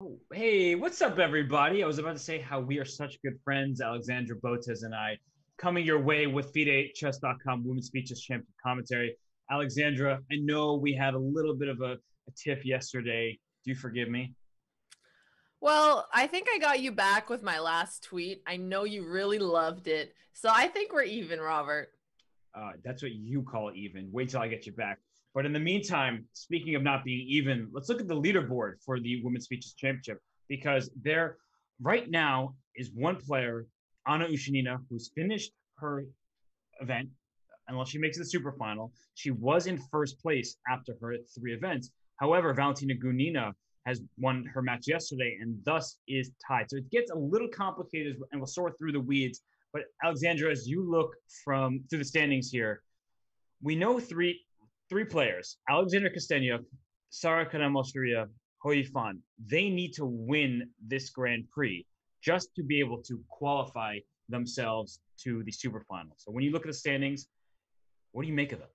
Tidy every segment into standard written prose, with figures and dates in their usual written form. Oh, hey, what's up, everybody? I was about to say how we are such good friends, Alexandra Botez and I, coming your way with FIDE, Chess.com, Women's Speed Chess Championship commentary. Alexandra, I know we had a little bit of a tiff yesterday. Do you forgive me? Well, I think I got you back with my last tweet. I know you really loved it. So I think we're even, Robert. That's what you call even. Wait till I get you back. But in the meantime, speaking of not being even, let's look at the leaderboard for the Women's Speed Chess Championship, because there right now is one player, Anna Ushenina, who's finished her event, unless she makes it the superfinal. She was in first place after her three events. However, Valentina Gunina has won her match yesterday and thus is tied. So it gets a little complicated, and we'll sort through the weeds. But Alexandra, as you look through the standings here, we know three players, Alexander Kosteniuk, Sarah Khademalsharieh, Hou Yifan. They need to win this Grand Prix just to be able to qualify themselves to the Superfinal. So when you look at the standings, what do you make of them?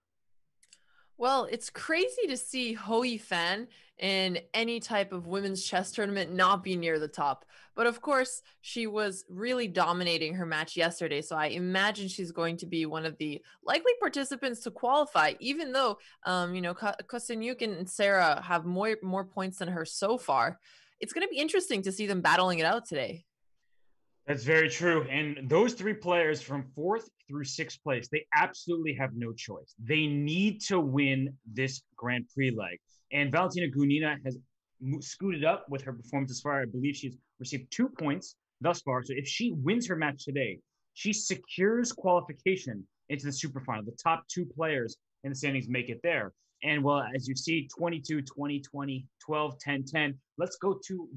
Well, it's crazy to see Hou Yifan in any type of women's chess tournament not be near the top. But of course, she was really dominating her match yesterday, so I imagine she's going to be one of the likely participants to qualify, even though, you know, Kosteniuk and Sarah have more points than her so far. It's going to be interesting to see them battling it out today. That's very true. And those three players from fourth through sixth place, they absolutely have no choice. They need to win this Grand Prix leg. And Valentina Gunina has scooted up with her performance as far. I believe she's received 2 points thus far. So if she wins her match today, she secures qualification into the Superfinal. The top two players in the standings make it there. And, well, as you see, 22, 20, 20, 12, 10, 10. Let's go to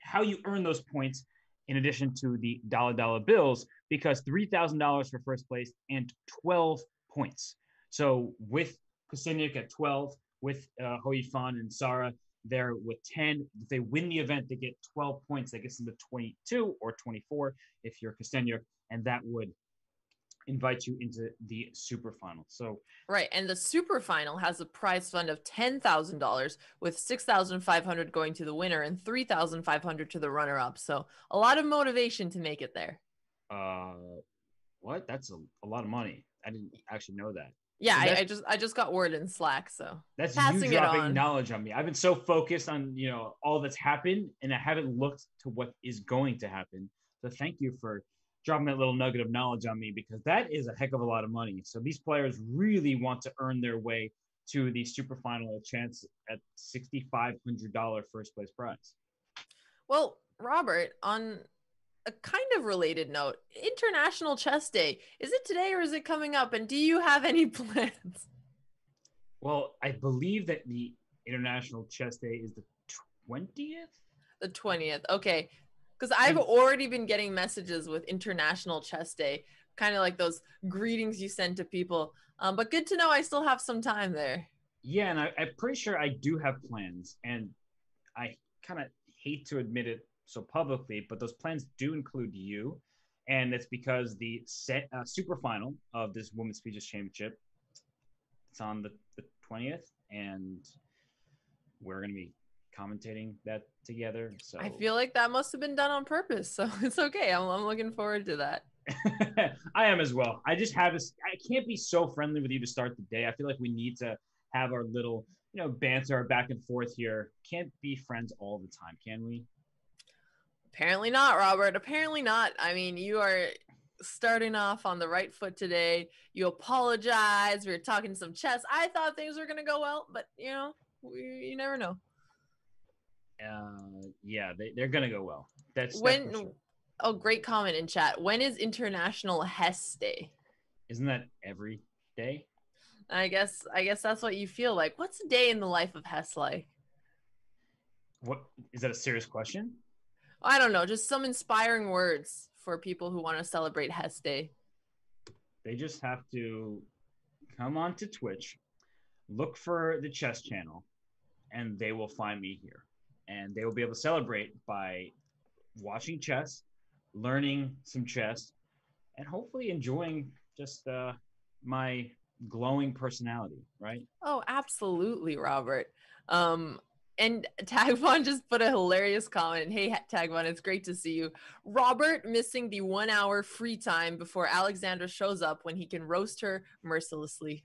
how you earn those points, in addition to the dollar bills, because $3,000 for first place and 12 points. So with Kosteniuk at 12, with Hou Yifan and Sarah there with 10, if they win the event, they get 12 points. That gets them to 22 or 24 if you're Kosteniuk, and that would invite you into the Superfinal. So right, and the Superfinal has a prize fund of $10,000, with $6,500 going to the winner and $3,500 to the runner-up. So a lot of motivation to make it there. What? That's a lot of money. I didn't actually know that. Yeah, I just got word in Slack, so that's passing you dropping knowledge on me. I've been so focused on all that's happened, and I haven't looked to what is going to happen. So thank you for dropping that little nugget of knowledge on me, because that is a heck of a lot of money. So these players really want to earn their way to the Superfinal, a chance at $6,500 first place prize. Well, Robert, on a kind of related note, International Chess Day, is it today or is it coming up? And do you have any plans? Well, I believe that the International Chess Day is the 20th? The 20th, okay. Because I've already been getting messages with International Chess Day, kind of like those greetings you send to people. But good to know I still have some time there. Yeah, and I'm pretty sure I do have plans. And I kind of hate to admit it so publicly, but those plans do include you. And it's because the super final of this Women's Speed Chess Championship, it's on the 20th. And we're going to be commentating that together. So I feel like that must have been done on purpose, so it's okay. I'm looking forward to that. I am as well. I just have I can't be so friendly with you to start the day. I feel like we need to have our little banter, our back and forth here. Can't be friends all the time, can we? Apparently not, Robert. Apparently not. I mean, you are starting off on the right foot today. You apologize. We were talking some chess. I thought things were gonna go well, but you never know. Yeah, they're gonna go well. That's when. Sure. Oh, great comment in chat. When is International Hess Day? Isn't that every day? I guess that's what you feel like. What's a day in the life of Hess like? What is that, a serious question? I don't know. Just some inspiring words for people who want to celebrate Hess Day. They just have to come onto Twitch, look for the chess channel, and they will find me here. And they will be able to celebrate by watching chess, learning some chess, and hopefully enjoying just my glowing personality, right? Oh, absolutely, Robert. And Tagvon just put a hilarious comment. Hey, Tagvon, it's great to see you. Robert missing the 1 hour free time before Alexandra shows up when he can roast her mercilessly.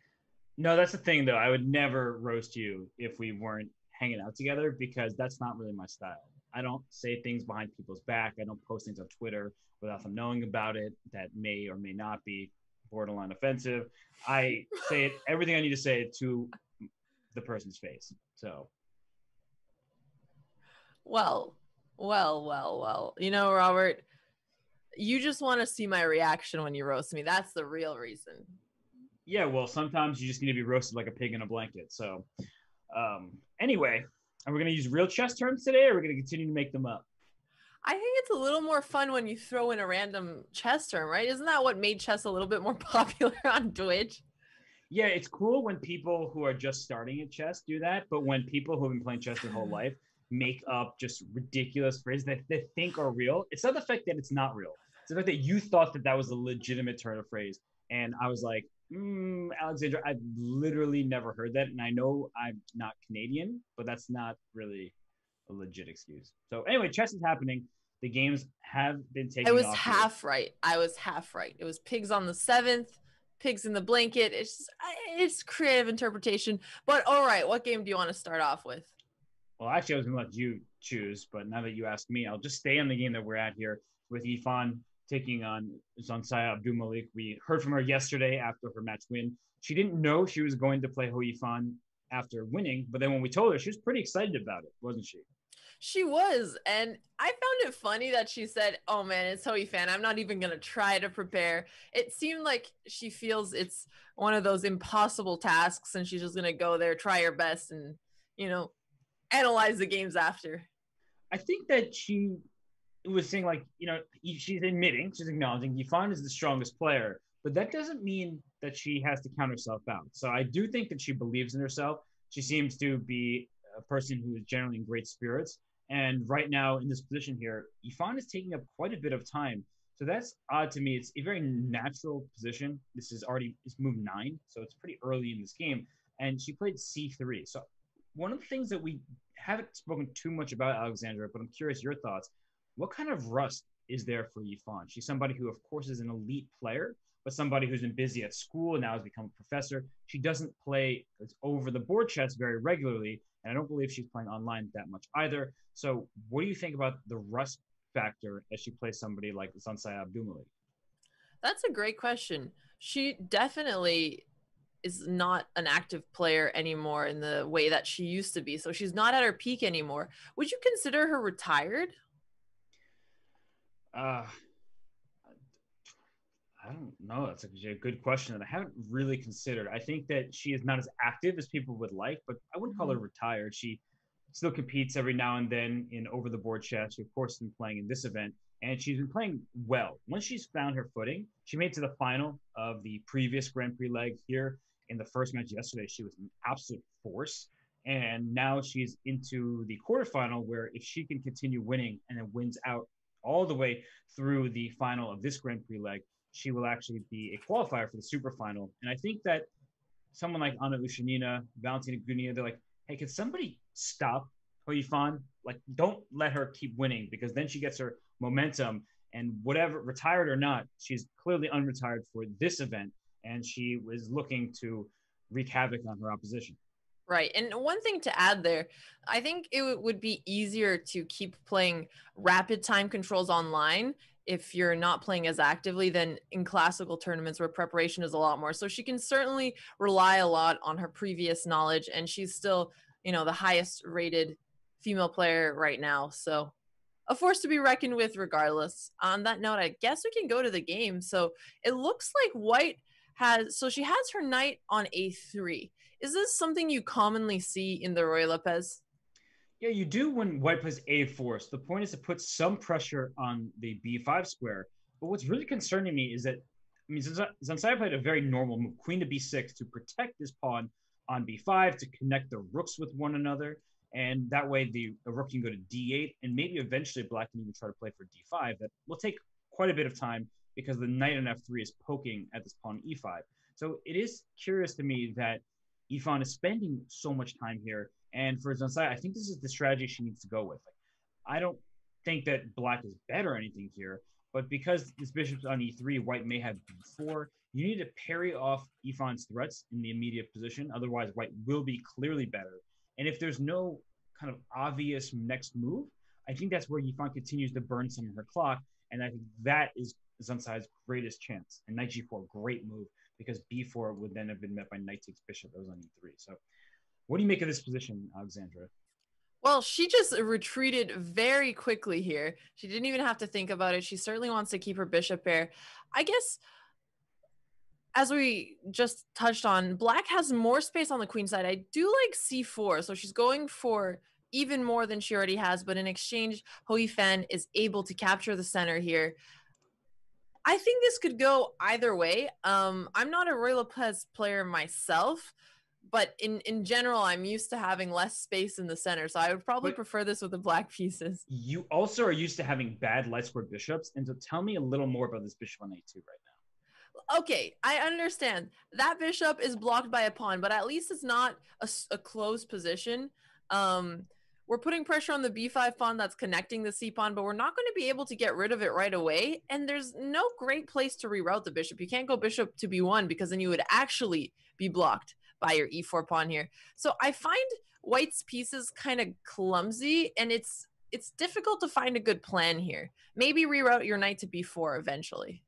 No, that's the thing, though. I would never roast you if we weren't hanging out together, because that's not really my style. I don't say things behind people's back. I don't post things on Twitter without them knowing about it that may or may not be borderline offensive. I say everything I need to say to the person's face. So... Well, you know, Robert, you just want to see my reaction when you roast me. That's the real reason. Yeah, well, sometimes you just need to be roasted like a pig in a blanket. So anyway, are we going to use real chess terms today, or are we going to continue to make them up? I think it's a little more fun when you throw in a random chess term, right? Isn't that what made chess a little bit more popular on Twitch? Yeah, it's cool when people who are just starting at chess do that, but when people who have been playing chess their whole life make up just ridiculous phrases that they think are real. It's not the fact that it's not real. It's the fact that you thought that that was a legitimate turn of phrase. And I was like, Alexandra, I've literally never heard that. And I know I'm not Canadian, but that's not really a legit excuse. So anyway, chess is happening. The games have been taken off. I was half right. It was pigs on the 7th, pigs in the blanket. It's creative interpretation. But all right, what game do you want to start off with? Well, actually, I was going to let you choose, but now that you ask me, I'll just stay on the game that we're at here with Yifan taking on Zhansaya Abdumalik. We heard from her yesterday after her match win. She didn't know she was going to play Hou Yifan after winning, but then when we told her, she was pretty excited about it, wasn't she? She was, and I found it funny that she said, oh man, it's Hou Yifan, I'm not even going to try to prepare. It seemed like she feels it's one of those impossible tasks, and she's just going to go there, try her best, and, you know, analyze the games after. I think that she was saying, like, you know, she's acknowledging Yifan is the strongest player, but that doesn't mean that she has to count herself out. So I do think that she believes in herself. She seems to be a person who is generally in great spirits. And right now in this position here, Yifan is taking up quite a bit of time. So that's odd to me. It's a very natural position. This is already, it's move 9. So it's pretty early in this game. And she played C3. So one of the things that we haven't spoken too much about, Alexandra, but I'm curious your thoughts. What kind of rust is there for Yifan? She's somebody who, of course, is an elite player, but somebody who's been busy at school and now has become a professor. She doesn't play over-the-board chess very regularly, and I don't believe she's playing online that much either. So what do you think about the rust factor as she plays somebody like Zhansaya Abdumalik? That's a great question. She definitely is not an active player anymore in the way that she used to be. So she's not at her peak anymore. Would you consider her retired? I don't know. That's a good question that I haven't really considered. I think that she is not as active as people would like, but I wouldn't call her retired. She still competes every now and then in over-the-board chess. She, of course, has been playing in this event, and she's been playing well. Once she's found her footing, she made it to the final of the previous Grand Prix leg here. In the first match yesterday, she was an absolute force. And now she's into the quarterfinal, where if she can continue winning and then wins out all the way through the final of this Grand Prix leg, she will actually be a qualifier for the super final. And I think that someone like Anna Ushenina, Valentina Gunina, they're like, hey, can somebody stop Hou Yifan? Like, don't let her keep winning, because then she gets her momentum. And whatever, retired or not, she's clearly unretired for this event. And she was looking to wreak havoc on her opposition. Right. And one thing to add there, I think it would be easier to keep playing rapid time controls online if you're not playing as actively than in classical tournaments where preparation is a lot more. So she can certainly rely a lot on her previous knowledge. And she's still, you know, the highest rated female player right now. So a force to be reckoned with regardless. On that note, I guess we can go to the game. So it looks like white has her knight on a3. Is this something you commonly see in the Ruy Lopez? Yeah, you do when white plays a4. So the point is to put some pressure on the b5 square. But what's really concerning me is that, Zhansaya played a very normal move, queen to b6, to protect this pawn on b5, to connect the rooks with one another. And that way the rook can go to d8, and maybe eventually black can even try to play for d5. That will take quite a bit of time, because the knight on f3 is poking at this pawn e5. So it is curious to me that Yifan is spending so much time here, And for Zhansaya, I think this is the strategy she needs to go with. Like, I don't think that black is bad or anything here, but because this bishop's on e3, white may have b4, you need to parry off Yifan's threats in the immediate position. Otherwise, white will be clearly better. And if there's no kind of obvious next move, I think that's where Yifan continues to burn some of her clock. And I think that is Zhansaya's greatest chance. And knight g4, great move, because b4 would then have been met by knight takes bishop that was on e3. So what do you make of this position, Alexandra? Well, she just retreated very quickly here. She didn't even have to think about it. She certainly wants to keep her bishop pair. I guess, as we just touched on, black has more space on the queen side. I do like c4, so she's going for even more than she already has, but in exchange, Hou Yifan is able to capture the center here. I think this could go either way. I'm not a Ruy Lopez player myself, but in general, I'm used to having less space in the center, so I would probably prefer this with the black pieces. You also are used to having bad light square bishops, and so tell me a little more about this bishop on a2 right now. Okay, I understand. That bishop is blocked by a pawn, but at least it's not a closed position. We're putting pressure on the b5 pawn that's connecting the c pawn, but we're not going to be able to get rid of it right away, and there's no great place to reroute the bishop. You can't go bishop to b1 because then you would actually be blocked by your e4 pawn here. So I find white's pieces kind of clumsy, and it's difficult to find a good plan here. Maybe reroute your knight to b4 eventually.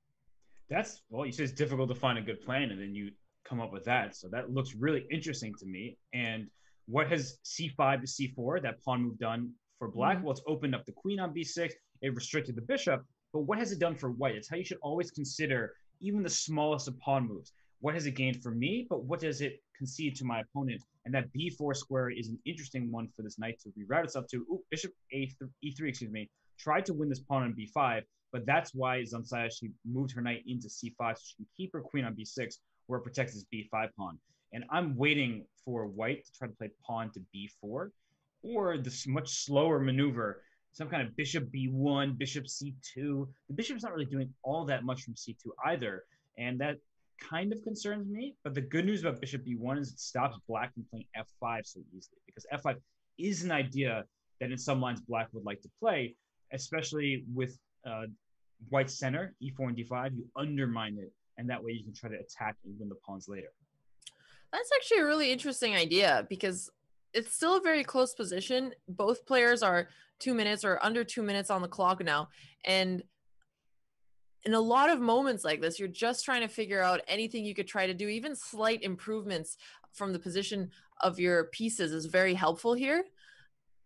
That's, well, you say it's difficult to find a good plan, and then you come up with that. So that looks really interesting to me. And what has c5 to c4, that pawn move, done for black? Mm-hmm. Well, it's opened up the queen on b6. It restricted the bishop. But what has it done for white? It's how you should always consider even the smallest of pawn moves. What has it gained for me, but what does it concede to my opponent? And that b4 square is an interesting one for this knight to reroute itself to. Ooh, bishop e3, excuse me, tried to win this pawn on b5, but that's why Zhansaya, she moved her knight into c5 so she can keep her queen on b6, where it protects this b5 pawn. And I'm waiting for white to try to play pawn to b4, or this much slower maneuver, some kind of bishop b1, bishop c2. The bishop's not really doing all that much from c2 either, and that kind of concerns me. But the good news about bishop b1 is it stops black from playing f5 so easily, because f5 is an idea that in some lines black would like to play, especially with white center, e4 and d5. You undermine it, and that way you can try to attack and win the pawns later. That's actually a really interesting idea, because it's still a very close position. Both players are 2 minutes or under 2 minutes on the clock now. And in a lot of moments like this, you're just trying to figure out anything you could try to do. Even slight improvements from the position of your pieces is very helpful here.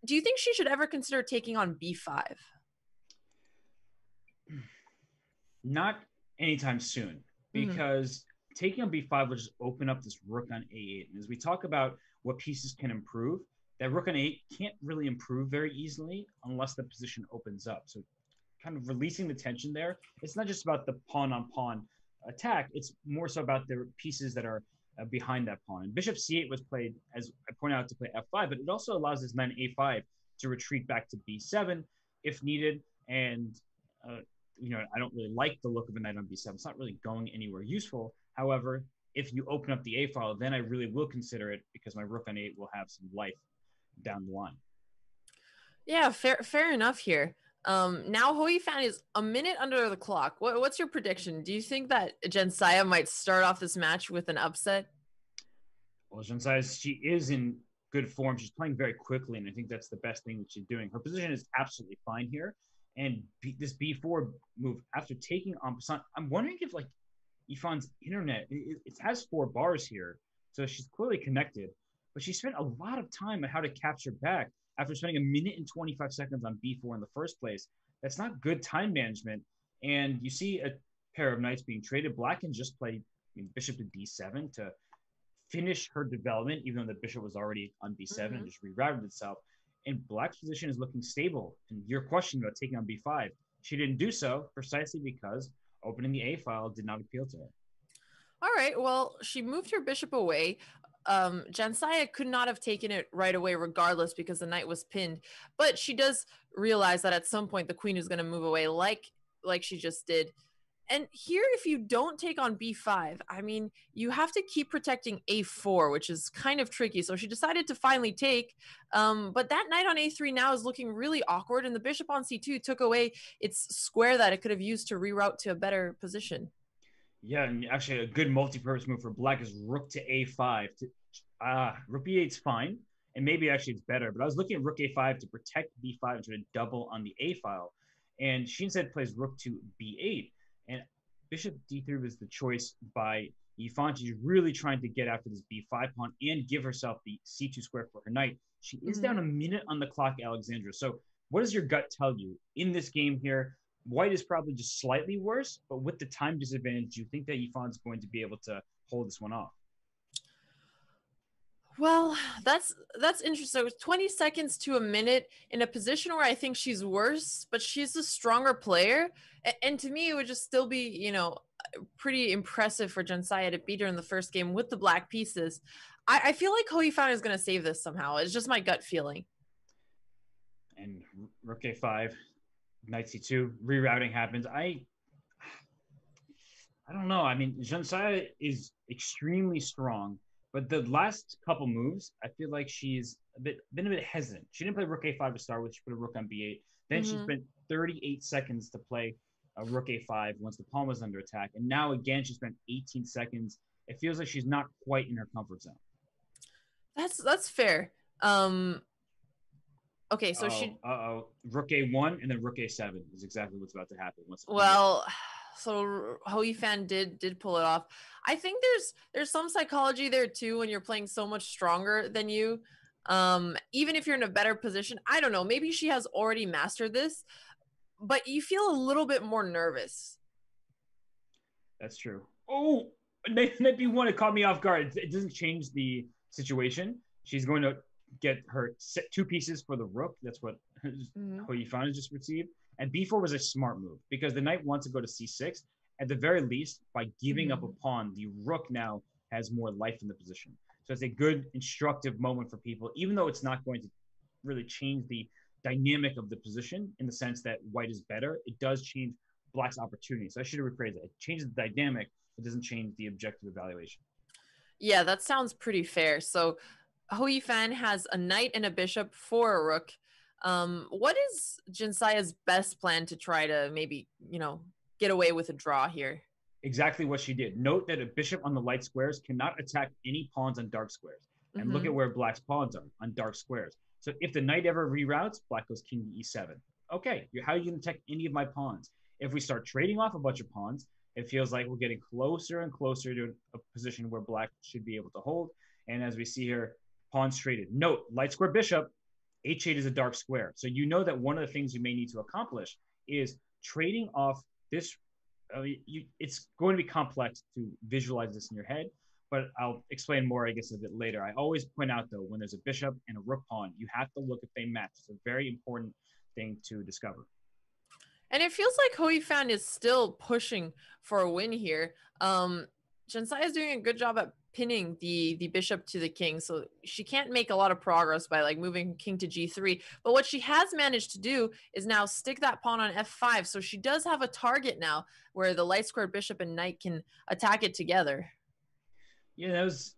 Do you think she should ever consider taking on b5? Not anytime soon, because taking on b5 will just open up this rook on a8. And as we talk about what pieces can improve, that rook on a8 can't really improve very easily unless the position opens up. So kind of releasing the tension there. It's not just about the pawn on pawn attack. It's more so about the pieces that are behind that pawn. And bishop c8 was played, as I pointed out, to play f5, but it also allows this knight a5 to retreat back to b7 if needed. And, you know, I don't really like the look of a knight on b7. It's not really going anywhere useful. However, if you open up the a file, then I really will consider it, because my rook on a8 will have some life down the line. Yeah, fair enough here. Now Hou Yifan is a minute under the clock. What's your prediction? Do you think that Zhansaya might start off this match with an upset? Well, Zhansaya, she is in good form. She's playing very quickly, and I think that's the best thing that she's doing. Her position is absolutely fine here. And this b4 move, after taking en passant, I'm wondering if, like, Yifan's internet, it has 4 bars here, so she's clearly connected, but she spent a lot of time on how to capture back after spending a minute and 25 seconds on b4 in the first place. That's not good time management, and you see a pair of knights being traded. Black can just play bishop to d7 to finish her development, even though the bishop was already on b7 and just rerouted itself, and black's position is looking stable. And your question about taking on b5, she didn't do so precisely because opening the A file did not appeal to her. All right, well, she moved her bishop away. Zhansaya could not have taken it right away regardless, because the knight was pinned, but she does realize that at some point the queen is going to move away, like she just did. And here, if you don't take on b5, I mean, you have to keep protecting a4, which is kind of tricky. So she decided to finally take, but that knight on a3 now is looking really awkward, and the bishop on c2 took away its square that it could have used to reroute to a better position. Yeah, and actually a good multi-purpose move for black is rook to a5. Rook b8's fine, and maybe actually it's better, but I was looking at rook a5 to protect b5 and try to double on the a file, and she instead plays rook to b8. And bishop d3 was the choice by Yifan. She's really trying to get after this b5 pawn and give herself the c2 square for her knight. She is down a minute on the clock, Alexandra. So what does your gut tell you in this game here? White is probably just slightly worse, but with the time disadvantage, do you think that Yifan's going to be able to hold this one off? Well, that's interesting. It was 20 seconds to a minute in a position where I think she's worse, but she's a stronger player. And to me, it would just still be, you know, pretty impressive for Zhansaya to beat her in the first game with the black pieces. I feel like Hou Yifan is going to save this somehow. It's just my gut feeling. And rook a5, knight c2, rerouting happens. I don't know. I mean, Zhansaya is extremely strong. But the last couple moves, I feel like she's been a bit hesitant. She didn't play rook a5 to start with. She put a rook on b8. Then she spent 38 seconds to play a rook a5 once the pawn was under attack. And now again, she spent 18 seconds. It feels like she's not quite in her comfort zone. That's fair. Okay, so uh-oh. Rook a1 and then rook a7 is exactly what's about to happen. Well... So Hou Yifan did pull it off. I think there's some psychology there too when you're playing so much stronger than you. Even if you're in a better position, I don't know. Maybe she has already mastered this, but you feel a little bit more nervous. That's true. Oh, knight b1, it caught me off guard. It doesn't change the situation. She's going to get her two pieces for the rook. That's what Hou Yifan has just received. And b4 was a smart move because the knight wants to go to c6. At the very least, by giving up a pawn, the rook now has more life in the position. So it's a good instructive moment for people, even though it's not going to really change the dynamic of the position in the sense that white is better. It does change black's opportunity. So I should have rephrased it. It changes the dynamic. It doesn't change the objective evaluation. Yeah, that sounds pretty fair. So Hou Yifan has a knight and a bishop for a rook. What is Zhansaya's best plan to try to maybe, you know, get away with a draw here? Exactly what she did. Note that a bishop on the light squares cannot attack any pawns on dark squares. And look at where black's pawns are, on dark squares. So if the knight ever reroutes, black goes king to e7. Okay, how are you going to attack any of my pawns? If we start trading off a bunch of pawns, it feels like we're getting closer and closer to a position where black should be able to hold. And as we see here, pawns traded. Note, light square bishop, h8 is a dark square. So you know that one of the things you may need to accomplish is trading off this. It's going to be complex to visualize this in your head, but I'll explain more, I guess, a bit later. I always point out, though, when there's a bishop and a rook pawn, you have to look if they match. It's a very important thing to discover. And it feels like Hou Yifan is still pushing for a win here. Zhansaya is doing a good job at pinning the bishop to the king, so she can't make a lot of progress by like moving king to g3, but what she has managed to do is now stick that pawn on f5, so she does have a target now where the light square bishop and knight can attack it together. Yeah, that was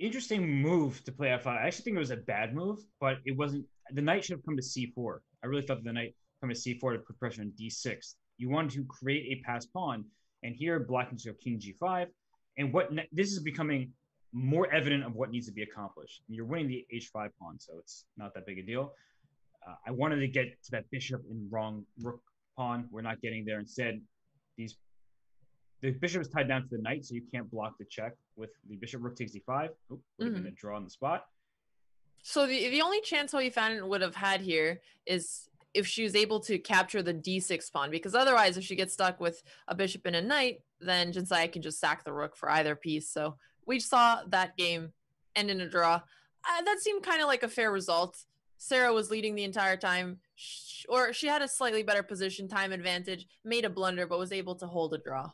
interesting move to play f5. I actually think it was a bad move, but it wasn't. The knight should have come to c4. I really thought the knight come to c4 to put pressure on d6. You wanted to create a passed pawn, and here black can just go king g5. And what this is becoming more evident of what needs to be accomplished. And you're winning the h5 pawn, so it's not that big a deal. I wanted to get to that bishop in wrong rook pawn. We're not getting there. Instead, the bishop is tied down to the knight, so you can't block the check with the bishop. Rook takes d5. Oh, we're going to draw on the spot. So the only chance Hou Yifan would have had here is if she was able to capture the d6 pawn, because otherwise, if she gets stuck with a bishop and a knight, then Zhansaya can just sack the rook for either piece. So we saw that game end in a draw. That seemed kind of like a fair result. Sarah was leading the entire time, or she had a slightly better position, time advantage, made a blunder, but was able to hold a draw.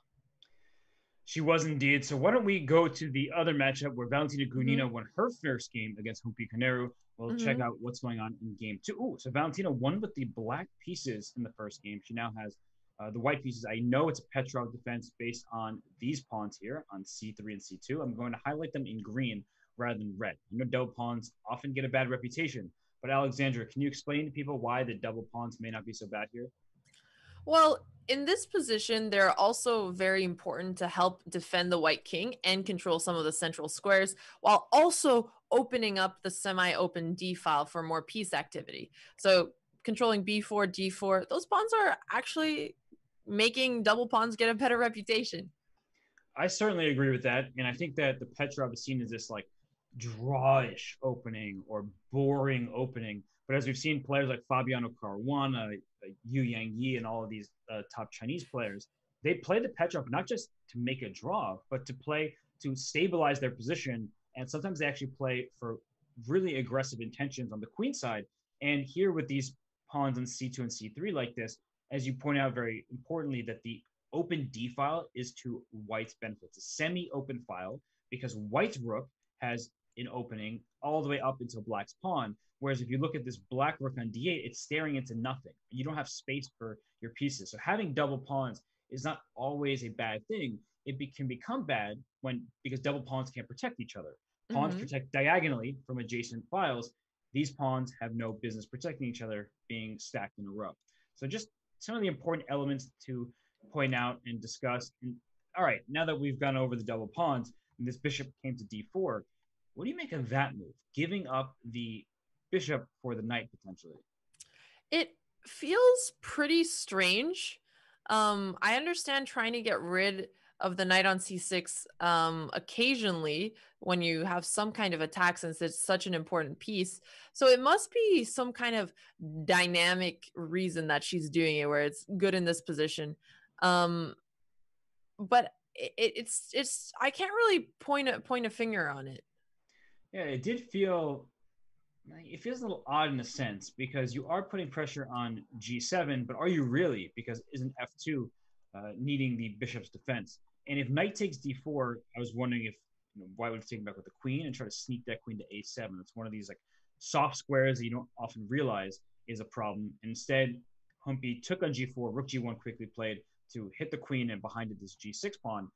She was indeed. So why don't we go to the other matchup where Valentina Gunina won her first game against Humpy Koneru. We'll check out what's going on in game two. Ooh, so Valentina won with the black pieces in the first game. She now has The white pieces, I know it's a Petrov defense based on these pawns here on c3 and c2. I'm going to highlight them in green rather than red. I know double pawns often get a bad reputation, but Alexandra, can you explain to people why the double pawns may not be so bad here? Well, in this position, they're also very important to help defend the white king and control some of the central squares, while also opening up the semi-open d file for more piece activity. So controlling b4, d4, those pawns are actually making double pawns get a better reputation. I certainly agree with that, and I think that the Petrov is seen as this like drawish opening or boring opening. But as we've seen, players like Fabiano Caruana, Yu Yang Yi, and all of these top Chinese players, they play the Petrov not just to make a draw, but to play to stabilize their position. And sometimes they actually play for really aggressive intentions on the queen side. And here with these pawns on c2 and c3 like this, as you point out very importantly, that the open d file is to white's benefit. It's a semi-open file because white's rook has an opening all the way up until black's pawn. Whereas if you look at this black rook on d8, it's staring into nothing. You don't have space for your pieces. So having double pawns is not always a bad thing. It can become bad when because double pawns can't protect each other. Pawns protect diagonally from adjacent files. These pawns have no business protecting each other being stacked in a row. So just some of the important elements to point out and discuss. And all right, now that we've gone over the double pawns and this bishop came to d4, what do you make of that move? Giving up the bishop for the knight potentially. It feels pretty strange. I understand trying to get rid of the knight on c6 occasionally when you have some kind of attack, since it's such an important piece. So it must be some kind of dynamic reason that she's doing it where it's good in this position. But it's I can't really point a finger on it. Yeah, it feels a little odd in a sense because you are putting pressure on g7, but are you really? Because isn't f2 needing the bishop's defense? And if knight takes d4, I was wondering if white would take back with the queen and try to sneak that queen to a7. It's one of these like soft squares that you don't often realize is a problem. Instead, Humpy took on g4, rook g1 quickly played to hit the queen, and behind it this g6 pawn.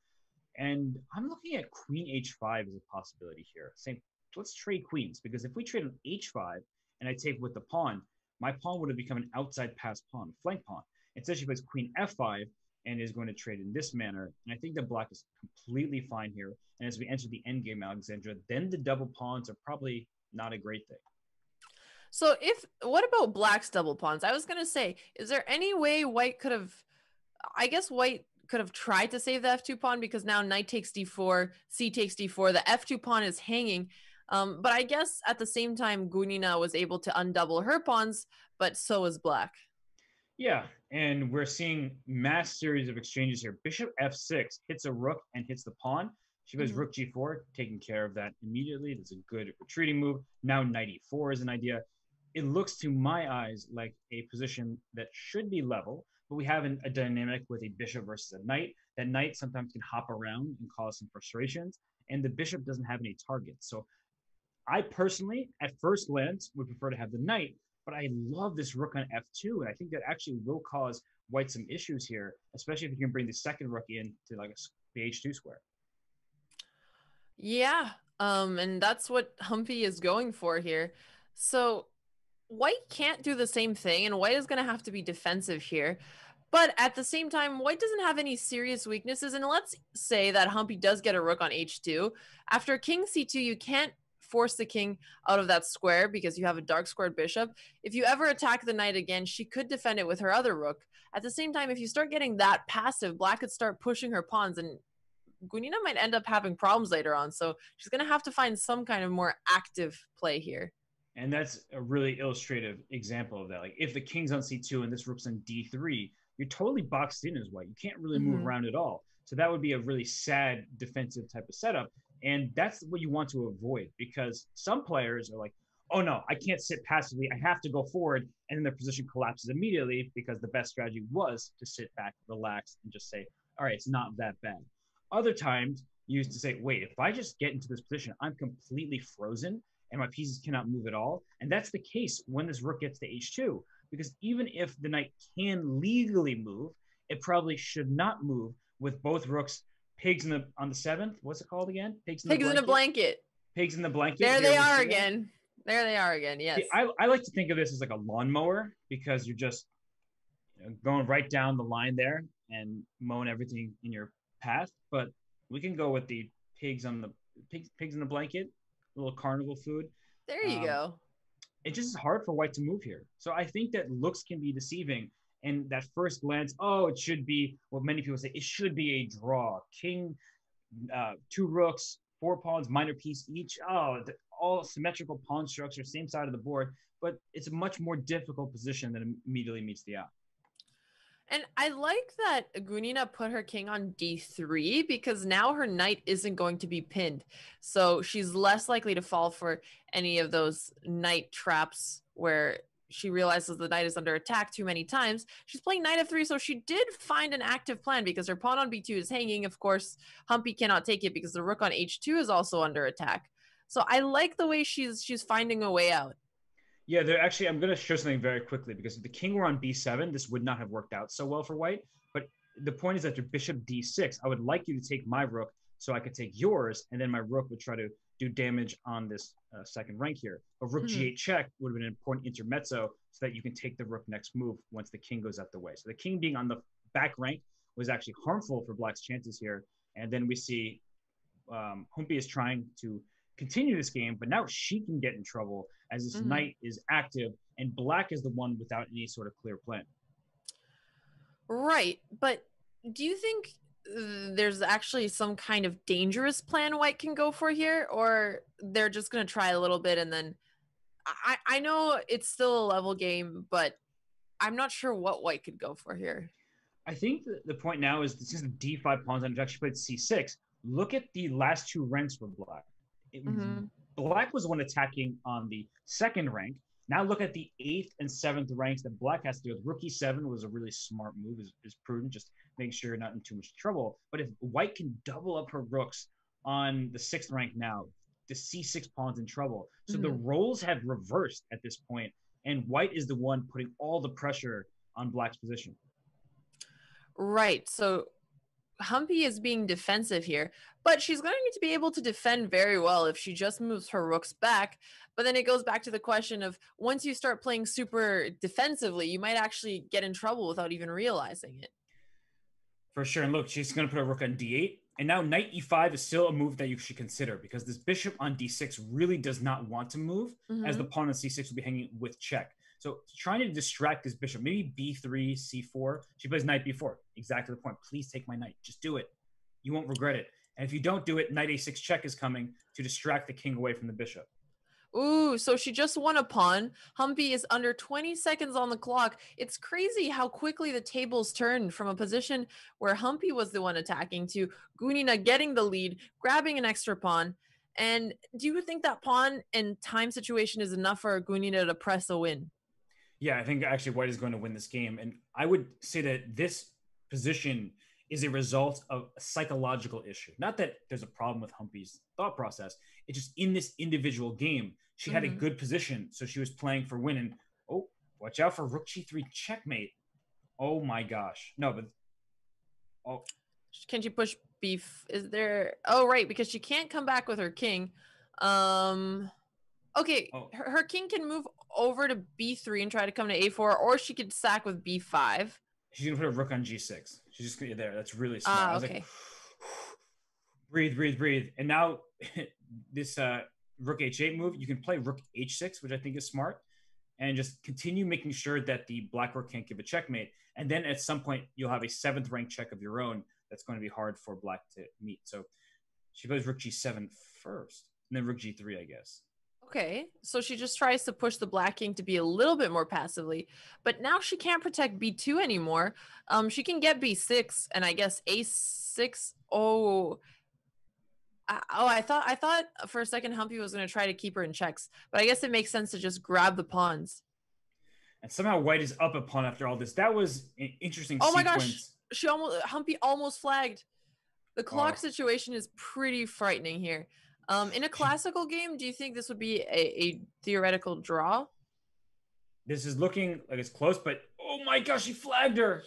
And I'm looking at queen h5 as a possibility here. Saying, let's trade queens, because if we trade on h5 and I take with the pawn, my pawn would have become an outside pass pawn, flank pawn. Instead, she plays queen f5 and is going to trade in this manner. And I think that black is completely fine here. And as we enter the endgame, Alexandra, then the double pawns are probably not a great thing. So what about black's double pawns? I was going to say, is there any way white could have, I guess white could have tried to save the f2 pawn because now knight takes d4, c takes d4, the f2 pawn is hanging. But I guess at the same time, Gunina was able to undouble her pawns, but so was black. Yeah, and we're seeing mass series of exchanges here. Bishop f6 hits a rook and hits the pawn. She plays rook g4, taking care of that immediately. That's a good retreating move. Now knight e4 is an idea. It looks to my eyes like a position that should be level, but we have a dynamic with a bishop versus a knight. That knight sometimes can hop around and cause some frustrations, and the bishop doesn't have any targets. So I personally, at first glance, would prefer to have the knight, but I love this rook on f2, and I think that actually will cause white some issues here, especially if you can bring the second rook in to like the h2 square. Yeah, and that's what Humpy is going for here. So white can't do the same thing, and white is going to have to be defensive here. But at the same time, white doesn't have any serious weaknesses, and let's say that Humpy does get a rook on h2. After king c2, you can't force the king out of that square because you have a dark squared bishop. If you ever attack the knight again, she could defend it with her other rook. At the same time, if you start getting that passive, black could start pushing her pawns, and Gunina might end up having problems later on. So she's going to have to find some kind of more active play here. And that's a really illustrative example of that. Like if the king's on c2 and this rook's on d3, you're totally boxed in as white. You can't really move around at all. So that would be a really sad defensive type of setup. And that's what you want to avoid, because some players are like, oh no, I can't sit passively. I have to go forward. And then their position collapses immediately because the best strategy was to sit back, relax, and just say, all right, it's not that bad. Other times you used to say, wait, if I just get into this position, I'm completely frozen and my pieces cannot move at all. And that's the case when this rook gets to h2, because even if the knight can legally move, it probably should not move with both rooks. Pigs in the on the seventh. What's it called again? Pigs in the blanket. Pigs in the blanket. There they are again. Yes. I like to think of this as like a lawnmower, because you're just going right down the line there and mowing everything in your path. But we can go with the pigs in the blanket, a little carnival food. There you go. It just is hard for white to move here. So I think that looks can be deceiving. And that first glance, oh, it should be what many people say, it should be a draw. King, two rooks, four pawns, minor piece each. Oh, all symmetrical pawn structure, same side of the board. But it's a much more difficult position that immediately meets the eye. And I like that Gunina put her king on d3, because now her knight isn't going to be pinned. So she's less likely to fall for any of those knight traps where she realizes the knight is under attack too many times. She's playing knight f3, so she did find an active plan, because her pawn on b2 is hanging. Of course, Humpy cannot take it because the rook on h2 is also under attack. So I like the way she's finding a way out. Yeah, they're actually, I'm going to show something very quickly, because if the king were on b7, this would not have worked out so well for white. But the point is that your bishop d6, I would like you to take my rook so I could take yours, and then my rook would try to do damage on this second rank here. A rook g8 check would have been an important intermezzo so that you can take the rook next move once the king goes out the way. So the king being on the back rank was actually harmful for black's chances here. And then we see Humpy is trying to continue this game, but now she can get in trouble as this knight is active, and black is the one without any sort of clear plan. Right, but do you think there's actually some kind of dangerous plan white can go for here, or they're just going to try a little bit? And then I know it's still a level game, but I'm not sure what white could go for here. I think the point now is, since the d5 pawns, and actually played c6, look at the last two ranks for black. Black was the one attacking on the second rank. Now look at the 8th and 7th ranks that black has to deal with. Rook e7 was a really smart move, is prudent, just make sure you're not in too much trouble. But if white can double up her rooks on the 6th rank now, the c6 pawn's in trouble. So the roles have reversed at this point, and white is the one putting all the pressure on black's position. Right, so Humpy is being defensive here, but she's going to need to be able to defend very well if she just moves her rooks back. But then it goes back to the question of, once you start playing super defensively, you might actually get in trouble without even realizing it. For sure. And look, she's going to put a rook on d8. And now knight e5 is still a move that you should consider, because this bishop on d6 really does not want to move, as the pawn on c6 will be hanging with check. So trying to distract this bishop, maybe b3, c4. She plays knight b4. Exactly the point. Please take my knight. Just do it. You won't regret it. And if you don't do it, knight a6 check is coming to distract the king away from the bishop. Ooh, so she just won a pawn. Humpy is under 20 seconds on the clock. It's crazy how quickly the tables turned from a position where Humpy was the one attacking to Gunina getting the lead, grabbing an extra pawn. And do you think that pawn and time situation is enough for Gunina to press a win? Yeah, I think actually white is going to win this game. And I would say that this position is a result of a psychological issue. Not that there's a problem with Humpy's thought process. It's just in this individual game, she had a good position. So she was playing for win. And, oh, watch out for rook g3 checkmate. Oh, my gosh. No, but... oh, can she push beef? Is there... oh, right, because she can't come back with her king. Okay, oh. her king can move over to b3 and try to come to a4, or she could sack with b5. She's gonna put a rook on g6. She's just gonna be there. That's really smart. I was like, breathe. And now this rook h8 move, you can play rook h6, which I think is smart, and just continue making sure that the black rook can't give a checkmate. And then at some point, you'll have a 7th rank check of your own that's going to be hard for black to meet. So she plays rook g7 first, and then rook g3, I guess. Okay, so she just tries to push the black king to be a little bit more passively, but now she can't protect b2 anymore. She can get b6, and I guess a6. I thought for a second Humpy was going to try to keep her in checks, but I guess it makes sense to just grab the pawns. And somehow white is up a pawn after all this. That was an interesting sequence. My gosh, Humpy almost flagged. The clock situation is pretty frightening here. In a classical game, do you think this would be a theoretical draw? This is looking like it's close, but oh my gosh, he flagged her.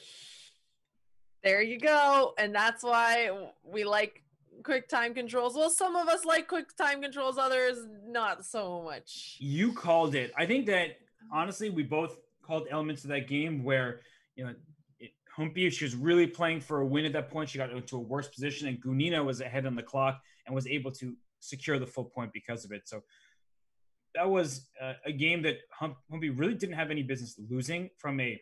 There you go. And that's why we like quick time controls. Well, some of us like quick time controls, others not so much. You called it. I think that honestly, we both called elements of that game where, you know, Humpy, she was really playing for a win at that point. She got into a worse position, and Gunina was ahead on the clock and was able to secure the full point because of it. So that was a game that Humpy really didn't have any business losing from a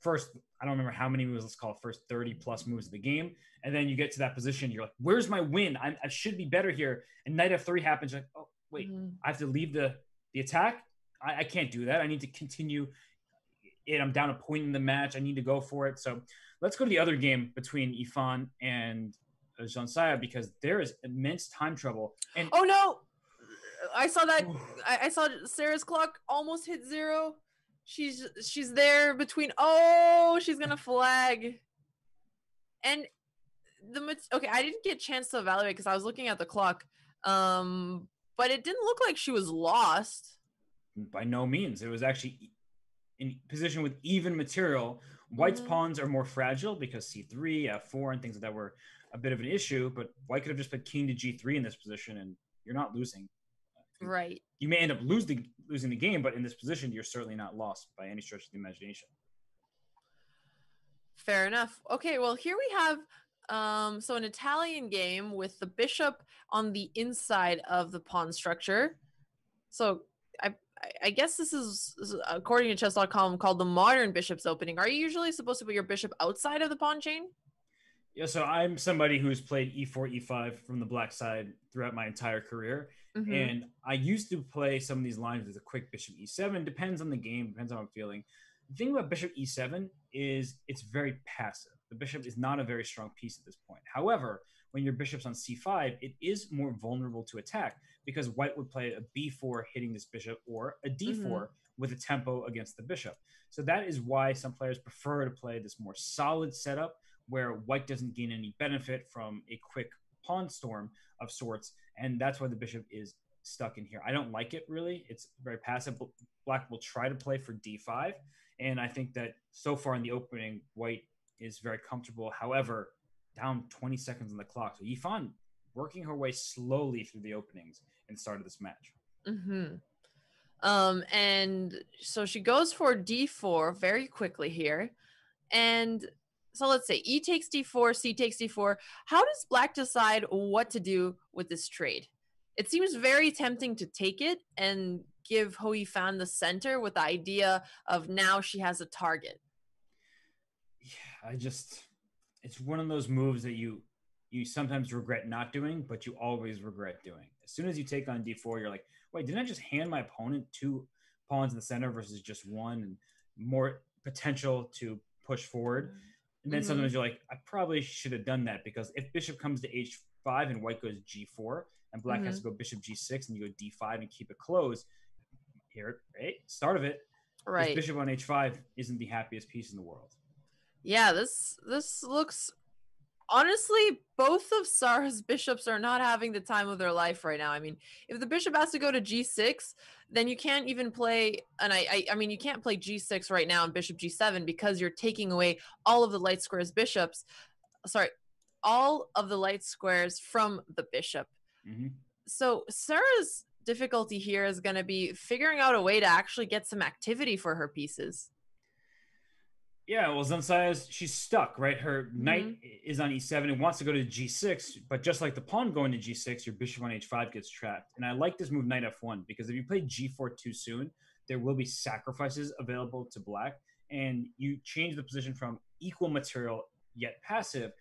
first, I don't remember how many moves, let's call it first 30 plus moves of the game. And then you get to that position, you're like, where's my win? I should be better here. And knight f3 happens. You're like, oh, wait, I have to leave the attack? I can't do that. I need to continue it. I'm down a point in the match. I need to go for it. So let's go to the other game between Yifan and Zhansaya, because there is immense time trouble. And oh no, I saw that. I saw Sarah's clock almost hit zero. She's there between. Oh, she's gonna flag. And okay, I didn't get a chance to evaluate because I was looking at the clock, but it didn't look like she was lost. By no means. It was actually in position with even material. White's pawns are more fragile because c3, f4, and things like that were a bit of an issue, but White could have just put king to g3 in this position, and you're not losing. Right. You may end up losing the game, but in this position, you're certainly not lost by any stretch of the imagination. Fair enough. Okay, well, here we have so an Italian game with the bishop on the inside of the pawn structure. So I guess this is, according to Chess.com, called the modern bishop's opening. Are you usually supposed to put your bishop outside of the pawn chain? Yeah, so I'm somebody who's played e4, e5 from the black side throughout my entire career. And I used to play some of these lines with a quick bishop e7. Depends on the game, depends on how I'm feeling. The thing about bishop e7 is it's very passive. The bishop is not a very strong piece at this point. However, when your bishop's on c5, it is more vulnerable to attack because White would play a b4 hitting this bishop or a d4 with a tempo against the bishop. So that is why some players prefer to play this more solid setup where White doesn't gain any benefit from a quick pawn storm of sorts. And that's why the bishop is stuck in here. I don't like it, really. It's very passive. Black will try to play for d5. And I think that so far in the opening, White is very comfortable. However, down 20 seconds on the clock. So Yifan working her way slowly through the openings and started this match. And so she goes for d4 very quickly here. And so let's say e takes d4, c takes d4. How does Black decide what to do with this trade? It seems very tempting to take it and give Hou Yifan the center with the idea of now she has a target. Yeah, it's one of those moves that you sometimes regret not doing, but you always regret doing. As soon as you take on d4, you're like, wait, didn't I just hand my opponent two pawns in the center versus just one, and more potential to push forward? And then sometimes you're like, I probably should have done that, because if bishop comes to h5 and White goes g4 and Black has to go bishop g6 and you go d5 and keep it closed, here, right? Start of it. Right. This bishop on h5 isn't the happiest piece in the world. Yeah, this looks, honestly, both of Sarah's bishops are not having the time of their life right now. I mean, if the bishop has to go to g6, then you can't even play, and I mean, you can't play g6 right now and bishop g7 because you're taking away all of the light squares bishops, sorry, all of the light squares from the bishop. So Sarah's difficulty here is going to be figuring out a way to actually get some activity for her pieces. Yeah, well, Zhansaya, she's stuck, right? Her knight is on e7 and wants to go to g6, but just like the pawn going to g6, your bishop on h5 gets trapped. And I like this move, knight f1, because if you play g4 too soon, there will be sacrifices available to Black, and you change the position from equal material yet passive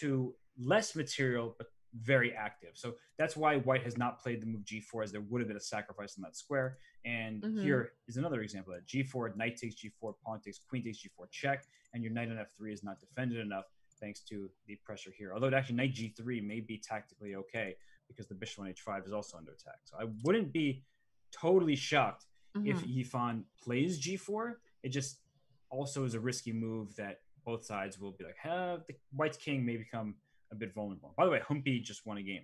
to less material but very active. So that's why White has not played the move g4, as there would have been a sacrifice on that square. And here is another example of that. g4, knight takes g4, pawn takes, queen takes g4, check, and your knight on f3 is not defended enough thanks to the pressure here. Although actually knight g3 may be tactically okay because the bishop on h5 is also under attack. So I wouldn't be totally shocked if Yifan plays g4. It just also is a risky move that both sides will be like, the White's king may become a bit vulnerable. By the way, Humpy just won a game.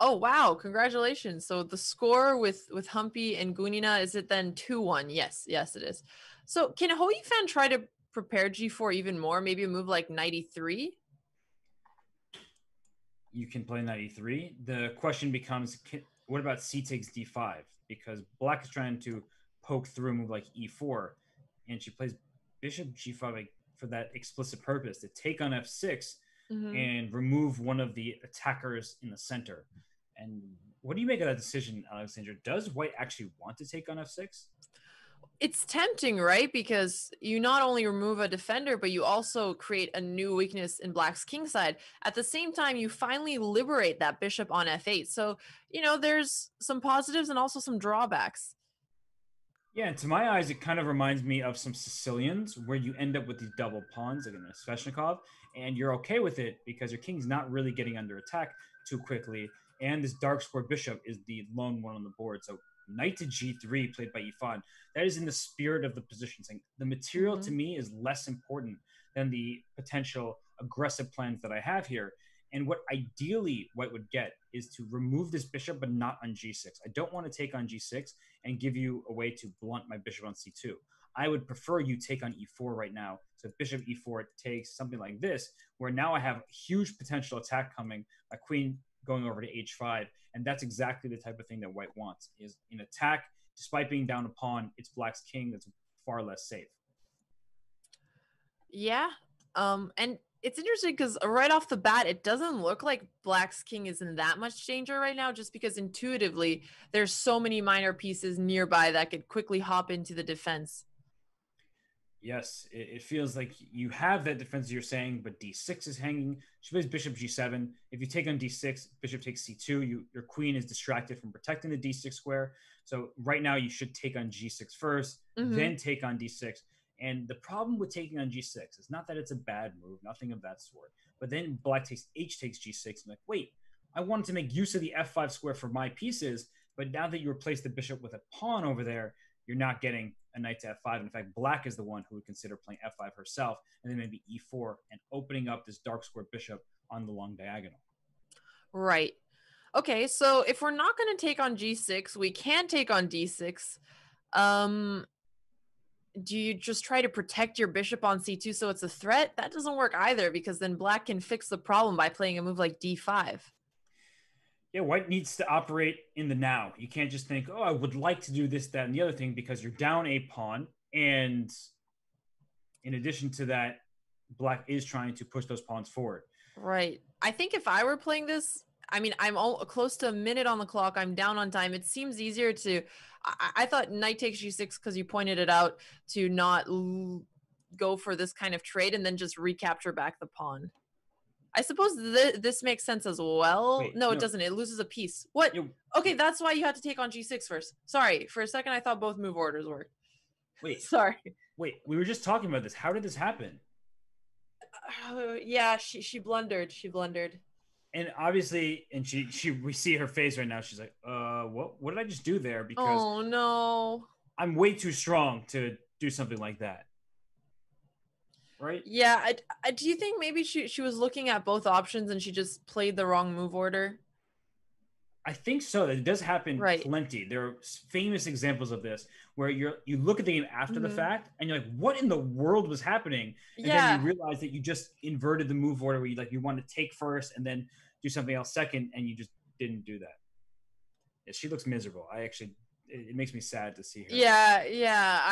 Oh, wow. Congratulations. So the score with Humpy and Gunina, is it then 2-1? Yes, it is. So can Hou Yifan try to prepare G4 even more? Maybe a move like knight E3? You can play knight E3. The question becomes, what about C takes D5? Because black is trying to poke through a move like E4, and she plays bishop G5 like, for that explicit purpose, to take on F6 and remove one of the attackers in the center. And what do you make of that decision, Alexandra? Does white actually want to take on F6? It's tempting, right? Because you not only remove a defender, but you also create a new weakness in black's kingside. At the same time, you finally liberate that bishop on F8. So, you know, there's some positives and also some drawbacks. Yeah, and to my eyes, it kind of reminds me of some Sicilians where you end up with these double pawns, like in a Sveshnikov, and you're okay with it because your king's not really getting under attack too quickly. And this dark square bishop is the lone one on the board. So knight to G3 played by Yifan. That is in the spirit of the position, saying the material to me is less important than the potential aggressive plans that I have here. And what ideally white would get is to remove this bishop, but not on G6. I don't want to take on G6 and give you a way to blunt my bishop on C2. I would prefer you take on E4 right now. So bishop E4 takes something like this, where now I have a huge potential attack coming, a queen going over to H5, and that's exactly the type of thing that white wants, is an attack. Despite being down a pawn, it's black's king that's far less safe. Yeah, and it's interesting because right off the bat, it doesn't look like black's king is in that much danger right now, just because intuitively, there's so many minor pieces nearby that could quickly hop into the defense. Yes, it feels like you have that defense you're saying, but d6 is hanging. She plays bishop g7. If you take on d6, bishop takes c2. Your queen is distracted from protecting the d6 square. So right now you should take on g6 first, then take on d6. And the problem with taking on g6 is not that it's a bad move, nothing of that sort. But then black takes h takes g6. I'm like, wait, I wanted to make use of the f5 square for my pieces, but now that you replace the bishop with a pawn over there, you're not getting a knight to f5. In fact, black is the one who would consider playing f5 herself, and then maybe e4 and opening up this dark square bishop on the long diagonal. Right. Okay, so if we're not going to take on g6, we can take on d6. Do you just try to protect your bishop on c2 so it's a threat? That doesn't work either, because then black can fix the problem by playing a move like d5. Yeah, white needs to operate in the now. You can't just think, oh, I would like to do this, that, and the other thing, because you're down a pawn. And in addition to that, black is trying to push those pawns forward. Right. I think if I were playing this, I mean, I'm close to a minute on the clock. I'm down on time. It seems easier to, I thought knight takes g6, because you pointed it out, to not go for this kind of trade and then just recapture back the pawn. I suppose this makes sense as well. Wait, no, it doesn't. It loses a piece. What? Okay, that's why you had to take on G6 first. Sorry, for a second I thought both move orders worked. Wait. Sorry. Wait, we were just talking about this. How did this happen? Yeah, she blundered. She blundered. And obviously, and we see her face right now. She's like, what did I just do there? Because oh no, I'm way too strong to do something like that. Right? Yeah. Do you think maybe she was looking at both options and she just played the wrong move order? I think so. It does happen plenty. There are famous examples of this where you look at the game after the fact and you're like, what in the world was happening? And then you realize that you just inverted the move order where you wanted to take first and then do something else second, and you just didn't do that. Yeah, she looks miserable. It makes me sad to see her. Yeah.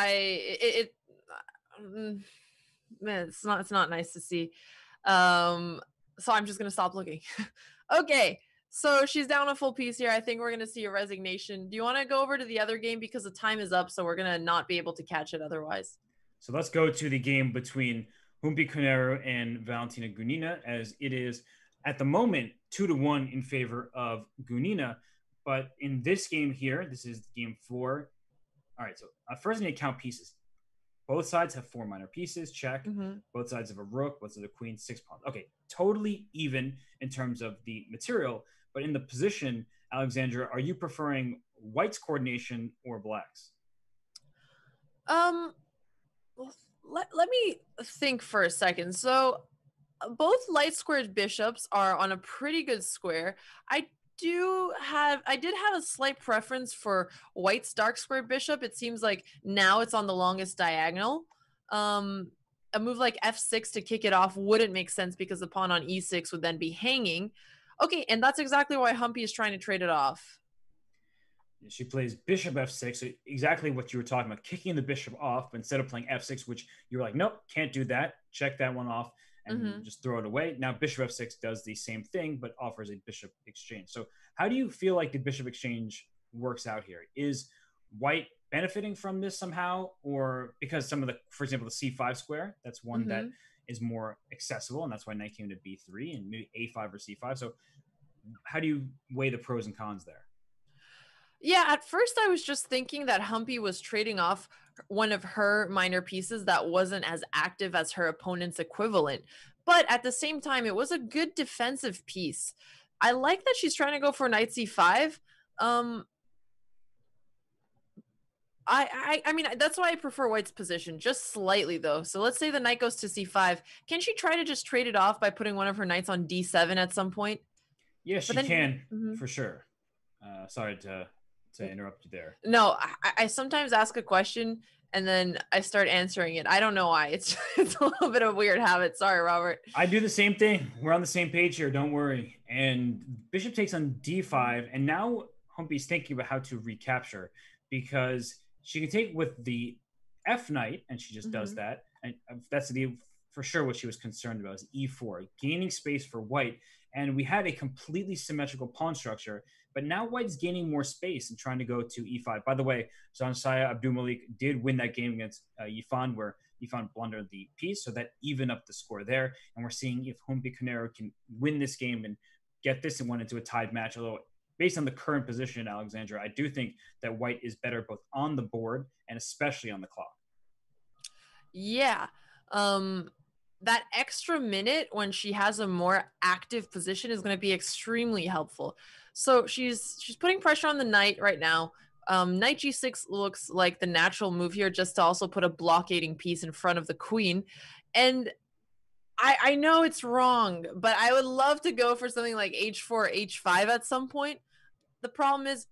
Man, it's not nice to see. So I'm just going to stop looking. Okay, so she's down a full piece here. I think we're going to see a resignation. Do you want to go over to the other game? Because the time is up, so we're going to not be able to catch it otherwise. So let's go to the game between Humpy Koneru and Valentina Gunina, as it is, at the moment, 2-1 in favor of Gunina. But in this game here, this is game 4. All right, so first I need to count pieces. Both sides have 4 minor pieces, check. Both sides have a rook, both sides have a queen, 6 pawns. Okay, totally even in terms of the material. But in the position, Alexandra, are you preferring white's coordination or black's? Let me think for a second. So both light squared bishops are on a pretty good square. I did have a slight preference for white's dark square bishop. It seems like now it's on the longest diagonal. a move like f6 to kick it off wouldn't make sense because the pawn on e6 would then be hanging. Okay, and that's exactly why Humpy is trying to trade it off. She plays bishop f6, so exactly what you were talking about, kicking the bishop off, but instead of playing f6, which you were like, nope, can't do that, check that one off, and just throw it away. Now bishop f6 does the same thing, but offers a bishop exchange. So how do you feel like the bishop exchange works out here? Is white benefiting from this somehow, or because some of the, for example, the c5 square, that's one that is more accessible, and that's why knight came to b3 and maybe a5 or c5. So how do you weigh the pros and cons there? Yeah, at first I was just thinking that Humpy was trading off one of her minor pieces that wasn't as active as her opponent's equivalent. But at the same time, it was a good defensive piece. I like that she's trying to go for knight c5. I mean, that's why I prefer white's position, just slightly though. So let's say the knight goes to c5. Can she try to just trade it off by putting one of her knights on d7 at some point? Yes, she can, for sure. Sorry to interrupt you there. No, I sometimes ask a question and then I start answering it. I don't know why. It's a little bit of a weird habit. Sorry, Robert. I do the same thing. We're on the same page here. Don't worry. And bishop takes on d5. And now Humpy's thinking about how to recapture, because she can take with the f knight, and she just does that. And that's for sure what she was concerned about, is e4, gaining space for white. And we had a completely symmetrical pawn structure, but now white's gaining more space and trying to go to e5. By the way, Zhansaya Abdumalik did win that game against Yifan, where Yifan blundered the piece, so that evened up the score there. And we're seeing if Humpy Koneru can win this game and get this and went into a tied match. Although, based on the current position, Alexandra, I do think that white is better both on the board and especially on the clock. Yeah. That extra minute when she has a more active position is going to be extremely helpful. So she's putting pressure on the knight right now. Knight g6 looks like the natural move here, just to also put a blockading piece in front of the queen. And I know it's wrong, but I would love to go for something like h4, h5 at some point. The problem is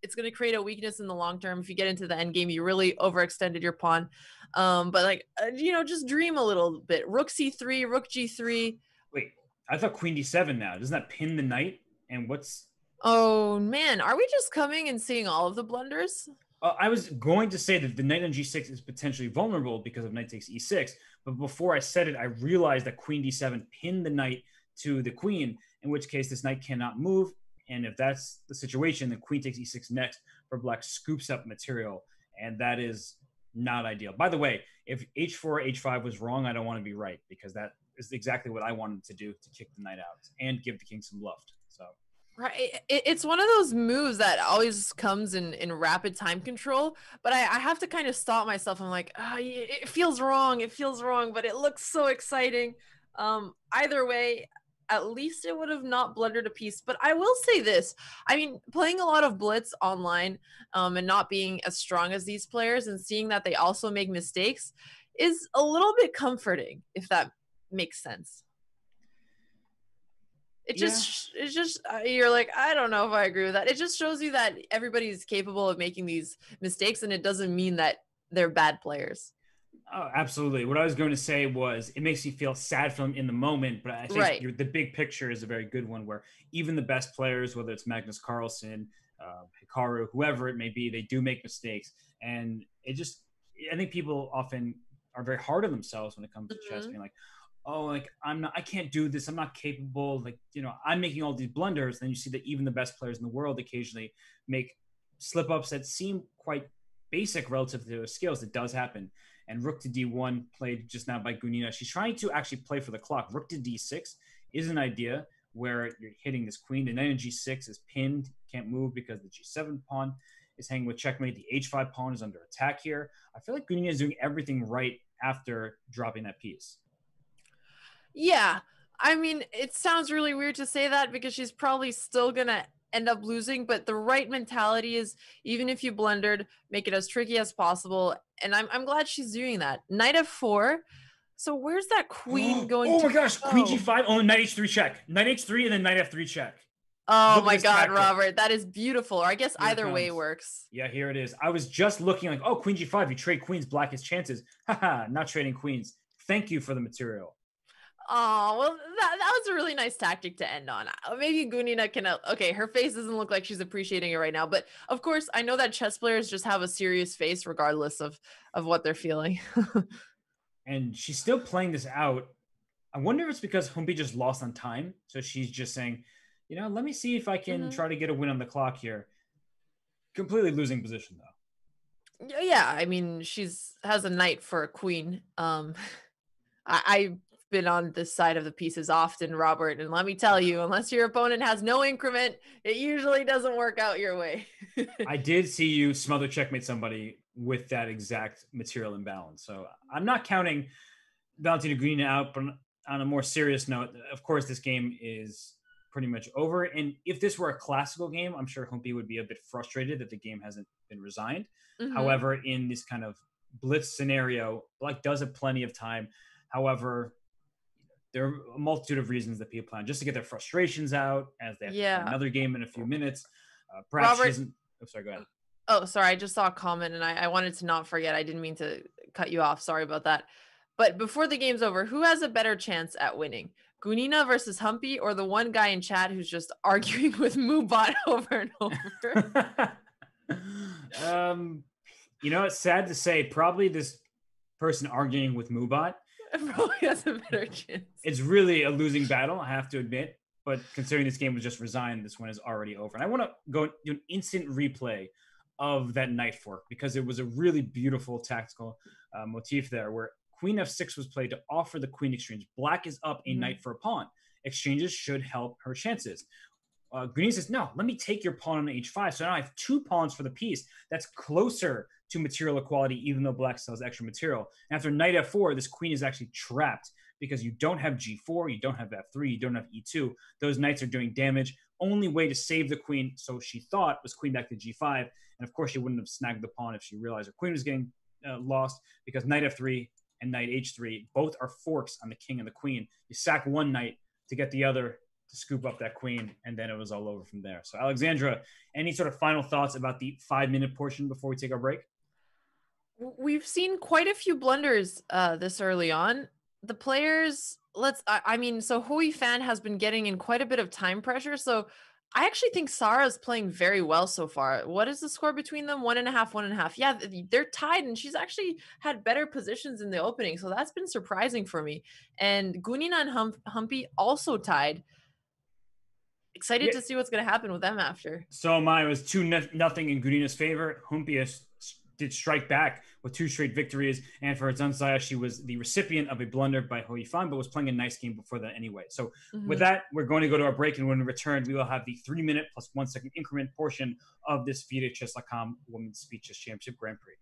it's going to create a weakness in the long term. If you get into the end game, you really overextended your pawn. But like, you know, just dream a little bit. Rook c3, rook g3. Wait, I thought queen d7 now. Doesn't that pin the knight? And what's... Oh, man. Are we just coming and seeing all of the blunders? I was going to say that the knight on g6 is potentially vulnerable because of knight takes e6. But before I said it, I realized that queen d7 pinned the knight to the queen, in which case this knight cannot move. And if that's the situation, then queen takes e6 next for black scoops up material. And that is not ideal. By the way, if h4, h5 was wrong, I don't want to be right, because that is exactly what I wanted to do to kick the knight out and give the king some love. So, right. It's one of those moves that always comes in rapid time control. But I have to kind of stop myself. I'm like, oh, it feels wrong. It feels wrong, but it looks so exciting. Either way, at least it would have not blundered a piece. But I will say this. I mean, playing a lot of blitz online and not being as strong as these players and seeing that they also make mistakes is a little bit comforting, if that makes sense. It's just you're like, I don't know if I agree with that. It just shows you that everybody's capable of making these mistakes, and it doesn't mean that they're bad players. Oh, absolutely. What I was going to say was it makes you feel sad for them in the moment, but I think the big picture is a very good one, where even the best players, whether it's Magnus Carlsen, Hikaru, whoever it may be, they do make mistakes. And it just, I think people often are very hard on themselves when it comes to chess, being like, oh, like I can't do this. I'm not capable. Like, you know, I'm making all these blunders. Then you see that even the best players in the world occasionally make slip ups that seem quite basic relative to their skills. It does happen. And rook to d1 played just now by Gunina. She's trying to actually play for the clock. Rook to d6 is an idea where you're hitting this queen. The knight on g6 is pinned, can't move because the g7 pawn is hanging with checkmate. The h5 pawn is under attack here. I feel like Gunina is doing everything right after dropping that piece. Yeah, I mean, it sounds really weird to say that because she's probably still going to end up losing, but the right mentality is even if you blundered, make it as tricky as possible. And I'm glad she's doing that. Knight f4. So where's that queen going? Oh my gosh, queen g5. Oh, knight h3 check. Knight h3 and then knight f3 check. Oh my god, Robert, that is beautiful. Or I guess either way works. Yeah, here it is. I was just looking like, oh, queen g5. You trade queens, black his chances. Haha, not trading queens. Thank you for the material. Oh, well, that was a really nice tactic to end on. Maybe Gunina can, okay, her face doesn't look like she's appreciating it right now. But of course, I know that chess players just have a serious face regardless of what they're feeling. And she's still playing this out. I wonder if it's because Humpy just lost on time. So she's just saying, you know, let me see if I can try to get a win on the clock here. Completely losing position, though. Yeah, I mean, has a knight for a queen. I've been on this side of the pieces often, Robert, and let me tell you, unless your opponent has no increment, it usually doesn't work out your way. I did see you smother checkmate somebody with that exact material imbalance. So I'm not counting Valentina Gunina out, but on a more serious note, of course, this game is pretty much over. And if this were a classical game, I'm sure Humpy would be a bit frustrated that the game hasn't been resigned. However, in this kind of blitz scenario, Black does have plenty of time. However, there are a multitude of reasons that people plan just to get their frustrations out as they have to play another game in a few minutes. Perhaps Robert, I'm sorry, go ahead. Oh, sorry. I just saw a comment and I wanted to not forget. I didn't mean to cut you off. Sorry about that. But before the game's over, who has a better chance at winning? Gunina versus Humpy, or the one guy in chat who's just arguing with Mubot over and over? You know, it's sad to say, probably this person arguing with Mubot probably has a better chance. It's really a losing battle, I have to admit. But considering this game was just resigned, this one is already over. And I want to go do an instant replay of that knight fork because it was a really beautiful tactical motif there where Queen F6 was played to offer the queen exchange. Black is up a knight for a pawn. Exchanges should help her chances. Gunina says, no, let me take your pawn on H5. So now I have two pawns for the piece. That's closer to material equality, even though Black still has extra material. And after knight F4, this queen is actually trapped because you don't have G4, you don't have F3, you don't have E2. Those knights are doing damage. Only way to save the queen, so she thought, was queen back to G5. And of course, she wouldn't have snagged the pawn if she realized her queen was getting lost because knight F3 and knight H3 both are forks on the king and the queen. You sack one knight to get the other to scoop up that queen, and then it was all over from there. So Alexandra, any sort of final thoughts about the 5-minute portion before we take our break? We've seen quite a few blunders this early on. The players, so Hou Yifan has been getting in quite a bit of time pressure. So I actually think Sarah's playing very well so far. What is the score between them? 1.5, 1.5. Yeah, they're tied, and she's actually had better positions in the opening. So that's been surprising for me. And Gunina and Humpy also tied. Excited to see what's going to happen with them after. So mine was 2-0 in Gunina's favor. Humpy did strike back with two straight victories. And for Zhansaya, she was the recipient of a blunder by Hou Yifan, but was playing a nice game before that anyway. So with that, we're going to go to our break. And when we return, we will have the 3-minute plus 1-second increment portion of this FIDE Chess.com Women's Speed Chess Championship Grand Prix.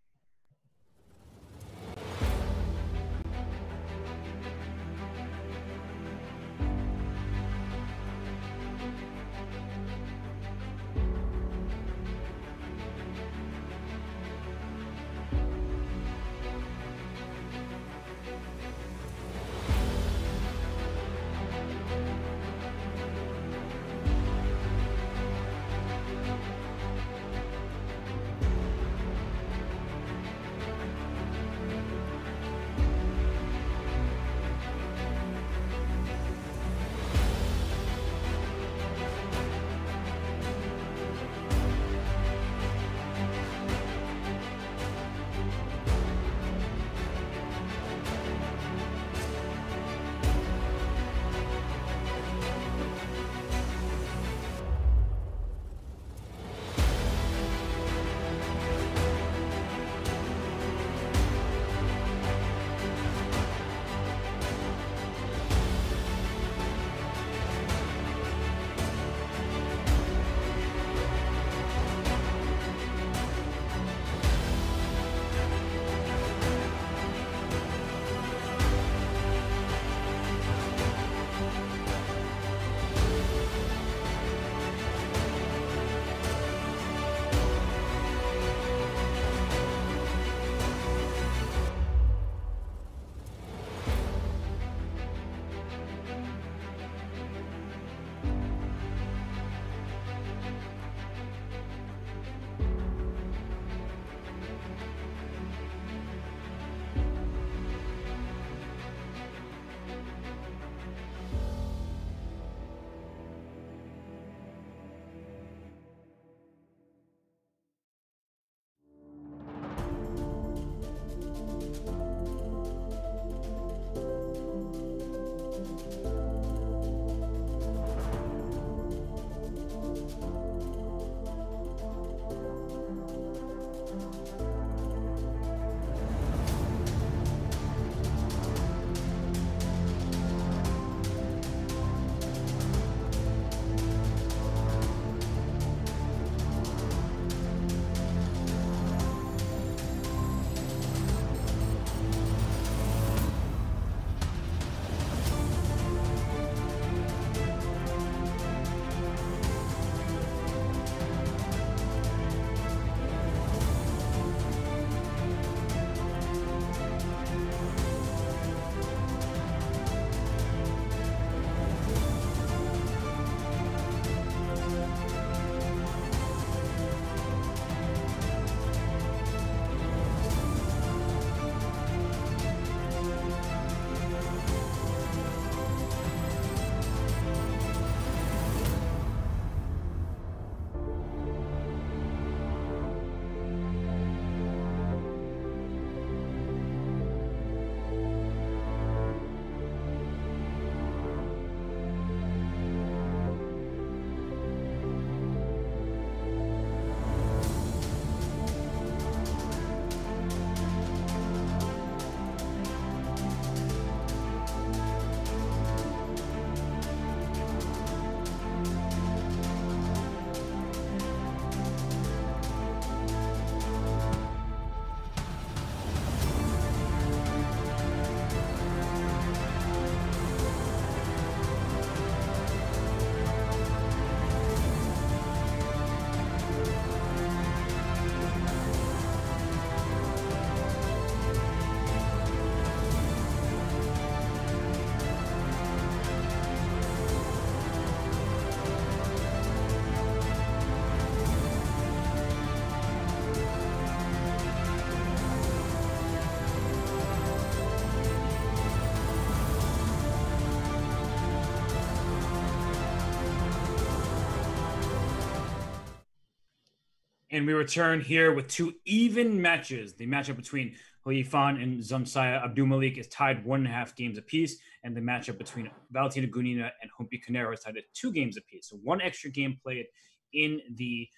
And we return here with two even matches. The matchup between Hou Yifan and Zhansaya Abdumalik is tied 1.5 games apiece. And the matchup between Valentina Gunina and Humpy Koneru is tied at 2 games apiece. So one extra game played in the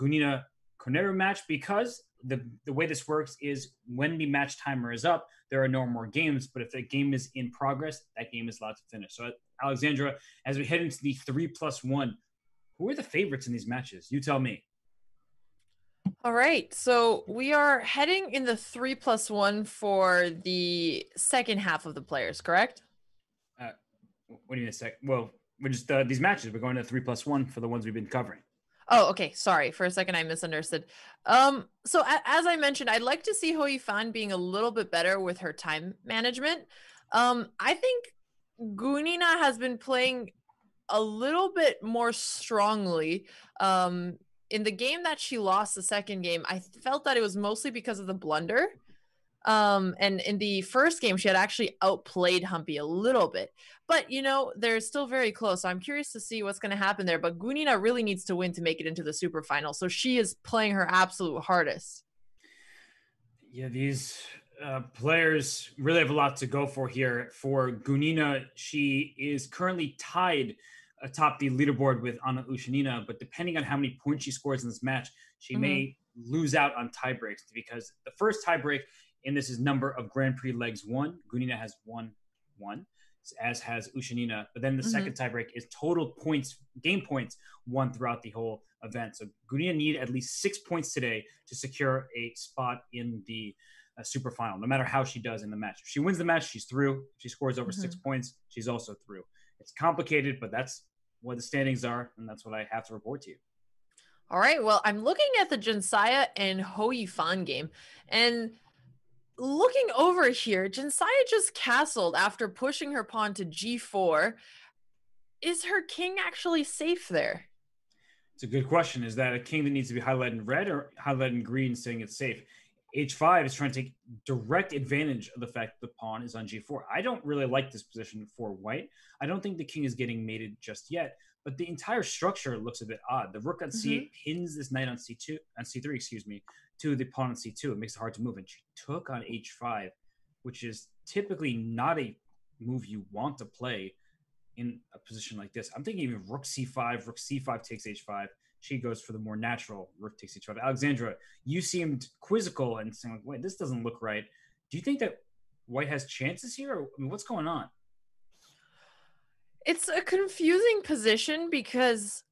Gunina-Koneru match, because the way this works is when the match timer is up, there are no more games. But if a game is in progress, that game is allowed to finish. So Alexandra, as we head into the 3+1, who are the favorites in these matches? You tell me. All right, so we are heading in the 3+1 for the second half of the players, correct? What do you mean a sec? Well, we're just these matches. We're going to 3+1 for the ones we've been covering. Oh, okay. Sorry, for a second I misunderstood. So as I mentioned, I'd like to see Hou Yifan being a little bit better with her time management. I think Gunina has been playing a little bit more strongly. In the game that she lost, the second game, I felt that it was mostly because of the blunder. And in the first game, she had actually outplayed Humpy a little bit. But, you know, they're still very close. So I'm curious to see what's going to happen there. But Gunina really needs to win to make it into the super final. So she is playing her absolute hardest. Yeah, these players really have a lot to go for here. For Gunina, she is currently tied atop the leaderboard with Anna Ushenina, but depending on how many points she scores in this match, she may lose out on tie breaks, because the first tie break in this is number of Grand Prix legs won. Gunina has won one, as has Ushenina, but then the second tie break is total points, game points won throughout the whole event. So Gunina need at least 6 points today to secure a spot in the super final, no matter how she does in the match. If she wins the match, she's through. If she scores over 6 points, she's also through. It's complicated, but that's what the standings are, and that's what I have to report to you. All right, well, I'm looking at the Zhansaya and Hou Yifan game, and looking over here, Zhansaya just castled after pushing her pawn to g4. Is her king actually safe there? It's a good question. Is that a king that needs to be highlighted in red or highlighted in green saying it's safe? h5 is trying to take direct advantage of the fact that the pawn is on g4. I don't really like this position for white. I don't think the king is getting mated just yet, but the entire structure looks a bit odd. The rook on c8 pins this knight on c3, excuse me, to the pawn on c2. It makes it hard to move. And she took on h5, which is typically not a move you want to play in a position like this. I'm thinking even rook c5 takes h5. She goes for the more natural rook takes h5. Alexandra, you seemed quizzical and saying, like, wait, this doesn't look right. Do you think that white has chances here? Or, I mean, what's going on? It's a confusing position because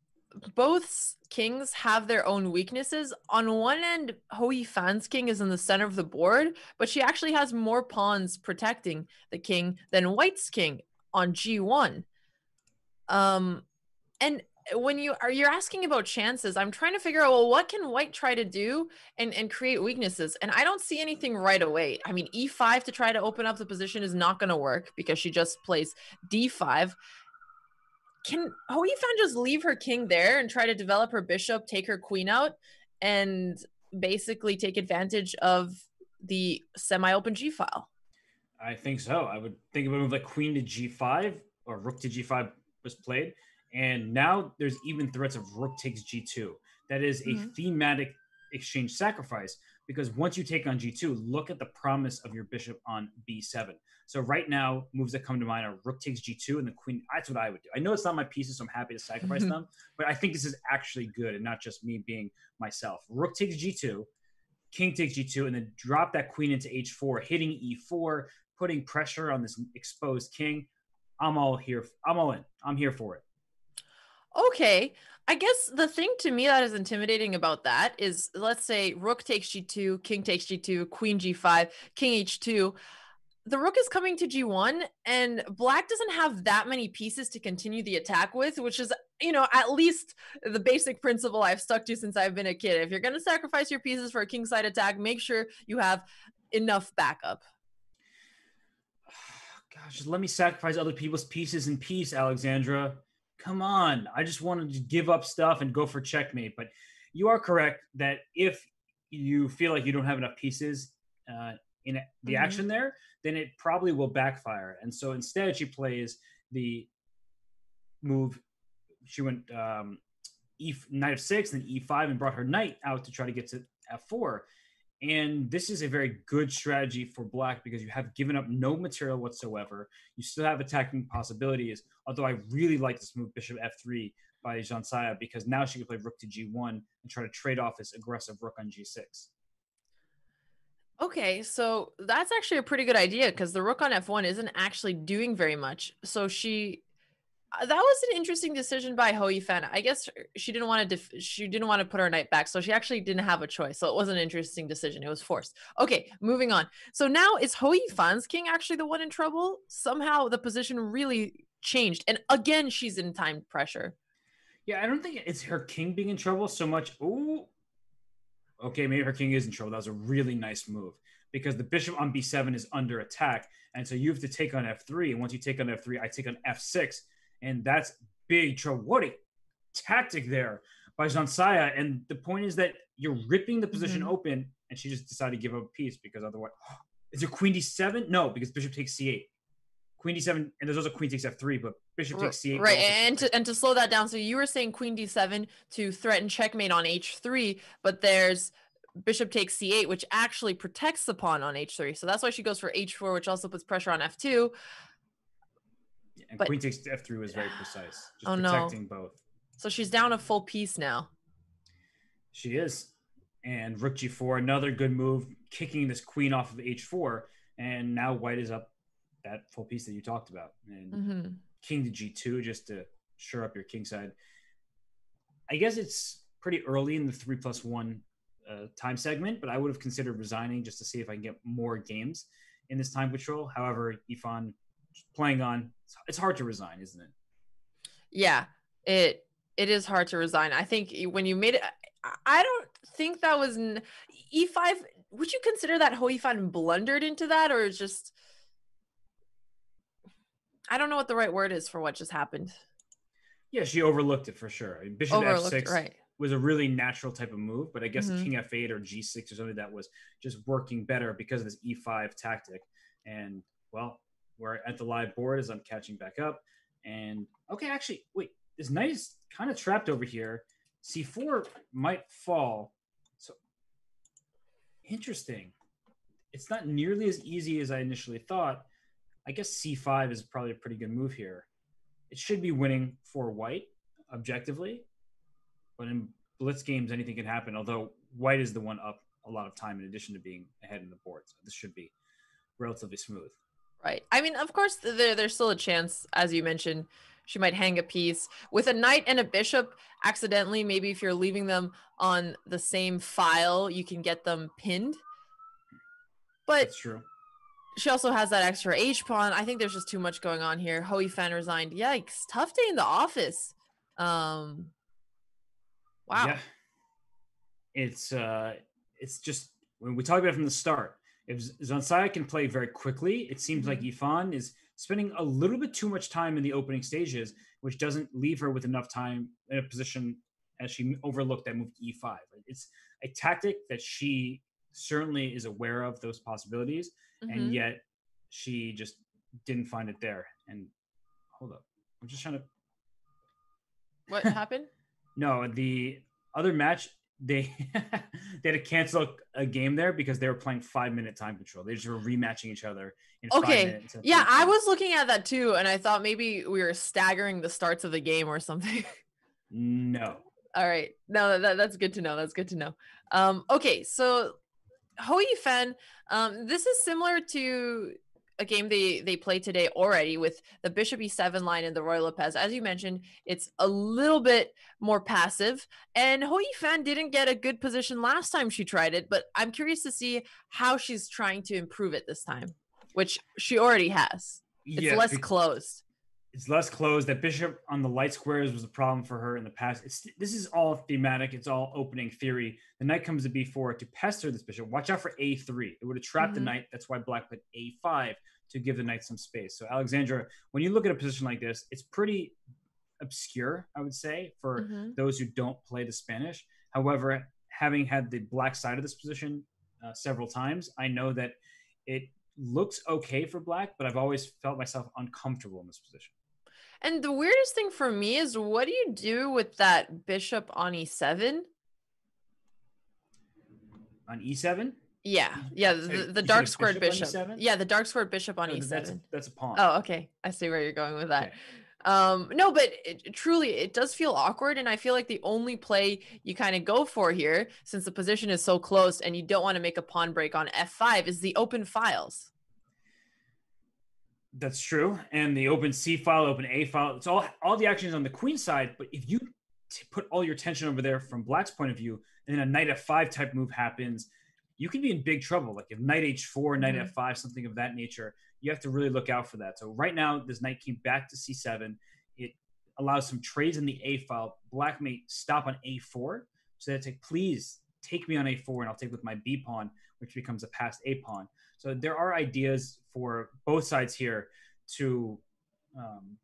both kings have their own weaknesses. On one end, Hou Yifan's king is in the center of the board, but she actually has more pawns protecting the king than white's king on g1. And when you're asking about chances, I'm trying to figure out, well, what can white try to do and create weaknesses? And I don't see anything right away. I mean, e5 to try to open up the position is not going to work because she just plays d5. Can Hou Yifan just leave her king there and try to develop her bishop, take her queen out, and basically take advantage of the semi-open g-file? I think so. I would think of a move like queen to g5 or rook to g5 was played. And now there's even threats of rook takes g2. That is a thematic exchange sacrifice, because once you take on g2, look at the promise of your bishop on b7. So right now, moves that come to mind are rook takes g2 and the queen. That's what I would do. I know it's not my pieces, so I'm happy to sacrifice them, but I think this is actually good and not just me being myself. Rook takes g2, king takes g2, and then drop that queen into h4, hitting e4, putting pressure on this exposed king. I'm all here. I'm all in. I'm here for it. Okay, I guess the thing to me that is intimidating about that is, let's say rook takes g2, king takes g2, queen g5, king h2. The rook is coming to g1, and black doesn't have that many pieces to continue the attack with, which is, you know, at least the basic principle I've stuck to since I've been a kid. If you're going to sacrifice your pieces for a kingside attack, make sure you have enough backup. Gosh, just let me sacrifice other people's pieces in peace, Alexandra. Come on, I just wanted to give up stuff and go for checkmate. But you are correct that if you feel like you don't have enough pieces in the action there, then it probably will backfire. And so instead she plays the move. She went knight f6, then e5, and brought her knight out to try to get to f4. And this is a very good strategy for black because you have given up no material whatsoever. You still have attacking possibilities, although I really like this move, bishop f3 by Zhansaya, because now she can play rook to g1 and try to trade off this aggressive rook on g6. Okay, so that's actually a pretty good idea because the rook on f1 isn't actually doing very much. So she... that was an interesting decision by Hou Yifan. I guess she didn't want to put her knight back, so she actually didn't have a choice. So it wasn't an interesting decision; it was forced. Okay, moving on. So now is Hou Yifan's king actually the one in trouble? Somehow the position really changed, and again she's in time pressure. Yeah, I don't think it's her king being in trouble so much. Oh, okay, maybe her king is in trouble. That was a really nice move because the bishop on b7 is under attack, and so you have to take on f3. And once you take on f3, I take on f6. And that's big trouble. What a tactic there by Zhansaya. And the point is that you're ripping the position open, and she just decided to give up a piece because otherwise... is it queen d7? No, because bishop takes c8. Queen d7, and there's also queen takes f3, but bishop takes c8. Right, and to slow that down, so you were saying queen d7 to threaten checkmate on h3, but there's bishop takes c8, which actually protects the pawn on h3. So that's why she goes for h4, which also puts pressure on f2. And queen takes f3 was very precise. Just protecting both. So she's down a full piece now. She is. And rook g4, another good move, kicking this queen off of h4. And now white is up that full piece that you talked about. And king to g2 just to shore up your king side. I guess it's pretty early in the 3+1 time segment, but I would have considered resigning just to see if I can get more games in this time control. However, Yifan... playing on, it's hard to resign, isn't it? Yeah, it is hard to resign. I think when you made it, I don't think that was e5. Would you consider that Hou Yifan blundered into that, or just, I don't know what the right word is for what just happened. Yeah, she overlooked it for sure. I mean, bishop f6 was a really natural type of move, but I guess king f8 or g6 or something that was just working better because of this e5 tactic. And well, we're at the live board as I'm catching back up. And okay, actually, wait, this knight is kind of trapped over here. C4 might fall. So interesting. It's not nearly as easy as I initially thought. I guess C5 is probably a pretty good move here. It should be winning for white, objectively. But in blitz games, anything can happen, although white is the one up a lot of time in addition to being ahead in the board. So this should be relatively smooth. Right. I mean, of course, there's still a chance, as you mentioned, she might hang a piece. With a knight and a bishop, accidentally, maybe if you're leaving them on the same file, you can get them pinned. But that's true. She also has that extra h-pawn. I think there's just too much going on here. Hou Yifan resigned. Yikes. Tough day in the office. Wow. Yeah. It's just, when we talk about it from the start, if Zhansaya can play very quickly, it seems like Yifan is spending a little bit too much time in the opening stages, which doesn't leave her with enough time in a position as she overlooked that move to e5. It's a tactic that she certainly is aware of those possibilities, and yet she just didn't find it there. And hold up, I'm just trying to... What happened? No, the other match... they had to cancel a game there because they were playing 5-minute time control. They just were rematching each other in 5 minutes. Okay. Yeah, I was looking at that too, and I thought maybe we were staggering the starts of the game or something. No. All right. No, that's good to know. That's good to know. Okay, so Hou Yifan, this is similar to a game they play today already with the bishop e7 line and the Roy Lopez. As you mentioned, it's a little bit more passive. And Hou Yifan didn't get a good position last time she tried it, but I'm curious to see how she's trying to improve it this time, which she already has. It's less closed. It's less closed. That bishop on the light squares was a problem for her in the past. This is all thematic. It's all opening theory. The knight comes to b4 to pester this bishop. Watch out for a3. It would have trapped the knight. That's why black put a5 to give the knight some space. So Alexandra, when you look at a position like this, it's pretty obscure, I would say, for those who don't play the Spanish. However, having had the black side of this position several times, I know that it looks okay for black, but I've always felt myself uncomfortable in this position. And the weirdest thing for me is, what do you do with that bishop on e7? On e7? Yeah, yeah, the dark squared bishop. Yeah, the dark squared bishop on e7. That's a pawn. Oh, okay. I see where you're going with that. Okay. No, but truly, it does feel awkward. And I feel like the only play you kind of go for here, since the position is so close and you don't want to make a pawn break on f5, is the open files. That's true. And the open c file, open a file, it's all the action is on the queen side. But if you put all your tension over there from black's point of view, and then a knight f5 type move happens, you could be in big trouble. Like if knight h4, knight f5, something of that nature, you have to really look out for that. So right now, this knight came back to c7. It allows some trades in the a file. Black may stop on a4. So that's like, please take me on a4, and I'll take with my b pawn, which becomes a passed a pawn. So there are ideas for both sides here to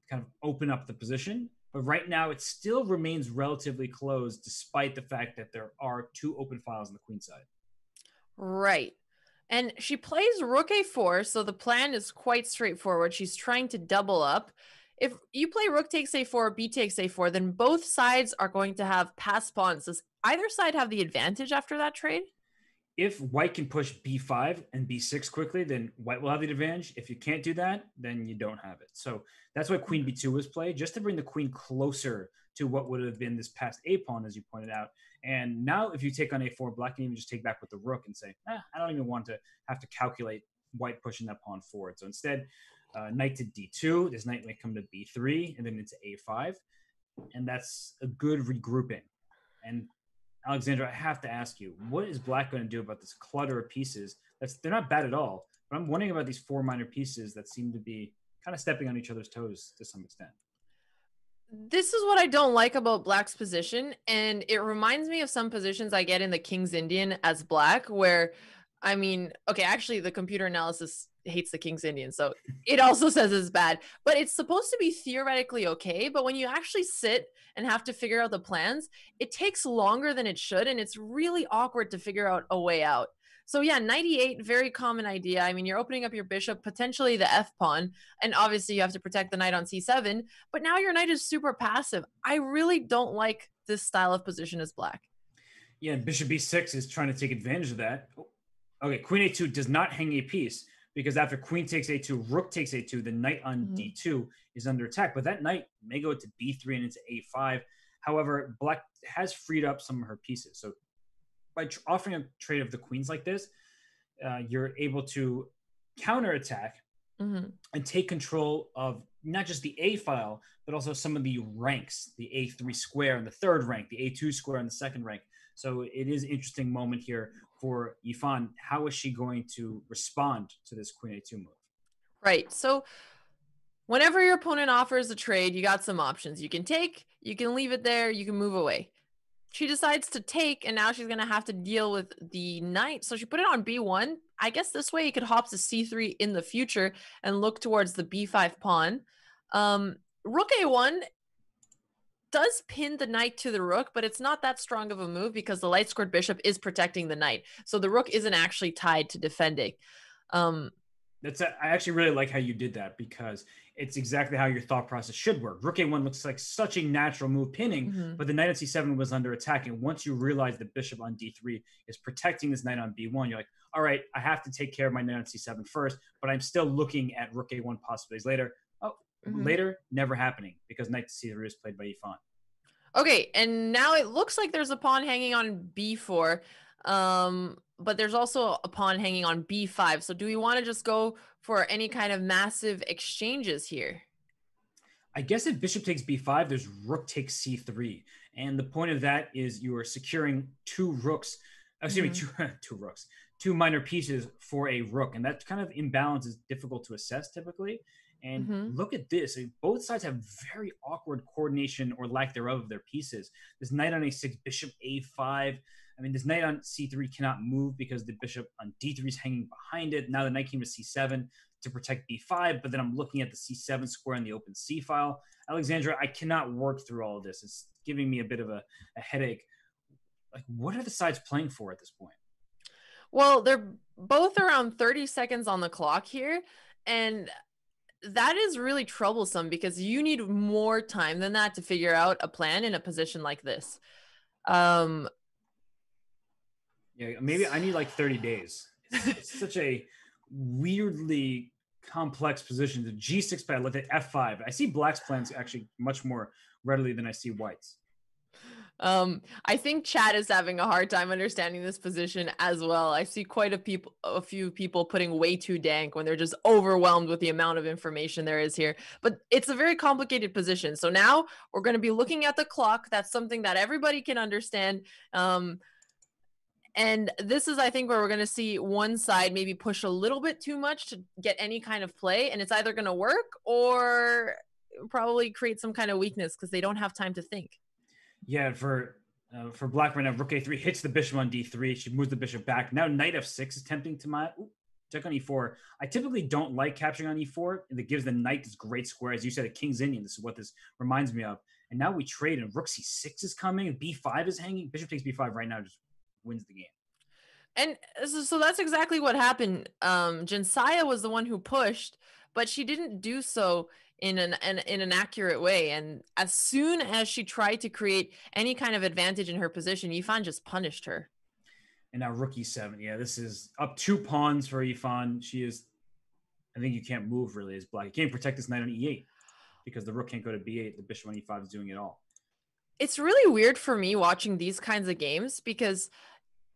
kind of open up the position. But right now, it still remains relatively closed, despite the fact that there are two open files on the queen side. Right. And she plays rook a4, so the plan is quite straightforward. She's trying to double up. If you play rook takes a4, b takes a4, then both sides are going to have passed pawns. Does either side have the advantage after that trade? If white can push b5 and b6 quickly, then white will have the advantage. If you can't do that, then you don't have it. So that's why queen b2 was played, just to bring the queen closer to what would have been this passed a pawn, as you pointed out. And now if you take on a4, black can even just take back with the rook and say, I don't even want to have to calculate white pushing that pawn forward. So instead, knight to d2, this knight may come to b3, and then into a5. And that's a good regrouping. And Alexandra, I have to ask you, what is black going to do about this clutter of pieces? They're not bad at all, but I'm wondering about these four minor pieces that seem to be kind of stepping on each other's toes to some extent. This is what I don't like about black's position, and it reminds me of some positions I get in the King's Indian as black, where, I mean, okay, actually the computer analysis hates the King's Indian, so it also says it's bad, but it's supposed to be theoretically okay, but when you actually sit and have to figure out the plans, it takes longer than it should, and it's really awkward to figure out a way out. So yeah, knight e8, very common idea. I mean, you're opening up your bishop, potentially the f-pawn, and obviously you have to protect the knight on c7, but now your knight is super passive. I really don't like this style of position as black. Yeah, and bishop b6 is trying to take advantage of that. Okay, queen a2 does not hang a piece, because after queen takes a2, rook takes a2, the knight on d2 is under attack, but that knight may go to b3 and into a5. However, black has freed up some of her pieces, so by offering a trade of the queens like this, you're able to counterattack and take control of not just the A file, but also some of the ranks, the A3 square in the third rank, the A2 square in the second rank. So it is an interesting moment here for Yifan. How is she going to respond to this queen A2 move? Right. So whenever your opponent offers a trade, you got some options. You can take, you can leave it there, you can move away. She decides to take, and now she's going to have to deal with the knight. So she put it on b1. I guess this way you could hop to c3 in the future and look towards the b5 pawn. Rook a1 does pin the knight to the rook, but it's not that strong of a move because the light squared bishop is protecting the knight. So the rook isn't actually tied to defending. I actually really like how you did that, because it's exactly how your thought process should work. Rook a1 looks like such a natural move pinning, but the knight on c7 was under attack. And once you realize the bishop on d3 is protecting this knight on b1, you're like, all right, I have to take care of my knight on c7 first, but I'm still looking at rook a1 possibilities later. Later, never happening, because knight to c3 is played by Yifan. Okay, and now it looks like there's a pawn hanging on b4. But there's also a pawn hanging on b5. So do we want to just go for any kind of massive exchanges here? I guess if bishop takes b5, there's rook takes c3. And the point of that is you are securing two rooks, two minor pieces for a rook. And that kind of imbalance is difficult to assess typically. And look at this. Both sides have very awkward coordination or lack thereof of their pieces. This knight on a6, bishop a5. I mean, this knight on c3 cannot move because the bishop on d3 is hanging behind it. Now the knight came to c7 to protect b5, but then I'm looking at the c7 square in the open c file. Alexandra, I cannot work through all of this. It's giving me a bit of a headache. Like, what are the sides playing for at this point? Well, they're both around 30 seconds on the clock here, and that is really troublesome because you need more time than that to figure out a plan in a position like this. Yeah, maybe I need like 30 days. It's such a weirdly complex position. The G6 pad, look at F5. I see black's plans actually much more readily than I see white's. I think chat is having a hard time understanding this position as well. I see quite a few people putting way too dank when they're just overwhelmed with the amount of information there is here. But it's a very complicated position. So now we're going to be looking at the clock. That's something that everybody can understand. And this is, I think, where we're going to see one side maybe push a little bit too much to get any kind of play. And it's either going to work or probably create some kind of weakness because they don't have time to think. Yeah, for black right now, rook a3 hits the bishop on d3. She moves the bishop back. Now knight f6 is tempting to my check on e4. I typically don't like capturing on e4, and it gives the knight this great square. As you said, a king's Indian. This is what this reminds me of. And now we trade, and rook c6 is coming, and b5 is hanging. Bishop takes b5 right now, just wins the game. And so that's exactly what happened. Zhansaya was the one who pushed, but she didn't do so in an accurate way. And as soon as she tried to create any kind of advantage in her position, Yifan just punished her. And now rook e7. Yeah, this is up 2 pawns for Yifan. She is, I think you can't move really as black. You can't protect this knight on e8 because the rook can't go to b8. The bishop on e5 is doing it all. It's really weird for me watching these kinds of games because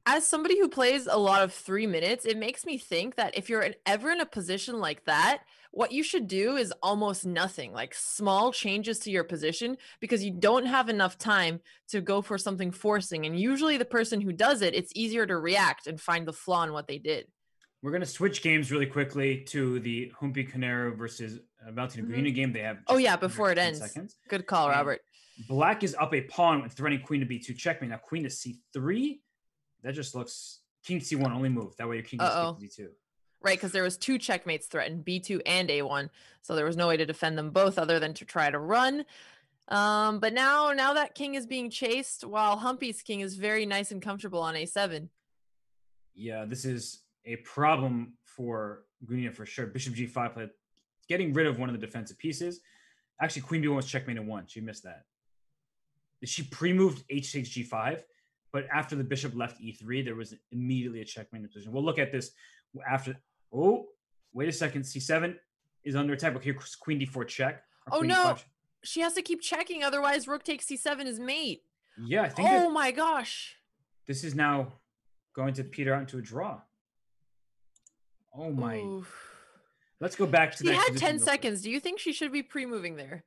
as somebody who plays a lot of 3 minutes, it makes me think that if you're ever in a position like that, what you should do is almost nothing, like small changes to your position, because you don't have enough time to go for something forcing. And usually the person who does it, it's easier to react and find the flaw in what they did. We're going to switch games really quickly to the Humpy Koneru versus Valentina Gunina game. They have before it ends. Seconds. Good call, Robert. Black is up a pawn with threatening queen to b2 checkmate. Now queen to c3. That just looks king c1 only move. That way your king gets to d2. Right, because there was 2 checkmates threatened, b2 and a1. So there was no way to defend them both other than to try to run. But now that king is being chased, while Humpy's king is very nice and comfortable on a7. Yeah, this is a problem for Gunina for sure. Bishop g5 play, getting rid of one of the defensive pieces. Actually, queen b1 was checkmate in 1. She missed that. She pre-moved h6 g5, but after the bishop left e3, there was immediately a checkmate in position. We'll look at this after. Oh, wait a second. c7 is under attack. Okay, queen d4 check. Oh, no. She has to keep checking. Otherwise, rook takes c7 is mate. Yeah, I think. Oh, my gosh. This is now going to peter out into a draw. Oh, my. Oof. Let's go back to that. She had 10 seconds. Do you think she should be pre-moving there?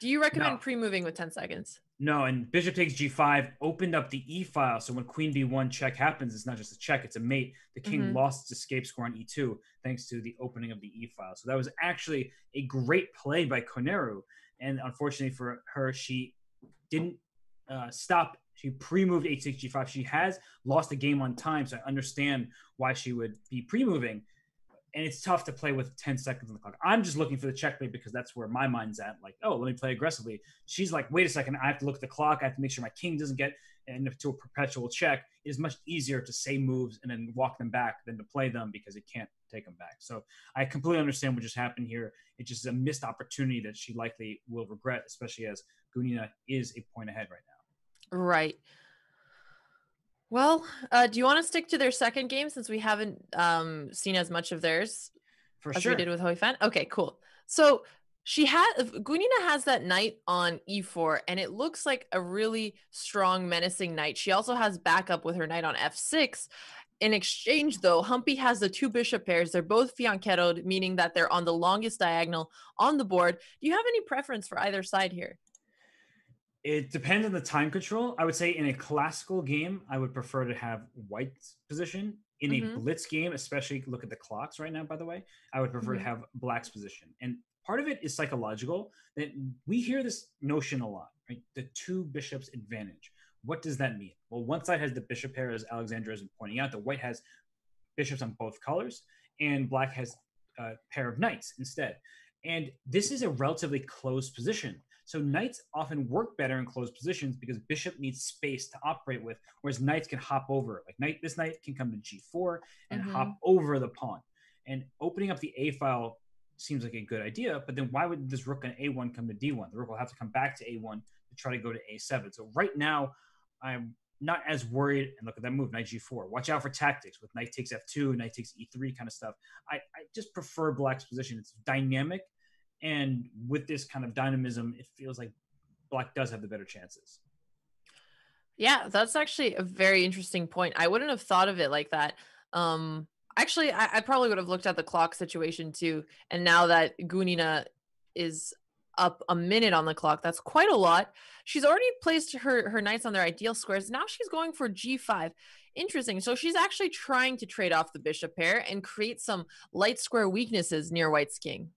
Do you recommend pre-moving with 10 seconds? No, and bishop takes g5 opened up the e file. So when queen b1 check happens, it's not just a check, it's a mate. The king lost its escape score on e2 thanks to the opening of the e file. So that was actually a great play by Koneru. And unfortunately for her, she didn't stop. She pre-moved h6 g5. She has lost the game on time, so I understand why she would be pre-moving. And it's tough to play with 10 seconds on the clock. I'm just looking for the checkmate because that's where my mind's at. Like, oh, let me play aggressively. She's like, wait a second. I have to look at the clock. I have to make sure my king doesn't get into a perpetual check. It is much easier to say moves and then walk them back than to play them because it can't take them back. So I completely understand what just happened here. It just is a missed opportunity that she likely will regret, especially as Gunina is a point ahead right now. Right. Well, do you want to stick to their second game since we haven't seen as much of theirs as we did with Hou Yifan? Okay, cool. So Gunina has that knight on e4, and it looks like a really strong, menacing knight. She also has backup with her knight on f6. In exchange, though, Humpy has the 2 bishop pairs. They're both fianchettoed, meaning that they're on the longest diagonal on the board. Do you have any preference for either side here? It depends on the time control. I would say in a classical game, I would prefer to have white's position. In a blitz game, especially look at the clocks right now, by the way, I would prefer to have black's position. And part of it is psychological. That we hear this notion a lot, right? The 2 bishops advantage. What does that mean? Well, one side has the bishop pair, as Alexandra has been pointing out. The white has bishops on both colors, and black has a pair of knights instead. And this is a relatively closed position. So knights often work better in closed positions because bishop needs space to operate with, whereas knights can hop over. Like this knight can come to g4 and hop over the pawn. And opening up the a file seems like a good idea, but then why would this rook on a1 come to d1? The rook will have to come back to a1 to try to go to a7. So right now, I'm not as worried. And look at that move, knight g4. Watch out for tactics with knight takes f2, knight takes e3 kind of stuff. I just prefer black's position. It's dynamic. And with this kind of dynamism, it feels like black does have the better chances. Yeah, that's actually a very interesting point. I wouldn't have thought of it like that. Actually, I probably would have looked at the clock situation too. And now that Gunina is up a minute on the clock, that's quite a lot. She's already placed her knights on their ideal squares. Now she's going for g5. Interesting. So she's actually trying to trade off the bishop pair and create some light square weaknesses near white's king.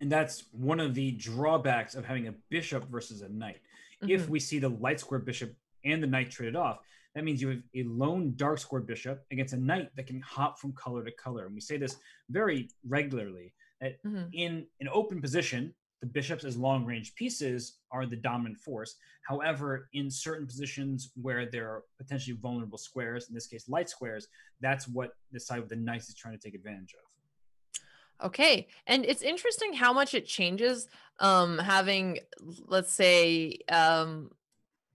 And that's one of the drawbacks of having a bishop versus a knight. Mm-hmm. If we see the light square bishop and the knight traded off, that means you have a lone dark square bishop against a knight that can hop from color to color. And we say this very regularly, that mm-hmm. in an open position, the bishops as long-range pieces are the dominant force. However, in certain positions where there are potentially vulnerable squares, in this case light squares, that's what the side with the knights is trying to take advantage of. Okay. And it's interesting how much it changes having, let's say,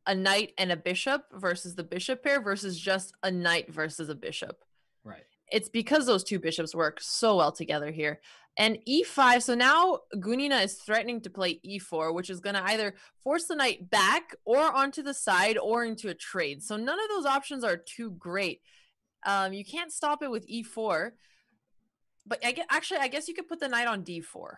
a knight and a bishop versus the bishop pair versus just a knight versus a bishop. Right. It's because those two bishops work so well together here. And e5, so now Gunina is threatening to play e4, which is going to either force the knight back or onto the side or into a trade. So none of those options are too great. You can't stop it with e4. But I guess you could put the knight on d4.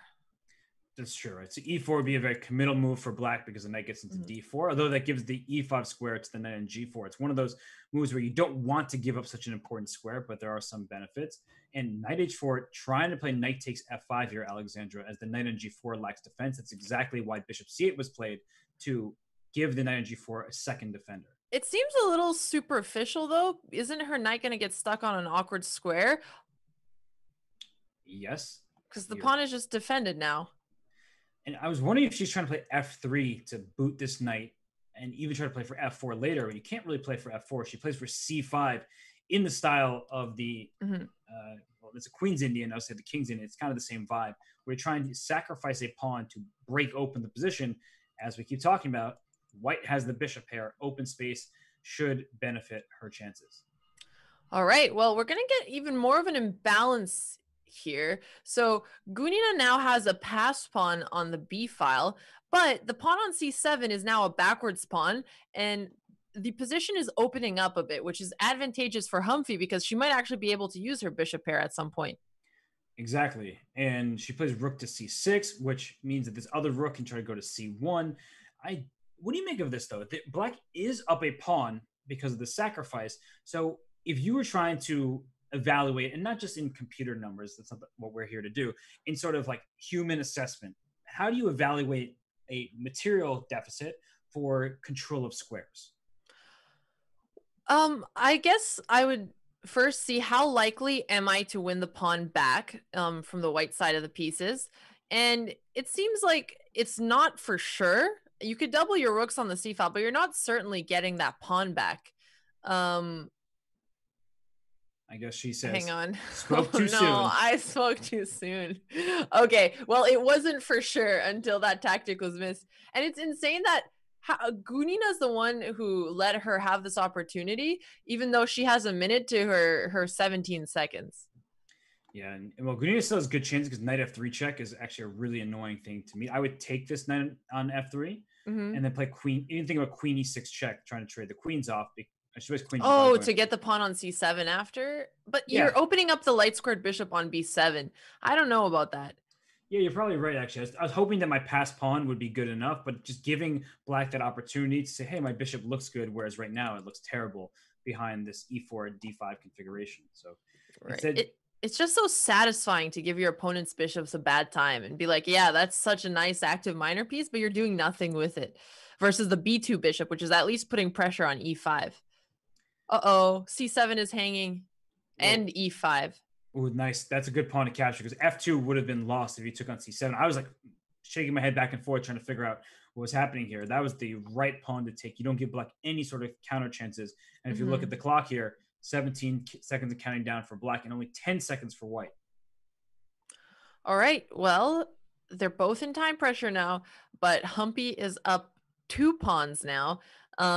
That's true, right? So e4 would be a very committal move for black because the knight gets into d4, although that gives the e5 square to the knight on g4. It's one of those moves where you don't want to give up such an important square, but there are some benefits. And knight h4, trying to play knight takes f5 here, Alexandra, as the knight on g4 lacks defense. That's exactly why bishop c8 was played, to give the knight on g4 a second defender. It seems a little superficial, though. Isn't her knight going to get stuck on an awkward square? Yes. Because the pawn is just defended now. And I was wondering if she's trying to play f3 to boot this knight and even try to play for f4 later. You can't really play for f4. She plays for c5 in the style of the, well, it's a Queen's Indian. I would say the King's Indian. It's kind of the same vibe. We're trying to sacrifice a pawn to break open the position. As we keep talking about, white has the bishop pair. Open space should benefit her chances. All right. Well, we're going to get even more of an imbalance here. So Gunina now has a passed pawn on the B file, but the pawn on C7 is now a backwards pawn, and the position is opening up a bit, which is advantageous for Humpy because she might actually be able to use her bishop pair at some point. Exactly. And she plays rook to C6, which means that this other rook can try to go to C1. What do you make of this, though? That black is up a pawn because of the sacrifice. So if you were trying to evaluate, and not just in computer numbers, that's not what we're here to do, in sort of like human assessment, how do you evaluate a material deficit for control of squares? I guess I would first see how likely am I to win the pawn back from the white side of the pieces. And it seems like it's not for sure. You could double your rooks on the C file, but you're not certainly getting that pawn back. I guess she says, hang on, spoke too soon. No, I spoke too soon. Okay, well, it wasn't for sure until that tactic was missed. And it's insane that Gunina's the one who let her have this opportunity, even though she has a minute to her 17 seconds. Yeah, and well, Gunina still has good chance because knight f3 check is actually a really annoying thing to me. I would take this knight on f3 and then play queen. You didn't think about queen e6 check, trying to trade the queens off. Oh, to get the pawn on c7 after? But you're opening up the light squared bishop on b7. I don't know about that. Yeah, you're probably right, actually. I was hoping that my passed pawn would be good enough, but just giving black that opportunity to say, hey, my bishop looks good, whereas right now it looks terrible behind this e4, d5 configuration. So right. It's just so satisfying to give your opponent's bishops a bad time and be like, yeah, that's such a nice active minor piece, but you're doing nothing with it. Versus the b2 bishop, which is at least putting pressure on e5. Uh-oh, c7 is hanging, and e5. Oh, nice. That's a good pawn to capture because f2 would have been lost if you took on c7. I was like shaking my head back and forth trying to figure out what was happening here. That was the right pawn to take. You don't give black any sort of counter chances. And if you look at the clock here, 17 seconds of counting down for black and only 10 seconds for white. All right, well, they're both in time pressure now, but Humpy is up 2 pawns now.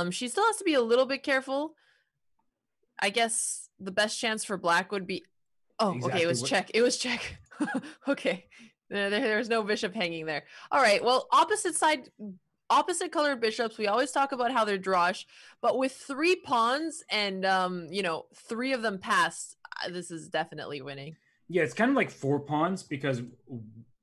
She still has to be a little bit careful. I guess the best chance for black would be, oh, exactly. Okay, it was check. It was check. Okay, there's no bishop hanging there. All right, well, opposite colored bishops, we always talk about how they're drosh, but with 3 pawns and, 3 of them passed, this is definitely winning. Yeah, it's kind of like 4 pawns because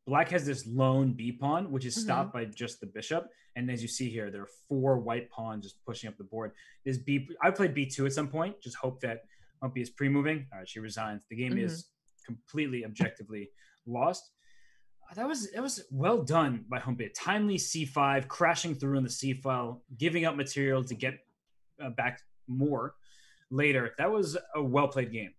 black has this lone B pawn, which is stopped by just the bishop. And as you see here, there are 4 white pawns just pushing up the board. This B, I played B2 at some point, just hope that Humpy is pre-moving. All right, she resigns. The game is completely objectively lost. That was well done by Humpy. Timely C5, crashing through in the C file, giving up material to get back more later. That was a well-played game.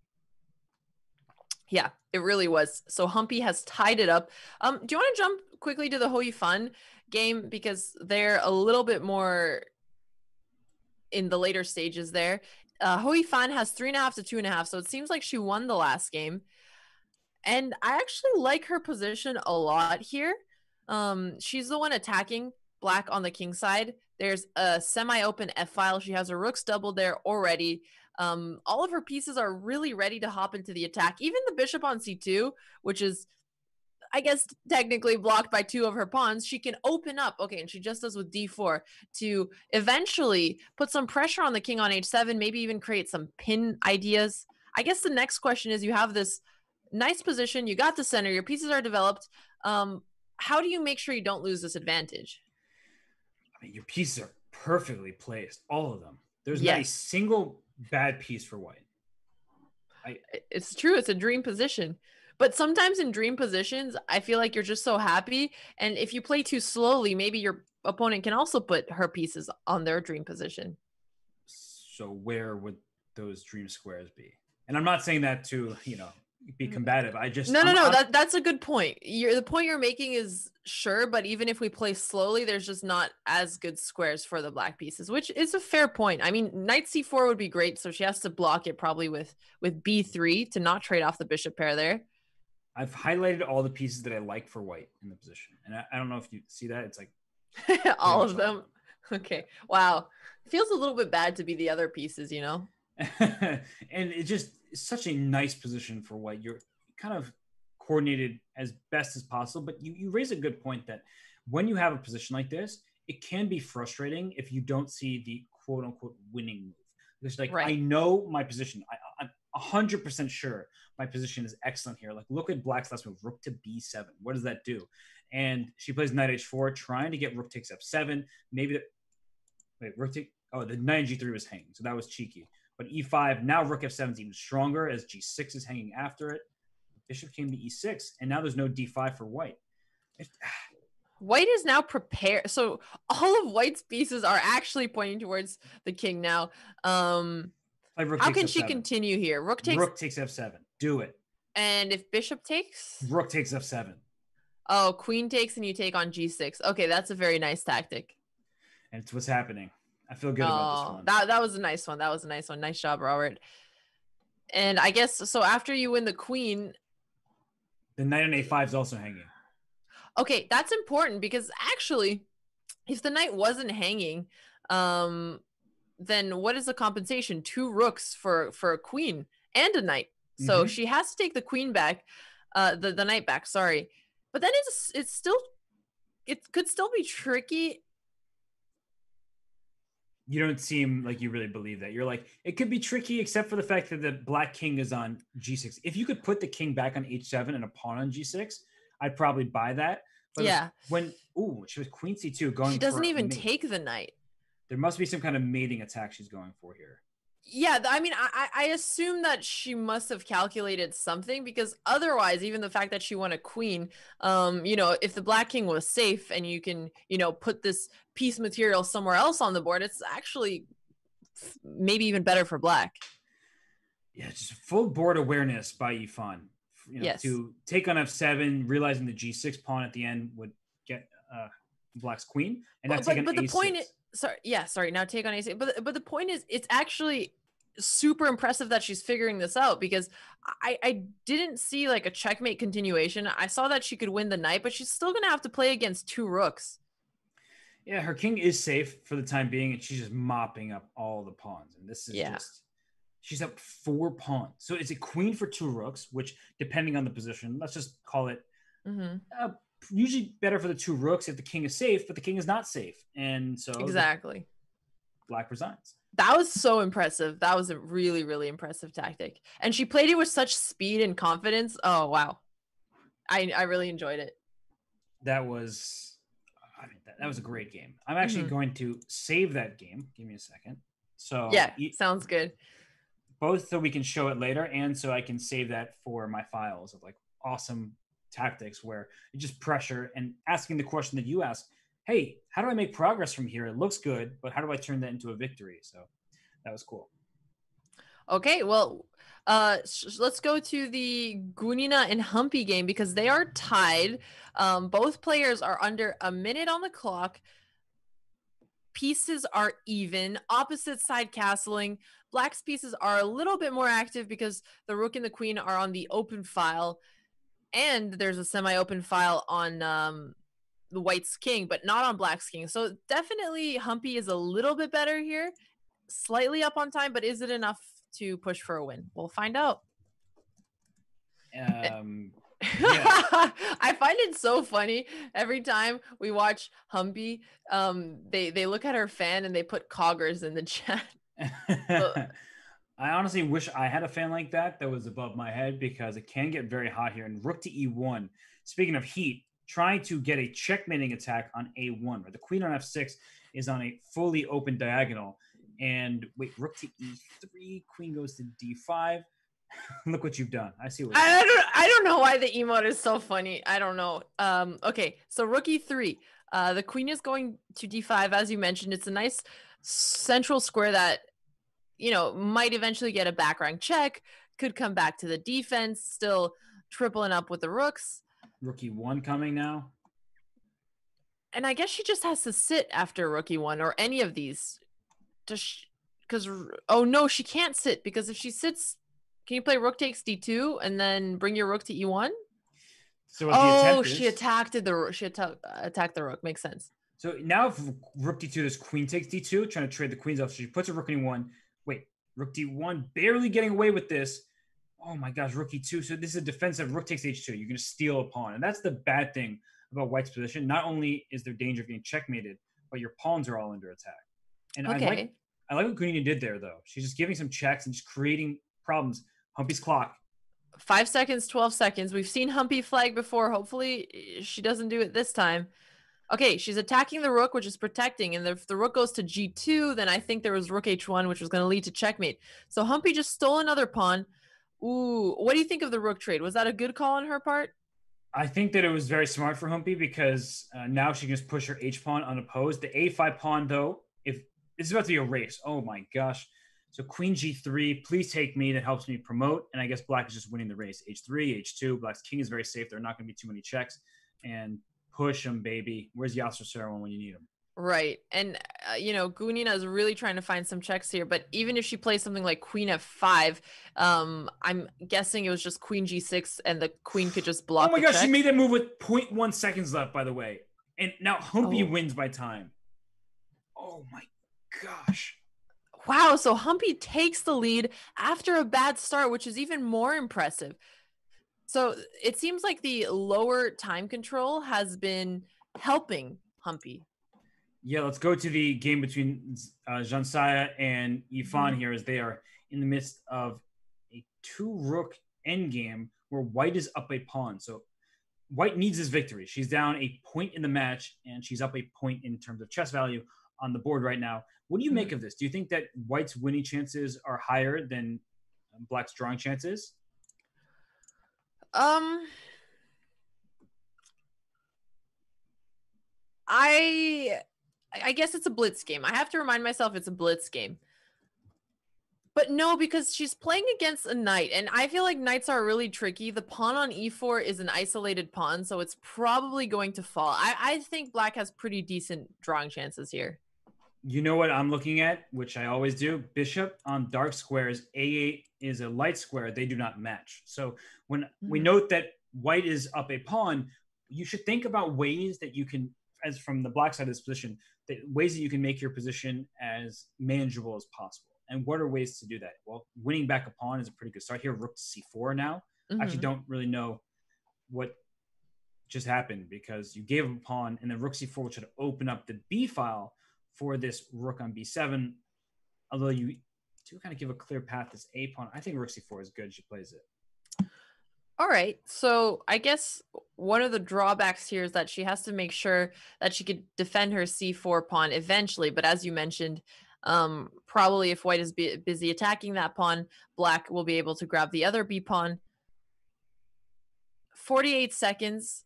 Yeah, it really was. So Humpy has tied it up. Do you want to jump quickly to the Hou Yifan game? Because they're a little bit more in the later stages there. Hou Yifan has 3.5 to 2.5. So it seems like she won the last game. And I actually like her position a lot here. She's the one attacking black on the king side. There's a semi-open f-file. She has her rooks doubled there already. All of her pieces are really ready to hop into the attack. Even the bishop on c2, which is, I guess, technically blocked by 2 of her pawns, she can open up. Okay, and she just does with d4 to eventually put some pressure on the king on h7, maybe even create some pin ideas. I guess the next question is, you have this nice position, you got the center, your pieces are developed. How do you make sure you don't lose this advantage? I mean, your pieces are perfectly placed, all of them. There's not a single bad piece for white. It's true. It's a dream position. But sometimes in dream positions, I feel like you're just so happy. And if you play too slowly, maybe your opponent can also put her pieces on their dream position. So where would those dream squares be? And I'm not saying that to, be combative. I just no. That's a good point. The point you're making is sure, but even if we play slowly, there's just not as good squares for the black pieces, which is a fair point. I mean, knight c4 would be great, so she has to block it probably with b3 to not trade off the bishop pair there. I've highlighted all the pieces that I like for white in the position, and I don't know if you see that. It's like all of them. Okay, wow, it feels a little bit bad to be the other pieces, and it just is such a nice position for white. You're kind of coordinated as best as possible, but you raise a good point that when you have a position like this, it can be frustrating if you don't see the quote unquote winning move. It's like, right. I know my position. I'm 100% sure my position is excellent here. Like, look at black's last move, rook to b7. What does that do? And she plays knight h4, trying to get rook takes f7. Maybe the knight g3 was hanging, so that was cheeky. But e5, now rook f7 is even stronger as g6 is hanging after it. Bishop came to e6, and now there's no d5 for white. White is now prepared. So all of white's pieces are actually pointing towards the king now. How can she continue here? Rook takes f7. Do it. And if bishop takes? Rook takes f7. Oh, queen takes and you take on g6. Okay, that's a very nice tactic. And it's what's happening. I feel good about this one. That was a nice one. Nice job, Robert. And I guess, so after you win the queen. The knight on a5 is also hanging. Okay, that's important because actually, if the knight wasn't hanging, then what is the compensation? 2 rooks for a queen and a knight. So she has to take the queen back, the knight back, sorry. But then it could still be tricky. You don't seem like you really believe that. You're like, it could be tricky except for the fact that the black king is on g6. If you could put the king back on h7 and a pawn on g6, I'd probably buy that. But yeah. She was queen c2 going for. She doesn't even take the knight. There must be some kind of mating attack she's going for here. Yeah, I mean, I assume that she must have calculated something because otherwise, even the fact that she won a queen, if the black king was safe and you can, put this piece material somewhere else on the board, it's actually maybe even better for black. Yeah, just full board awareness by Yifan. Yes. To take on f7, realizing the g6 pawn at the end would get black's queen. And that's like an a6. Now take on a6. But the point is, it's actually super impressive that she's figuring this out, because I didn't see like a checkmate continuation. I saw that she could win the knight, but she's still going to have to play against two rooks. Yeah, her king is safe for the time being, and she's just mopping up all the pawns. And this is just, she's up 4 pawns. So it's a queen for 2 rooks, which depending on the position, let's just call it usually better for the 2 rooks if the king is safe, but the king is not safe. And so exactly, black resigns. That was so impressive. That was a really, really impressive tactic. And she played it with such speed and confidence. Oh, wow. I really enjoyed it. That was, I mean, that was a great game. I'm actually going to save that game. Give me a second. So yeah, sounds good. Both so we can show it later, and so I can save that for my files of like awesome tactics where you just pressure and asking the question that you asked. Hey, how do I make progress from here? It looks good, but how do I turn that into a victory? So that was cool. Okay, well, let's go to the Gunina and Humpy game because they are tied. Both players are under a minute on the clock. Pieces are even, opposite side castling. Black's pieces are a little bit more active because the rook and the queen are on the open file, and there's a semi-open file on the white's king, but not on black's king. So definitely Humpy is a little bit better here, slightly up on time, but is it enough to push for a win? We'll find out. Yeah. I find it so funny every time we watch Humpy. They look at her fan and they put coggers in the chat. I honestly wish I had a fan like that was above my head, because it can get very hot here. And rook to e1. Speaking of heat, trying to get a checkmating attack on a1, where the queen on f6 is on a fully open diagonal. And wait, rook to e3, queen goes to d5. Look what you've done. I see what you've done. I don't know why the emote is so funny. I don't know. Okay, so rook e3. The queen is going to d5, as you mentioned. It's a nice central square that, you know, might eventually get a background check, could come back to the defense, still tripling up with the rooks. Rook e1 coming now. And I guess she just has to sit after rook e1 or any of these. Because, oh no, she can't sit, because if she sits, can you play rook takes d2 and then bring your rook to e1? So oh, she attacked the rook. Makes sense. So now if rook d2, there's queen takes d2, trying to trade the queens off. So she puts a rook in e1. Wait, rook d1, barely getting away with this. Oh my gosh, rook e2. So this is a defensive rook takes h2. You're going to steal a pawn. And that's the bad thing about white's position. Not only is there danger of getting checkmated, but your pawns are all under attack. And okay. I like what Gunina did there, though. She's just giving some checks and just creating problems. Humpy's clock. 5 seconds, 12 seconds. We've seen Humpy flag before. Hopefully she doesn't do it this time. Okay, she's attacking the rook, which is protecting. And if the rook goes to g2, then I think there was rook h1, which was going to lead to checkmate. So Humpy just stole another pawn. Ooh, what do you think of the rook trade? Was that a good call on her part? I think that it was very smart for Humpy, because now she can just push her h-pawn unopposed. The a5 pawn, though, if this is about to be a race. Oh, my gosh. So queen g3, please take me. That helps me promote. And I guess black is just winning the race. h3, h2. Black's king is very safe. There are not going to be too many checks. And push him, baby. Where's Yasser Sarawin when you need him? Right. And, you know, Gunina is really trying to find some checks here. But even if she plays something like queen f5, I'm guessing it was just queen g6 and the queen could just block. Oh, my gosh. She made that move with 0.1 seconds left, by the way. And now Humpy wins by time. Oh, my gosh. Wow. So Humpy takes the lead after a bad start, which is even more impressive. So it seems like the lower time control has been helping Humpy. Yeah, let's go to the game between Zhansaya and Yifan here, as they are in the midst of a 2-rook endgame where white is up a pawn. So white needs this victory. She's down a point in the match, and she's up a point in terms of chess value on the board right now. What do you make of this? Do you think that white's winning chances are higher than black's drawing chances? I guess it's a blitz game. I have to remind myself it's a blitz game. But no, because she's playing against a knight, and I feel like knights are really tricky. The pawn on e4 is an isolated pawn, so it's probably going to fall. I think black has pretty decent drawing chances here. You know what I'm looking at, which I always do? Bishop on dark squares. A8 is a light square. They do not match. So when we note that white is up a pawn, you should think about ways that you can, as from the black side of this position, that ways that you can make your position as manageable as possible. And what are ways to do that? Well, winning back a pawn is a pretty good start here. Rook to C4 now. I actually don't really know what just happened, because you gave him a pawn, and then rook C4, which would open up the B file for this rook on B7, although you do kind of give a clear path this A pawn. I think rook C4 is good. She plays it. All right. So I guess one of the drawbacks here is that she has to make sure that she could defend her C4 pawn eventually. But as you mentioned, probably if white is busy attacking that pawn, black will be able to grab the other B pawn. 48 seconds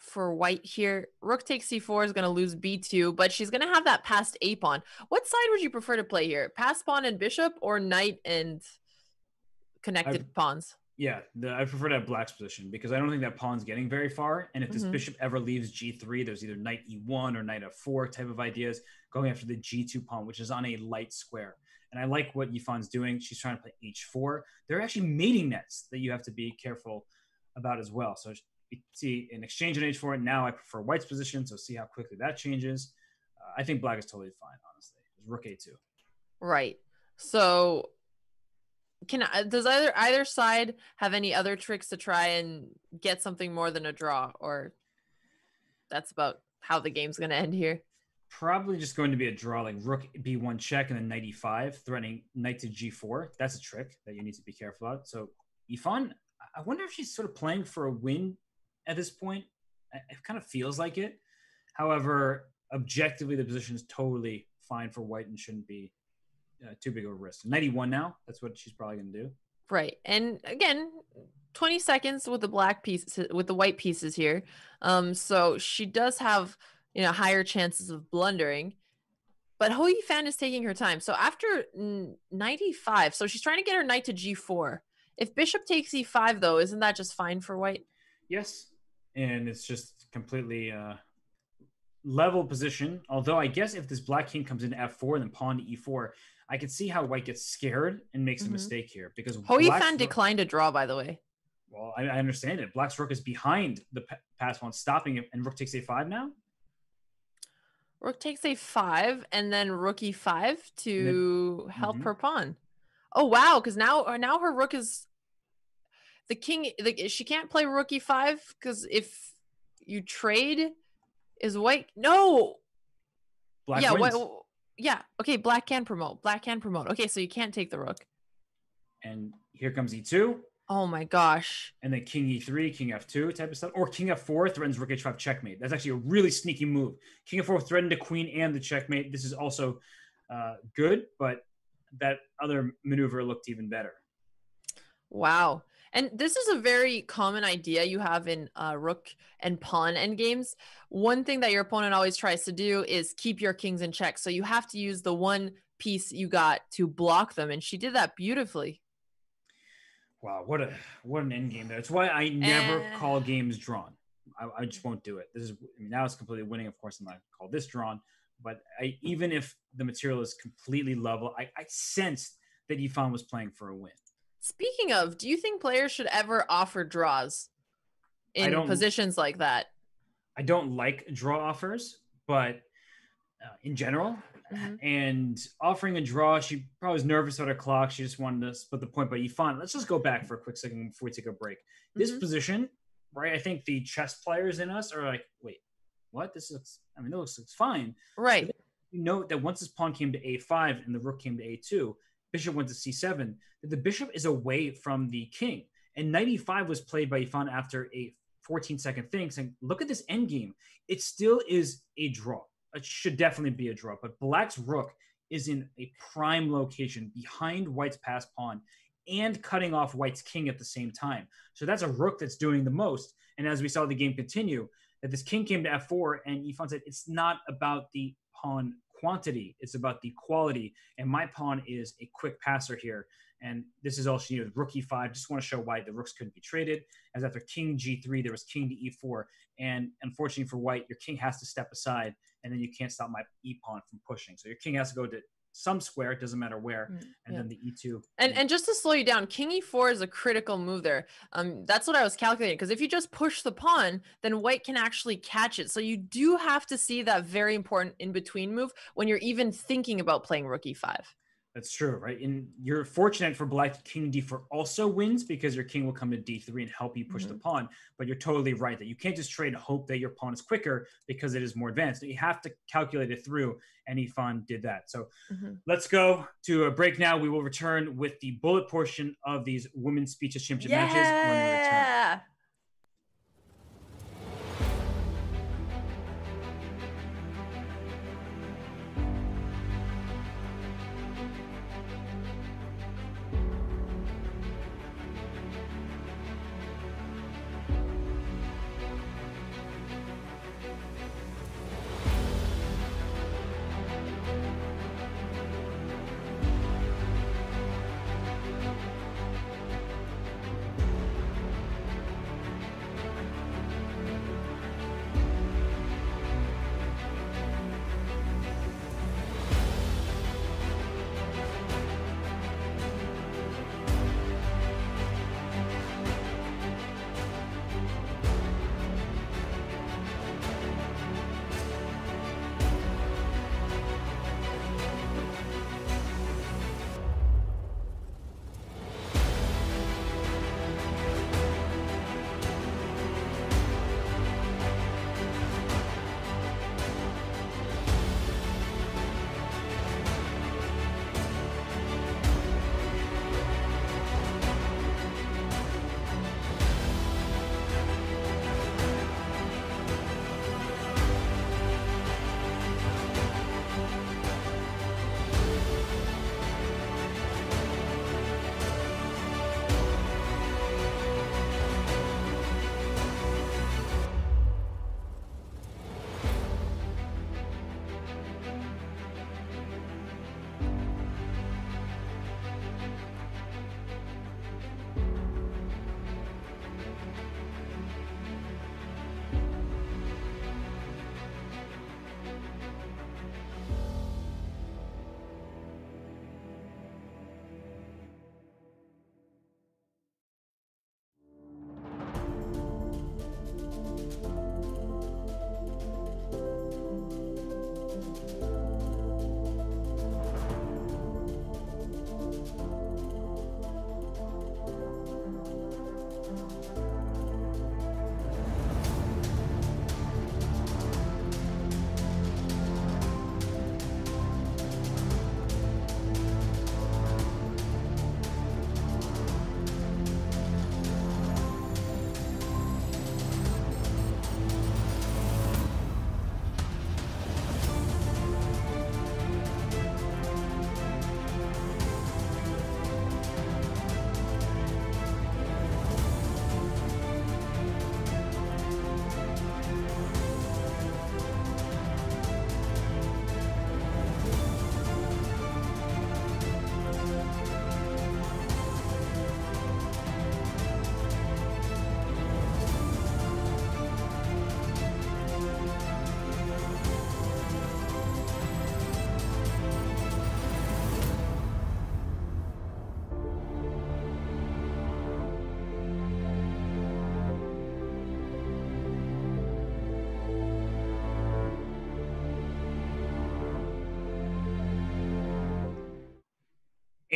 for white here. Rook takes C4 is going to lose B2, but she's going to have that passed A pawn. What side would you prefer to play here? Passed pawn and bishop, or knight and connected pawns? Yeah, I prefer to have black's position, because I don't think that pawn's getting very far. And if this bishop ever leaves G3, there's either knight E1 or knight F4 type of ideas going after the G2 pawn, which is on a light square. And I like what Yifan's doing. She's trying to play H4. There are actually mating nets that you have to be careful about as well. So see an exchange on H4, and now I prefer white's position, so see how quickly that changes. I think black is totally fine, honestly. It's rook A2. Right. So does either side have any other tricks to try and get something more than a draw, or that's about how the game's going to end here? Probably just going to be a draw, like rook B1 check and then knight E5, threatening knight to G4. That's a trick that you need to be careful of. So Yifan, I wonder if she's sort of playing for a win at this point. It kind of feels like it. However, objectively, the position is totally fine for white and shouldn't be too big of a risk. 91 now. That's what she's probably going to do. Right. And again, 20 seconds with the black piece, with the white pieces here. So she does have, you know, higher chances of blundering. But Hou Yifan is taking her time. So after 95, so she's trying to get her knight to G4. If bishop takes E5, though, isn't that just fine for white? Yes. And it's just completely level position. Although I guess if this black king comes in to F4 and then pawn to E4, I could see how white gets scared and makes a mistake here, because Hou Yifan declined a draw, by the way. Well, I understand it. Black's rook is behind the pass pawn, stopping it, and rook takes A5 now. Rook takes A5, and then rook E5 to help her pawn. Oh wow! Because now her rook is. The king, she can't play rook E5, because if you trade, is white no. Black wins. Yeah. Okay. Black can promote. Black can promote. Okay, so you can't take the rook. And here comes E2. Oh my gosh. And then king E3, king F2 type of stuff, or king F4 threatens rook H5 checkmate. That's actually a really sneaky move. King F4 threatened the queen and the checkmate. This is also good, but that other maneuver looked even better. Wow. And this is a very common idea you have in rook and pawn endgames. One thing that your opponent always tries to do is keep your kings in check. So you have to use the one piece you got to block them. And she did that beautifully. Wow, what an endgame there. It's why I never call games drawn. I just won't do it. This is, I mean, now it's completely winning. Of course, I'm not call this drawn. But even if the material is completely level, I sensed that Yifan was playing for a win. Speaking of, do you think players should ever offer draws in positions like that? I don't like draw offers, but in general. And offering a draw, she probably was nervous about her clock. She just wanted to split the point. But Yifan, let's just go back for a quick second before we take a break. This position, right, I think the chess players in us are like, wait, what? This looks, I mean, it looks fine. Right. But you note that once this pawn came to A5 and the rook came to A2, bishop went to C7, that the bishop is away from the king. And knight E5 was played by Yifan after a 14-second thing, saying, look at this endgame. It still is a draw. It should definitely be a draw. But black's rook is in a prime location behind white's passed pawn and cutting off white's king at the same time. So that's a rook that's doing the most. And as we saw the game continue, that this king came to F4, and Yifan said, it's not about the pawn quantity, it's about the quality. And my pawn is a quick passer here. And this is all she needed, rook e5. Just want to show why the rooks couldn't be traded, as after king g3, there was king to e4. And unfortunately for white, your king has to step aside, and then you can't stop my e-pawn from pushing. So your king has to go to some square, it doesn't matter where, and then the e2. And just to slow you down, king e4 is a critical move there. That's what I was calculating, because if you just push the pawn, then white can actually catch it. So you do have to see that very important in-between move when you're even thinking about playing rook e5. That's true, right? And you're fortunate for black, king d4 also wins, because your king will come to d3 and help you push the pawn. But you're totally right that you can't just trade and hope that your pawn is quicker, because it is more advanced. You have to calculate it through, and Yifan did that. So let's go to a break now. We will return with the bullet portion of these Women's Speed Chess Championship matches when we return.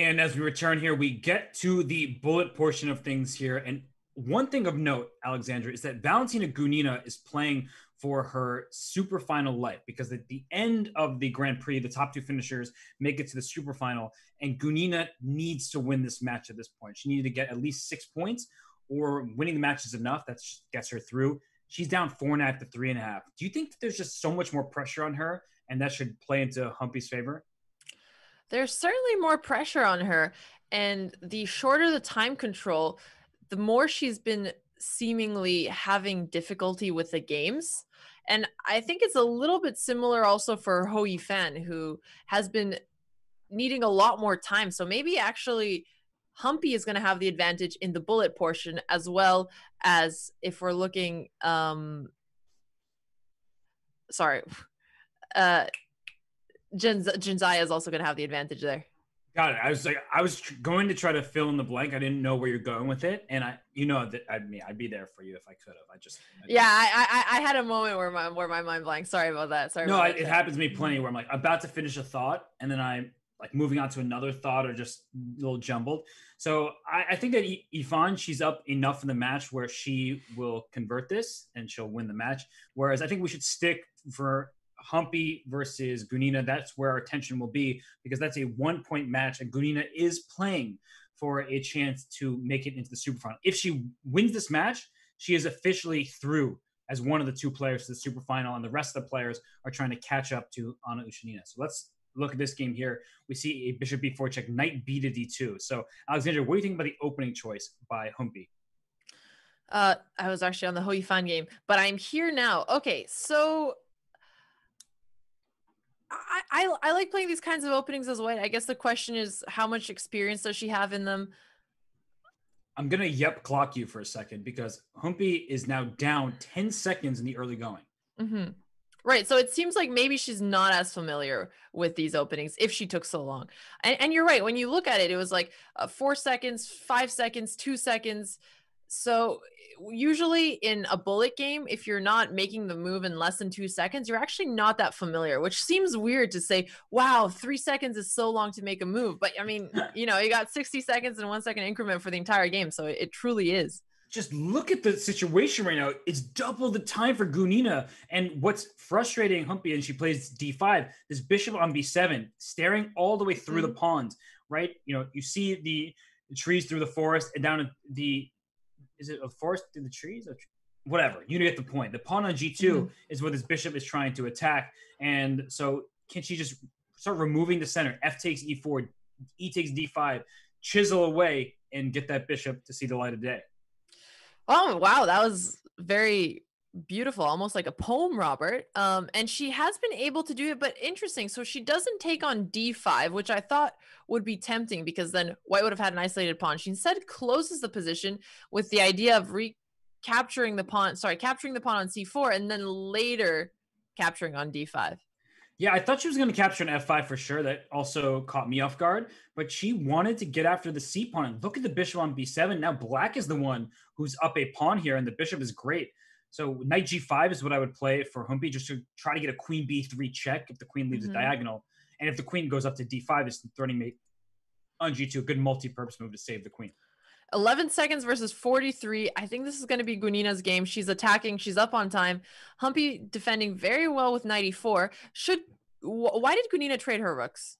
And as we return here, we get to the bullet portion of things here. And one thing of note, Alexandra, is that Valentina Gunina is playing for her super final life, because at the end of the Grand Prix, the top two finishers make it to the super final. And Gunina needs to win this match at this point. She needed to get at least 6 points, or winning the match is enough. That gets her through. She's down 4.5 to 3.5. Do you think that there's just so much more pressure on her, and that should play into Humpy's favor? There's certainly more pressure on her, and the shorter the time control, the more she's been seemingly having difficulty with the games. And I think it's a little bit similar also for Hou Yifan, who has been needing a lot more time. So maybe actually Humpy is going to have the advantage in the bullet portion, as well as if we're looking, Zhansaya is also going to have the advantage there. Got it. I was like, I was going to try to fill in the blank. I didn't know where you're going with it, and I'd be there for you if I could have. I had a moment where my mind blanked. Sorry about that. It happens to me plenty where I'm like about to finish a thought, and then I'm like moving on to another thought or just a little jumbled. So I think that Yifan, she's up enough in the match where she will convert this and she'll win the match. Whereas I think we should stick for Humpy versus Gunina. That's where our attention will be, because that's a 1-point match and Gunina is playing for a chance to make it into the super final. If she wins this match, she is officially through as one of the two players to the super final, and the rest of the players are trying to catch up to Anna Ushenina. So let's look at this game here. We see a bishop b4 check, knight b to d2. So Alexandra, what do you think about the opening choice by Humpy? I was actually on the Hou Yifan game, but I'm here now. Okay, so I like playing these kinds of openings as well. I guess the question is, how much experience does she have in them? I'm going to clock you for a second, because Humpy is now down 10 seconds in the early going. Mm-hmm. Right. So it seems like maybe she's not as familiar with these openings if she took so long. And you're right. When you look at it, it was like 4 seconds, 5 seconds, 2 seconds. So usually in a bullet game, if you're not making the move in less than 2 seconds, you're actually not that familiar, which seems weird to say, wow, 3 seconds is so long to make a move. But I mean, you know, you got 60 seconds and 1 second increment for the entire game. So it truly is. Just look at the situation right now. It's double the time for Gunina. And what's frustrating Humpy, and she plays d5, this bishop on b7, staring all the way through the pawns, right? You know, you see the trees through the forest and down the... Is it a forest through the trees? Whatever. You get the point. The pawn on G2 is where this bishop is trying to attack. And so can she just start removing the center? F takes E4, E takes D5, chisel away and get that bishop to see the light of day. Oh, wow. That was very beautiful. Almost like a poem, Robert. And she has been able to do it, but interesting. So she doesn't take on D5, which I thought would be tempting, because then white would have had an isolated pawn. She instead closes the position with the idea of recapturing the pawn, capturing the pawn on C4, and then later capturing on D5. Yeah, I thought she was going to capture an F5 for sure. That also caught me off guard, but she wanted to get after the C pawn. Look at the bishop on B7. Now black is the one who's up a pawn here, and the bishop is great. So knight G5 is what I would play for Humpy, just to try to get a queen B3 check if the queen leaves a diagonal. And if the queen goes up to D5, it's threatening mate on G2, a good multi-purpose move to save the queen. 11 seconds versus 43. I think this is going to be Gunina's game. She's attacking. She's up on time. Humpy defending very well with knight E4. Why did Gunina trade her rooks?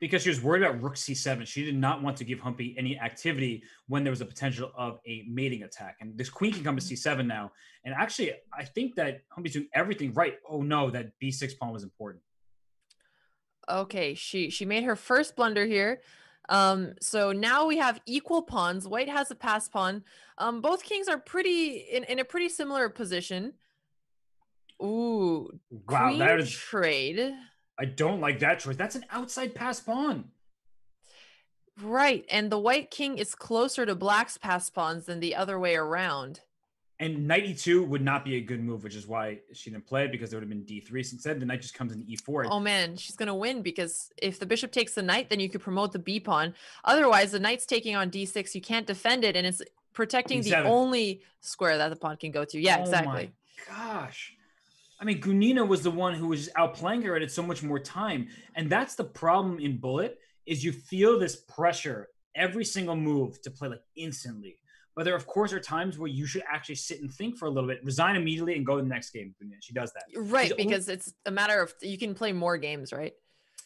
Because she was worried about rook C7. She did not want to give Humpy any activity when there was a potential of a mating attack. And this queen can come to C7 now. And actually, I think that Humpy's doing everything right. Oh no, that B6 pawn was important. Okay, she made her first blunder here. So now we have equal pawns. White has a passed pawn. Both kings are in a pretty similar position. Ooh, wow, queen that is trade. I don't like that choice. That's an outside passed pawn. Right, and the white king is closer to black's passed pawns than the other way around. And knight e2 would not be a good move, which is why she didn't play it, because there would have been d3. So instead, the knight just comes in e4. Oh man, she's going to win, because if the bishop takes the knight, then you could promote the b pawn. Otherwise, the knight's taking on d6. You can't defend it, and it's protecting the only square that the pawn can go to. Yeah, exactly. Oh my gosh. I mean, Gunina was the one who was just outplaying her and had so much more time. And that's the problem in bullet, is you feel this pressure every single move to play like instantly. But there, of course, are times where you should actually sit and think for a little bit, resign immediately, and go to the next game. She does that. Right, because it's a matter of you can play more games, right?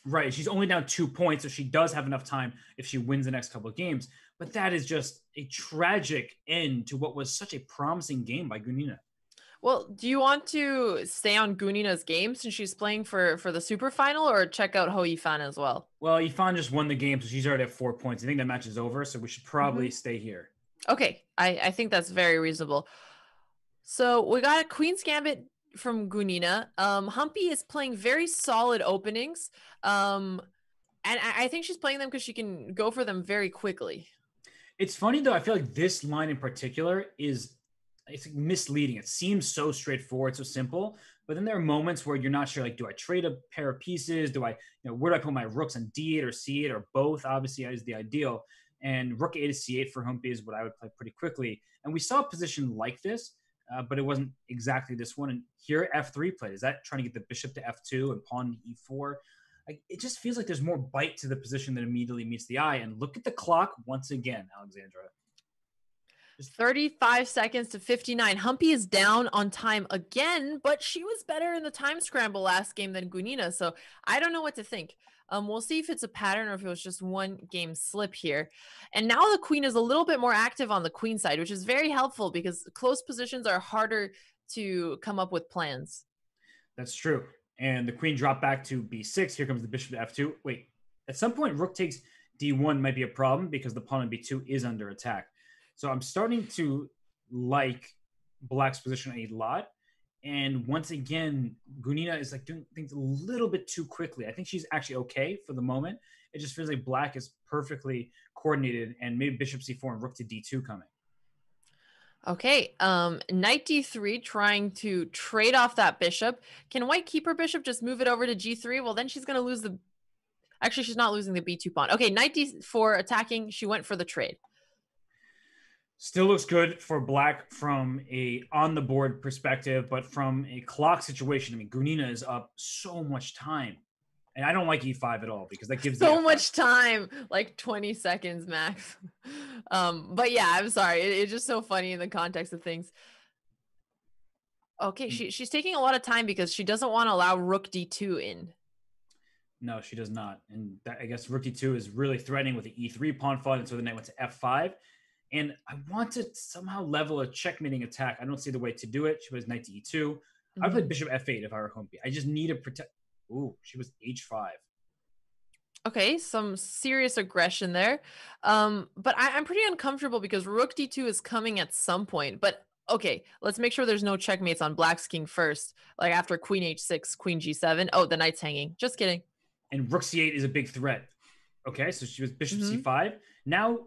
Right. She's only down 2 points, so she does have enough time if she wins the next couple of games. But that is just a tragic end to what was such a promising game by Gunina. Well, do you want to stay on Gunina's game since she's playing for the super final, or check out Hou Yifan as well? Well, Yifan just won the game, so she's already at 4 points. I think that match is over, so we should probably stay here. Okay, I think that's very reasonable. So we got a Queen's Gambit from Gunina. Humpy is playing very solid openings. And I think she's playing them because she can go for them very quickly. It's funny, though. I feel like this line in particular is it's misleading. It seems so straightforward, so simple. But then there are moments where you're not sure, like, do I trade a pair of pieces? Do I, where do I put my rooks on D8 or C8 or both? Obviously, that is the ideal. And rook 8 to C8 for Humpy is what I would play pretty quickly. And we saw a position like this, but it wasn't exactly this one. And here, F3 played. Is that trying to get the bishop to F2 and pawn to E4? It just feels like there's more bite to the position that immediately meets the eye. And look at the clock once again, Alexandra. Just 35 seconds to 59. Humpy is down on time again, but she was better in the time scramble last game than Gunina. So I don't know what to think. We'll see if it's a pattern or if it was just one game slip here. And now the queen is a little bit more active on the queen side, which is very helpful because close positions are harder to come up with plans. That's true. And the queen dropped back to b6. Here comes the bishop to f2. Wait, at some point, rook takes d1 might be a problem because the pawn on b2 is under attack. So I'm starting to like Black's position a lot. And once again, Gunina is like doing things a little bit too quickly. I think she's actually okay for the moment. It just feels like Black is perfectly coordinated and maybe bishop c4 and rook to d2 coming. Okay, knight d3 trying to trade off that bishop. Can white keep her bishop, just move it over to g3? Well, then she's going to lose the... Actually, she's not losing the b2 pawn. Okay, knight d4 attacking. She went for the trade. Still looks good for Black from a on-the-board perspective, but from a clock situation, I mean, Gunina is up so much time. And I don't like e5 at all because that gives so much time, like 20 seconds max. But yeah, I'm sorry. It's just so funny in the context of things. Okay, she's taking a lot of time because she doesn't want to allow rook d2 in. No, she does not. And that, I guess rook d2 is really threatening with the e3 pawn fight, and so the knight went to f5. And I want to somehow level a checkmating attack. I don't see the way to do it. She plays knight to e2. Mm-hmm. I'd play bishop f8 if I were Humpy. I just need to protect... Ooh, she was h5. Okay, some serious aggression there. But I'm pretty uncomfortable because rook d2 is coming at some point. But okay, let's make sure there's no checkmates on Black's king first. Like after queen h6, queen g7. Oh, the knight's hanging. Just kidding. And rook c8 is a big threat. Okay, so she was bishop c5. Now,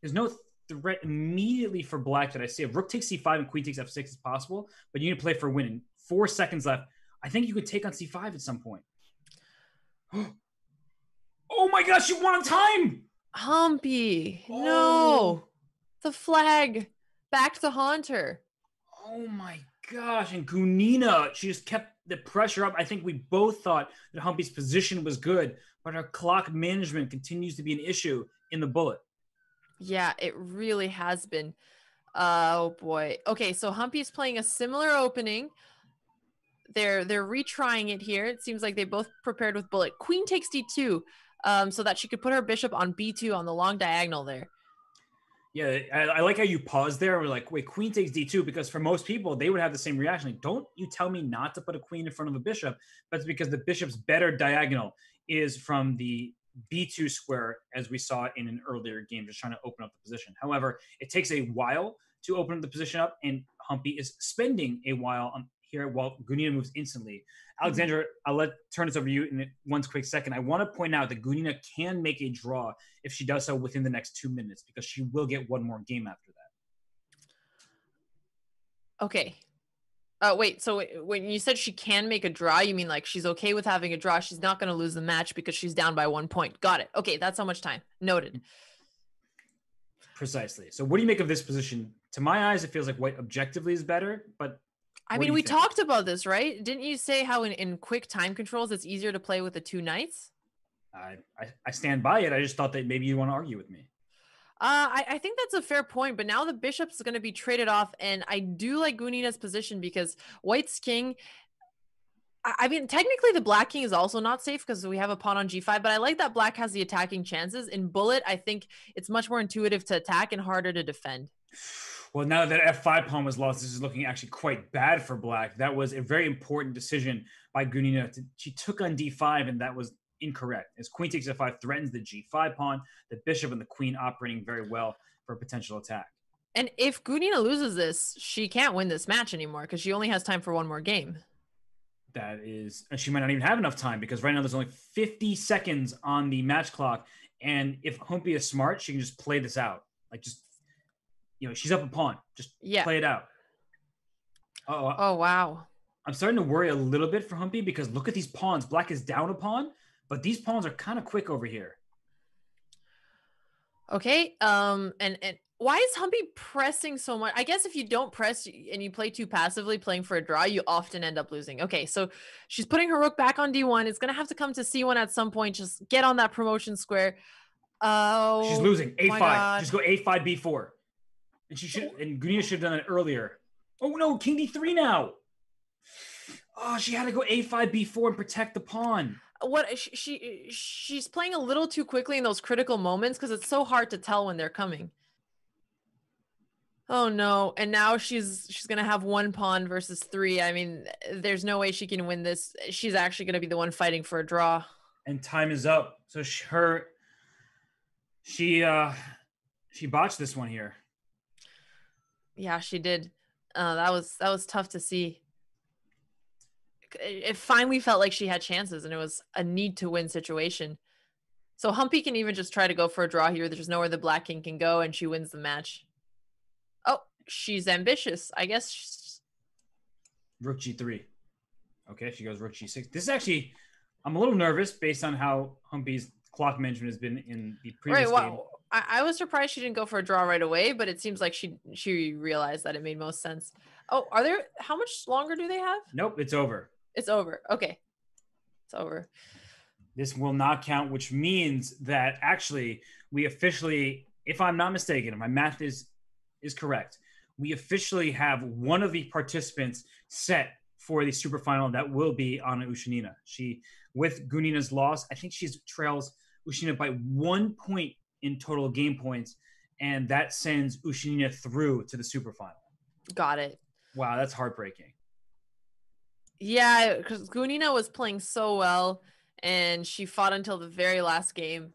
there's no threat immediately for Black that I see. If rook takes c5 and queen takes f6 is possible, but you need to play for winning. 4 seconds left. I think you could take on c5 at some point. Oh my gosh, you won time! Humpy, oh. No. The flag, back to haunt her. Oh my gosh, and Gunina, she just kept the pressure up. I think we both thought that Humpy's position was good, but her clock management continues to be an issue in the bullet. Yeah, it really has been. Oh boy. Okay, so Humpy's playing a similar opening. They're retrying it here. It seems like they both prepared with bullet. Queen takes d2 so that she could put her bishop on b2 on the long diagonal there. Yeah, I like how you pause there. We're like, wait, queen takes d2 because for most people, they would have the same reaction. Like, don't you tell me not to put a queen in front of a bishop. That's because the bishop's better diagonal is from the b2 square as we saw in an earlier game, just trying to open up the position. However, it takes a while to open the position up and Humpy is spending a while on here while Gunina moves instantly. Alexandra, I'll turn this over to you in one quick second. I want to point out that Gunina can make a draw if she does so within the next 2 minutes because she will get one more game after that. Okay. Wait, so when you said she can make a draw, you mean like she's okay with having a draw? She's not going to lose the match because she's down by 1 point. Got it. Okay, that's how much time. Noted. Precisely. So what do you make of this position? To my eyes, it feels like white objectively is better, but I mean, we talked about this, right? Didn't you say how in quick time controls, it's easier to play with the two knights? I stand by it. I just thought that maybe you want to argue with me. I think that's a fair point, but now the bishop's going to be traded off, and I do like Gunina's position because white's king... I mean, technically the black king is also not safe because we have a pawn on g5, but I like that black has the attacking chances. In bullet, I think it's much more intuitive to attack and harder to defend. Well, now that f5 pawn was lost, this is looking actually quite bad for black. That was a very important decision by Gunina. She took on d5, and that was incorrect. As queen takes f5 threatens the g5 pawn, the bishop and the queen operating very well for a potential attack. And if Gunina loses this, she can't win this match anymore because she only has time for one more game. That is, and she might not even have enough time because right now there's only 50 seconds on the match clock. And if Humpy is smart, she can just play this out. Like, just, you know, she's up a pawn. Just play it out. Uh-oh. Oh, wow. I'm starting to worry a little bit for Humpy because look at these pawns. Black is down a pawn, but these pawns are kind of quick over here. Okay. And why is Humpy pressing so much? I guess if you don't press and you play too passively, playing for a draw, you often end up losing. Okay, so she's putting her rook back on D1. It's going to have to come to C1 at some point. Just get on that promotion square. Oh, she's losing. A5. Just go A5, B4. And she should, and Gunina should have done it earlier. Oh no, King D3 now. Oh, she had to go A5, B4 and protect the pawn. What she's playing a little too quickly in those critical moments because it's so hard to tell when they're coming. Oh no! And now she's gonna have one pawn versus three. I mean, there's no way she can win this. She's actually gonna be the one fighting for a draw. And time is up. So she botched this one here. Yeah, she did. That was tough to see. It finally felt like she had chances and it was a need to win situation. So Humpy can even just try to go for a draw here. There's nowhere the black king can go and she wins the match. Oh, she's ambitious. I guess she's... Rook G3. Okay, she goes Rook G6. This is actually, I'm a little nervous based on how Humpy's clock management has been in the previous game. Well, I was surprised she didn't go for a draw right away, but it seems like she realized that it made most sense. Oh, are there, how much longer do they have? Nope, it's over. It's over. Okay. It's over. This will not count, which means that actually we officially, if I'm not mistaken, if my math is correct, we officially have one of the participants set for the super final. That will be Anna Ushenina. She, with Gunina's loss, I think she trails Ushenina by 1 point in total game points, and that sends Ushenina through to the super final. Got it. Wow, that's heartbreaking. Yeah, because Gunina was playing so well, and she fought until the very last game.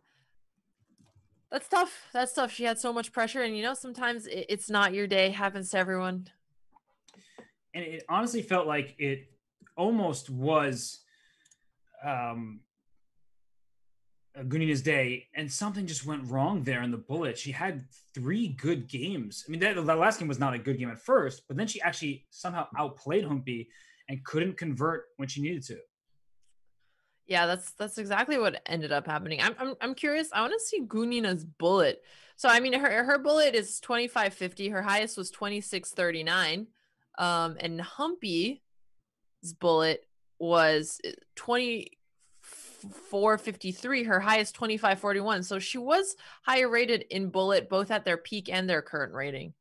That's tough. That's tough. She had so much pressure, and you know, sometimes it's not your day. Happens to everyone. And it honestly felt like it almost was Gunina's day, and something just went wrong there in the bullet. She had three good games. I mean, that last game was not a good game at first, but then she actually somehow outplayed Humpy and couldn't convert when she needed to. Yeah, that's exactly what ended up happening. I'm curious. I want to see Gunina's bullet. So I mean, her bullet is 2550. Her highest was 2639, and Humpy's bullet was 2453. Her highest 2541. So she was higher rated in bullet, both at their peak and their current rating.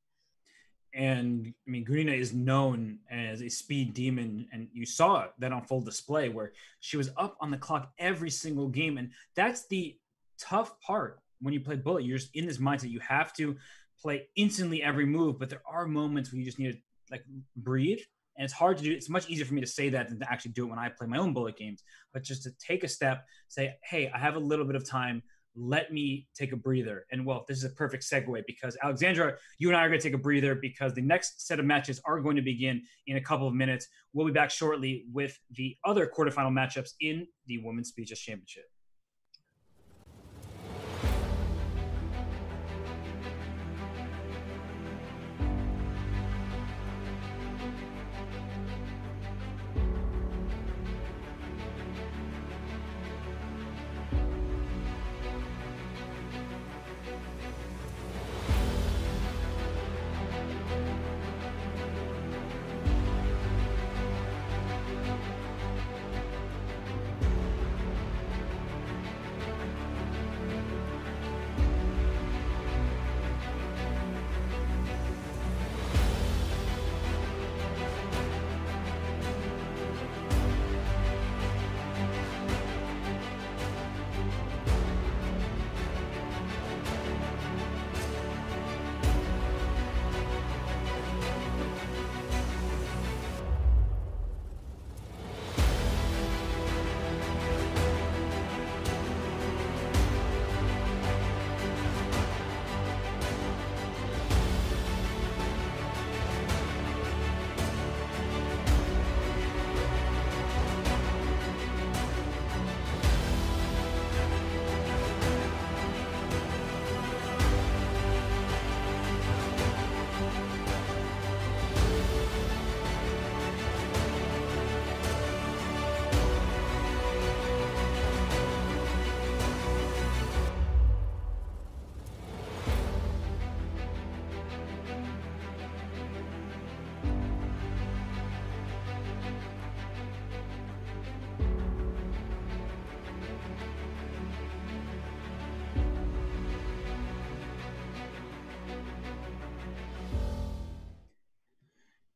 And I mean, Gunina is known as a speed demon, and you saw that on full display where she was up on the clock every single game. And that's the tough part when you play bullet. You're just in this mindset. You have to play instantly every move, but there are moments where you just need to like breathe. And it's hard to do. It's much easier for me to say that than to actually do it when I play my own bullet games. But just to take a step, say, hey, I have a little bit of time. Let me take a breather. And well, this is a perfect segue because Alexandra, you and I are going to take a breather because the next set of matches are going to begin in a couple of minutes. We'll be back shortly with the other quarterfinal matchups in the Women's Speed Chess Championship.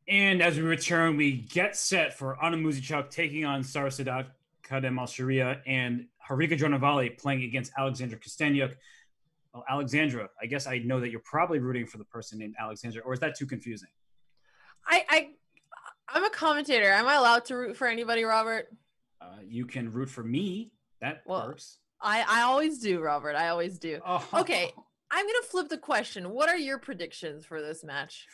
And as we return, we get set for Anna Muzychuk taking on Sarah Khademalsharieh and Harika Dronavalli playing against Alexander Kosteniuk. Well, Alexandra, I guess I know that you're probably rooting for the person named Alexandra, or is that too confusing? I'm a commentator. Am I allowed to root for anybody, Robert? You can root for me. That works. I always do, Robert. I always do. Oh. Okay, I'm going to flip the question. What are your predictions for this match?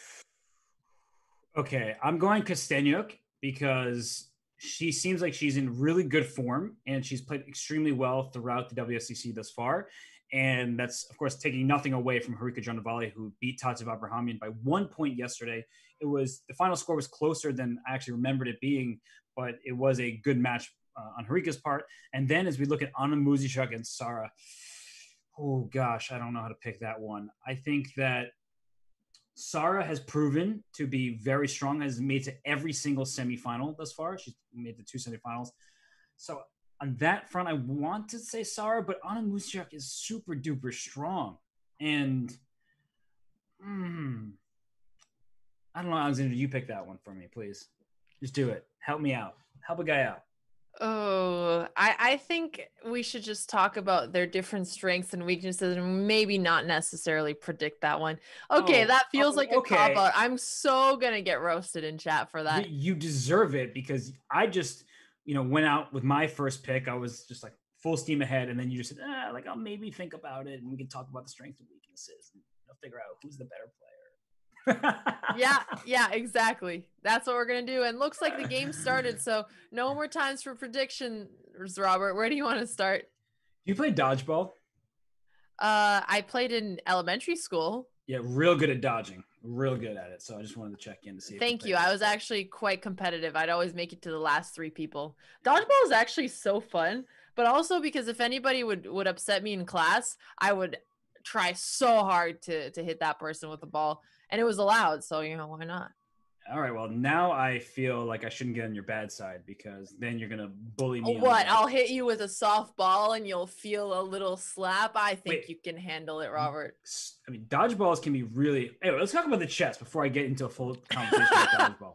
Okay, I'm going Kosteniuk because she seems like she's in really good form and she's played extremely well throughout the WSCC thus far. And that's, of course, taking nothing away from Harika Dronavalli, who beat Tatiana Abrahamian by 1 point yesterday. It was, the final score was closer than I actually remembered it being, but it was a good match on Harika's part. And then as we look at Anna Muzychuk and Sarah, oh gosh, I don't know how to pick that one. I think that Sarah has proven to be very strong, has made to every single semifinal thus far. She's made the two semifinals. So on that front, I want to say Sarah, but Anna Muzychuk is super duper strong. And I don't know, Alexander, you pick that one for me, please. Just do it. Help me out. Help a guy out. Oh, I think we should just talk about their different strengths and weaknesses and maybe not necessarily predict that one. Okay, that feels like a cop-out. I'm so going to get roasted in chat for that. You deserve it because I just, went out with my first pick. I was just like full steam ahead. And then you just said, I'll maybe think about it and we can talk about the strengths and weaknesses and figure out who's the better player. yeah, exactly. That's what we're gonna do. And looks like the game started, so no more times for predictions, Robert. Where do you want to start? You play dodgeball? I played in elementary school. Yeah, real good at dodging. Real good at it. So I just wanted to check in to see. Thank you. I was actually quite competitive. I'd always make it to the last three people. Dodgeball is actually so fun, but also because if anybody would upset me in class, I would try so hard to hit that person with the ball. And it was allowed, so, why not? All right, well, now I feel like I shouldn't get on your bad side because then you're going to bully me. What? I'll hit you with a softball and you'll feel a little slap? I think you can handle it, Robert. I mean, dodgeballs can be really... Anyway, let's talk about the chess before I get into a full conversation about dodgeball.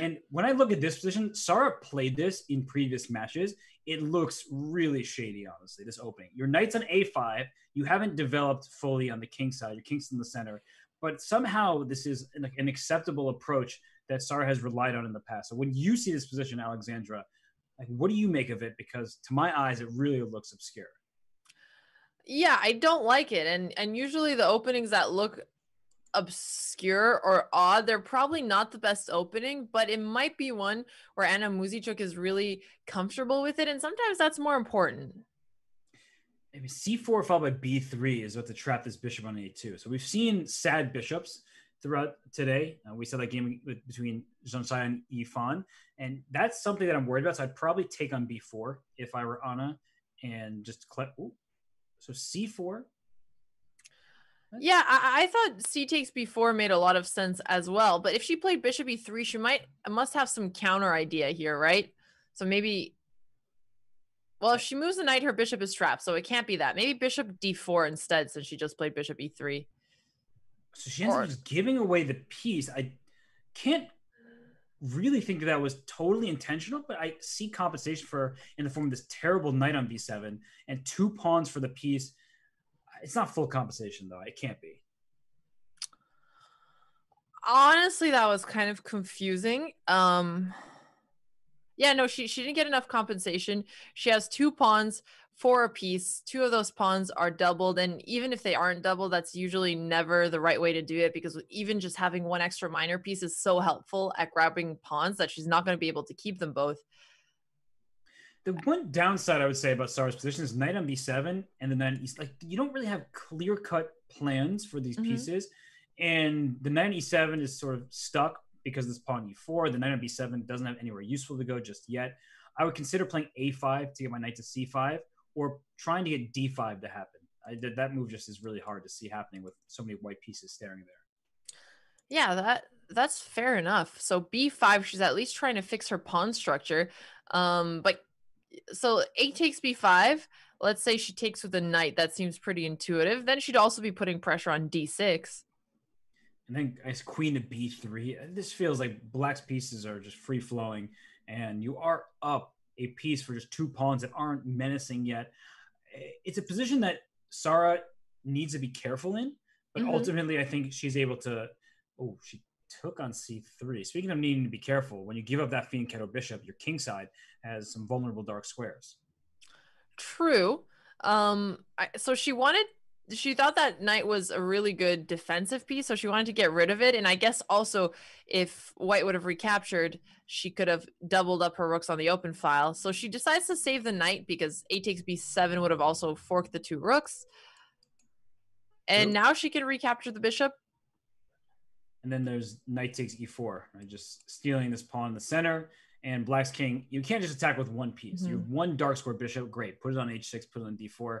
And when I look at this position, Sarah played this in previous matches. It looks really shady, honestly, this opening. Your knight's on a5. You haven't developed fully on the king side. Your king's in the center. But somehow this is an acceptable approach that Sarah has relied on in the past. So when you see this position, Alexandra, what do you make of it? Because to my eyes, it really looks obscure. Yeah, I don't like it. And usually the openings that look obscure or odd, they're probably not the best opening, but it might be one where Anna Muzychuk is really comfortable with it. And sometimes that's more important. I mean, c4 followed by b3 is what to trap this bishop on a2. So we've seen sad bishops throughout today. We saw that game between Zhansaya and Yifan, and that's something that I'm worried about. So I'd probably take on b4 if I were Anna and just clip. So c4. Yeah, I thought c takes b4 made a lot of sense as well. But if she played bishop e3, she must have some counter idea here, right? So maybe... Well, if she moves the knight, her bishop is trapped, so it can't be that. Maybe bishop d4 instead, since she just played bishop e3. So she ends up just giving away the piece. I can't really think that was totally intentional, but I see compensation for her in the form of this terrible knight on b7 and two pawns for the piece. It's not full compensation, though. It can't be. Honestly, that was kind of confusing. Yeah, no, she didn't get enough compensation. She has two pawns for a piece. Two of those pawns are doubled. And even if they aren't doubled, that's usually never the right way to do it because even just having one extra minor piece is so helpful at grabbing pawns that she's not going to be able to keep them both. The one downside I would say about Sarah's position is knight on b7 and the knight on e7. You don't really have clear-cut plans for these pieces. And the knight on e7 is sort of stuck because this pawn e4, the knight on b7 doesn't have anywhere useful to go just yet. I would consider playing a5 to get my knight to c5 or trying to get d5 to happen. That move just is really hard to see happening with so many white pieces staring there. Yeah, that's fair enough. So b5, she's at least trying to fix her pawn structure. But so a takes b5. Let's say she takes with a knight. That seems pretty intuitive. Then she'd also be putting pressure on d6. and then it's queen to b3. This feels like black's pieces are just free flowing, and you are up a piece for just two pawns that aren't menacing yet. It's a position that Sarah needs to be careful in, but ultimately I think she's able to. Oh, she took on c3. Speaking of needing to be careful, when you give up that fiend Keto bishop, your king side has some vulnerable dark squares. True. So she thought that knight was a really good defensive piece, so she wanted to get rid of it. And I guess also if white would have recaptured, she could have doubled up her rooks on the open file. So she decides to save the knight because a takes b7 would have also forked the two rooks. And now she can recapture the bishop. And then there's knight takes e4, right? Just stealing this pawn in the center. And black's king, you can't just attack with one piece. You have one dark square bishop, great. Put it on h6, put it on d4.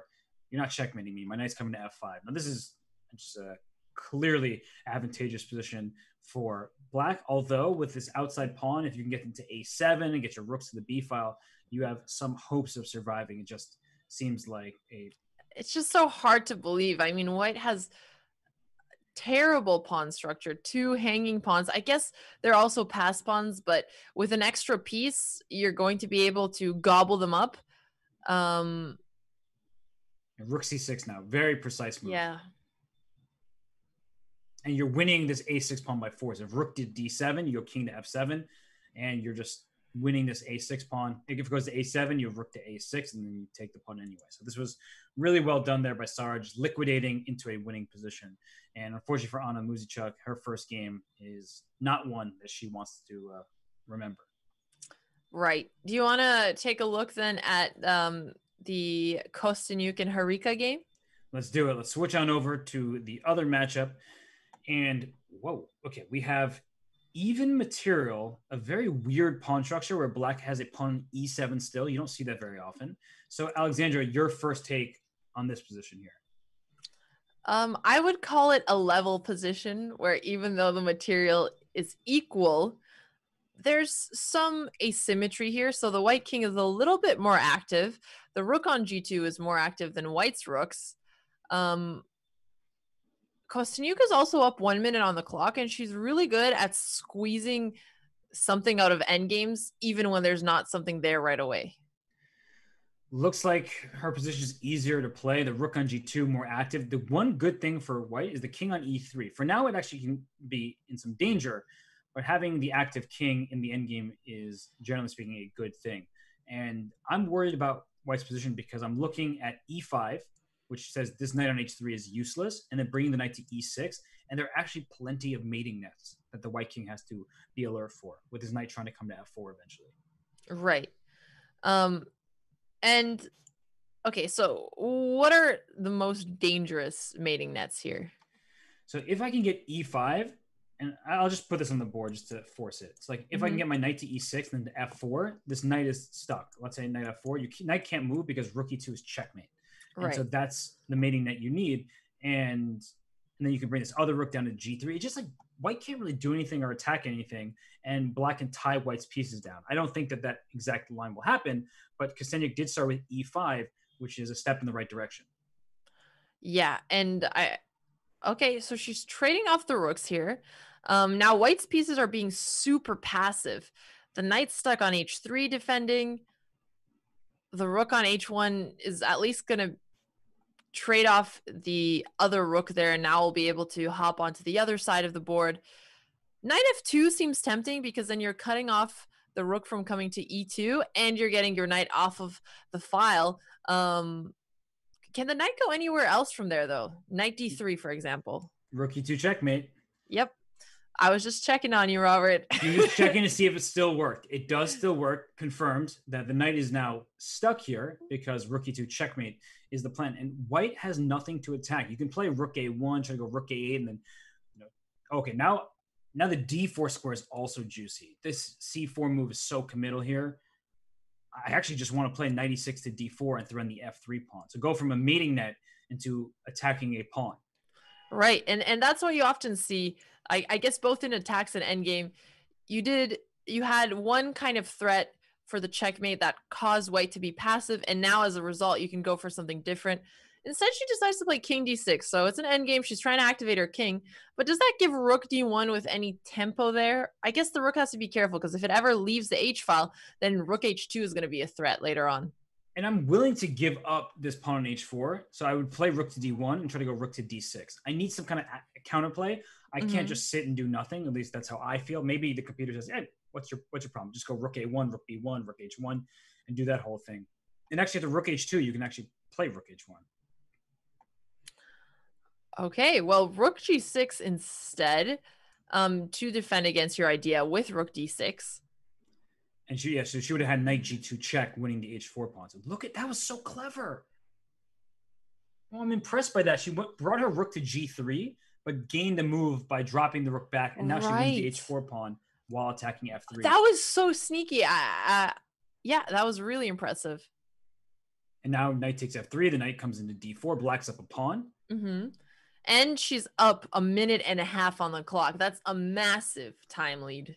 You're not checkmating me. My knight's coming to f5. Now, this is just a clearly advantageous position for black, although with this outside pawn, if you can get into a7 and get your rooks to the b file, you have some hopes of surviving. It just seems like a... It's just so hard to believe. I mean, white has terrible pawn structure, two hanging pawns. I guess they're also pass pawns, but with an extra piece, you're going to be able to gobble them up. Rook c6 now, very precise move. Yeah. And you're winning this a6 pawn by force. If rook did d7, you go king to f7, and you're just winning this a6 pawn. If it goes to a7, you have rook to a6, and then you take the pawn anyway. So this was really well done there by Sarah, just liquidating into a winning position. And unfortunately for Anna Muzychuk, her first game is not one that she wants to remember. Right. Do you want to take a look then at... the Kosteniuk and Harika game? Let's do it. Let's switch on over to the other matchup. And, whoa, okay, we have even material, a very weird pawn structure where black has a pawn e7 still. You don't see that very often. So, Alexandra, your first take on this position here. I would call it a level position where even though the material is equal, there's some asymmetry here. So the white king is a little bit more active. The rook on g2 is more active than white's rooks. Kosteniuk is also up 1 minute on the clock, and she's really good at squeezing something out of endgames, even when there's not something there right away. Looks like her position is easier to play. The rook on g2 more active. The one good thing for white is the king on e3. For now, it actually can be in some danger, but having the active king in the endgame is, generally speaking, a good thing. And I'm worried about white's position because I'm looking at e5, which says this knight on h3 is useless, and then bringing the knight to e6. And there are actually plenty of mating nets that the white king has to be alert for, with his knight trying to come to f4 eventually. Right. And, okay, so what are the most dangerous mating nets here? So if I can get e5... and I'll just put this on the board just to force it. It's like, if I can get my knight to e6 and then to f4, this knight is stuck. Let's say knight f4. Knight can't move because rook e2 is checkmate. Right. And so that's the mating net you need. And then you can bring this other rook down to g3. It's just like white can't really do anything or attack anything, and black can tie white's pieces down. I don't think that that exact line will happen, but Kosteniuk did start with e5, which is a step in the right direction. Yeah, and okay, so she's trading off the rooks here. Now white's pieces are being super passive. The knight's stuck on h3 defending. The rook on h1 is at least going to trade off the other rook there, and now we'll be able to hop onto the other side of the board. Knight f2 seems tempting because then you're cutting off the rook from coming to e2, and you're getting your knight off of the file. Can the knight go anywhere else from there, though? Knight d3, for example. Rook e2 checkmate. Yep. I was just checking on you, Robert. You're just checking to see if it still worked. It does still work. Confirmed that the knight is now stuck here because rook e2 checkmate is the plan. And white has nothing to attack. You can play rook a1, try to go rook a8, and then... Okay, now the d4 square is also juicy. This c4 move is so committal here. I actually just want to play knight e6 to d4 and throw in the f3 pawn. So go from a mating net into attacking a pawn. Right, and that's what you often see. I guess both in attacks and endgame, you had one kind of threat for the checkmate that caused white to be passive, and now as a result, you can go for something different. Instead, she decides to play king d6, so it's an endgame. She's trying to activate her king, but does that give rook d1 with any tempo there? I guess the rook has to be careful, because if it ever leaves the h-file, then rook h2 is going to be a threat later on. And I'm willing to give up this pawn on h4, so I would play rook to d1 and try to go rook to d6. I need some kind of counterplay. I can't just sit and do nothing. At least that's how I feel. Maybe the computer says, hey, what's your problem? Just go rook a1, rook b1, rook h1, and do that whole thing. And actually at the rook h2, you can actually play rook h1. Okay, well, rook g6 instead to defend against your idea with rook d6. And she, yeah, so she would have had knight g2 check, winning the h4 pawn. So look at that, was so clever. Well, I'm impressed by that. She brought her rook to g3, but gained the move by dropping the rook back, and now she wins the h4 pawn while attacking f3. That was so sneaky. Yeah, that was really impressive. And now knight takes f3. The knight comes into d4, blacks up a pawn. Mm-hmm. And she's up 1.5 minutes on the clock. That's a massive time lead.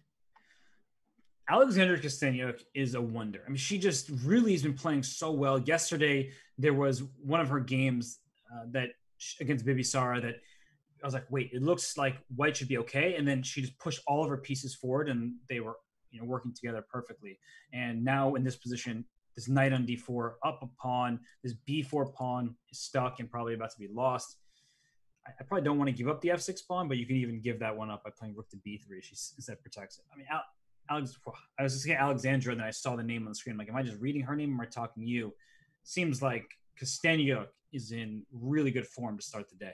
Alexander Kosteniuk is a wonder. I mean, she just really has been playing so well. Yesterday, there was one of her games that against Bibisara that I was like, wait, it looks like white should be okay. And then she just pushed all of her pieces forward, and they were, you know, working together perfectly. And now in this position, this knight on d4, up a pawn, this b4 pawn is stuck and probably about to be lost. I probably don't want to give up the f6 pawn, but you can even give that one up by playing rook to b3. She instead protects it. I mean, I was just saying Alexandra, and then I saw the name on the screen. I'm like, am I just reading her name, or am I talking to you? Seems like Kosteniuk is in really good form to start the day.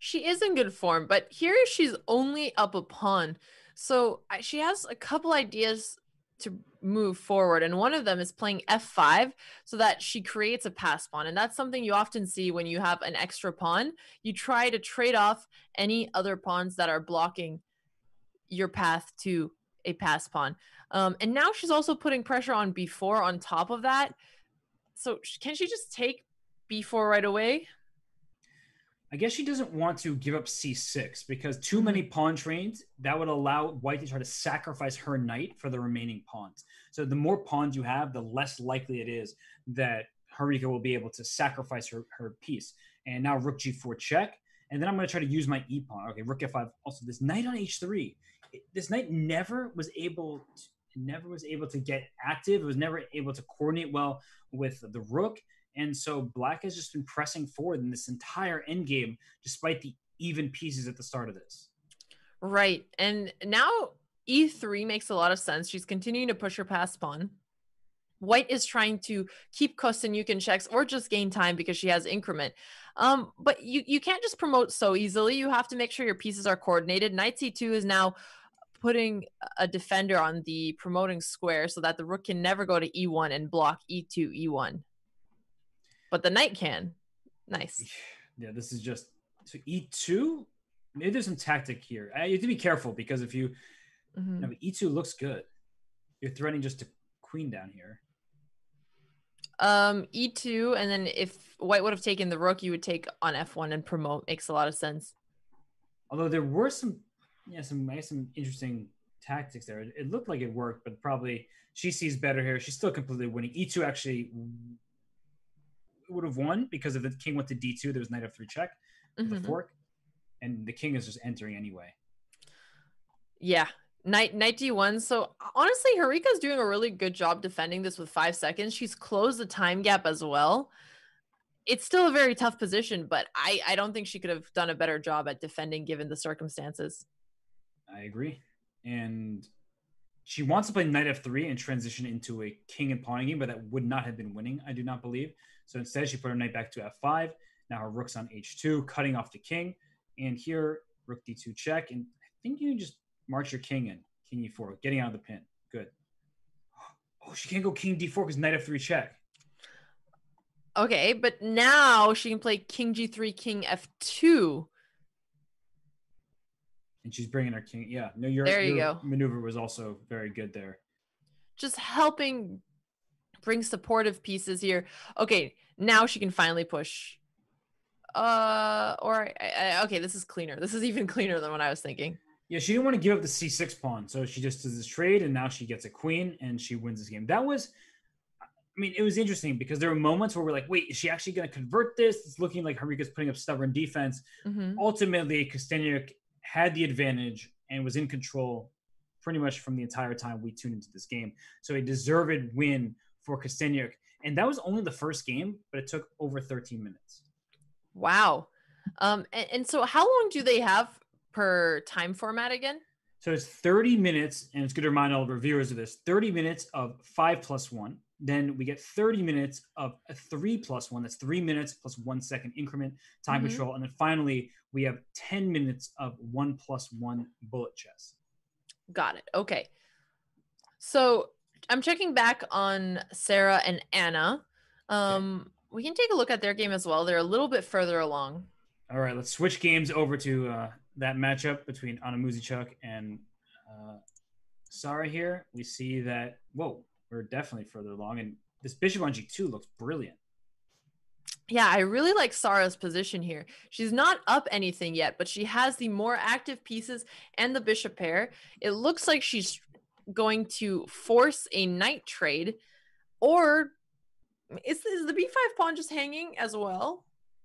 She is in good form, but here she's only up a pawn. So she has a couple ideas to move forward, and one of them is playing f5 so that she creates a pass pawn, and that's something you often see when you have an extra pawn. You try to trade off any other pawns that are blocking your path to a pass pawn. And now she's also putting pressure on b4 on top of that. So can she just take b4 right away? I guess she doesn't want to give up c6, because too many pawn trains, that would allow white to try to sacrifice her knight for the remaining pawns. So the more pawns you have, the less likely it is that Harika will be able to sacrifice her piece. And now rook g4 check, and then I'm going to try to use my e pawn. Okay, rook f5. Also, this knight on h3, this knight never was able to get active. It was never able to coordinate well with the rook. And so black has just been pressing forward in this entire endgame, despite the even pieces at the start of this. Right. And now e3 makes a lot of sense. She's continuing to push her pass pawn. White is trying to keep Kosteniuk in checks or just gain time because she has increment. But you can't just promote so easily. You have to make sure your pieces are coordinated. Knight c2 is now putting a defender on the promoting square so that the rook can never go to e1 and block e2, e1. But the knight can. Nice. Yeah, this is just... So e2? Maybe there's some tactic here. You have to be careful, because if you... No, e2 looks good. You're threatening just to queen down here. E2, and then if white would have taken the rook, you would take on f1 and promote. Makes a lot of sense. Although there were some interesting tactics there. It looked like it worked, but probably she sees better here. She's still completely winning. E2 actually... would have won, because if the king went to d2, there was knight f3 check with the fork, and the king is just entering anyway. Yeah, knight d1. So honestly, Harika's doing a really good job defending this with 5 seconds. She's closed the time gap as well. It's still a very tough position, but I don't think she could have done a better job at defending given the circumstances. I agree. And she wants to play knight f3 and transition into a king and pawning game, but that would not have been winning, I do not believe. So instead, she put her knight back to f5. Now her rook's on h2, cutting off the king. And here, rook d2 check. And I think you can just march your king in, king e4, getting out of the pin. Good. Oh, she can't go king d4 because knight f3 check. Okay, but now she can play king g3, king f2. And she's bringing her king. Yeah, no, your maneuver was also very good there. Just helping bring supportive pieces here. Okay, now she can finally push. Okay, this is cleaner. This is even cleaner than what I was thinking. Yeah, she didn't want to give up the c6 pawn, so she just does this trade, and now she gets a queen, and she wins this game. That was, I mean, it was interesting because there were moments where we're like, wait, is she actually going to convert this? It's looking like Harika's putting up stubborn defense. Mm-hmm. Ultimately, Kosteniuk had the advantage and was in control pretty much from the entire time we tuned into this game. So a deserved win for Kosteniuk. And that was only the first game, but it took over 13 minutes. Wow. And so how long do they have per time format again? So it's 30 minutes, and it's good to remind all the reviewers of this, 30 minutes of 5+1. Then we get 30 minutes of a 3+1. That's 3 minutes plus 1 second increment time mm-hmm. control. And then finally, we have 10 minutes of 1+1 bullet chess. Got it. Okay. So I'm checking back on Sarah and Anna. Okay. We can take a look at their game as well. They're a little bit further along. All right. Let's switch games over to that matchup between Anna Muzychuk and Sarah here. We see that, whoa. We're definitely further along, and this bishop on g2 looks brilliant. Yeah, I really like Sarah's position here. She's not up anything yet, but she has the more active pieces and the bishop pair. It looks like she's going to force a knight trade, or is the b5 pawn just hanging as well?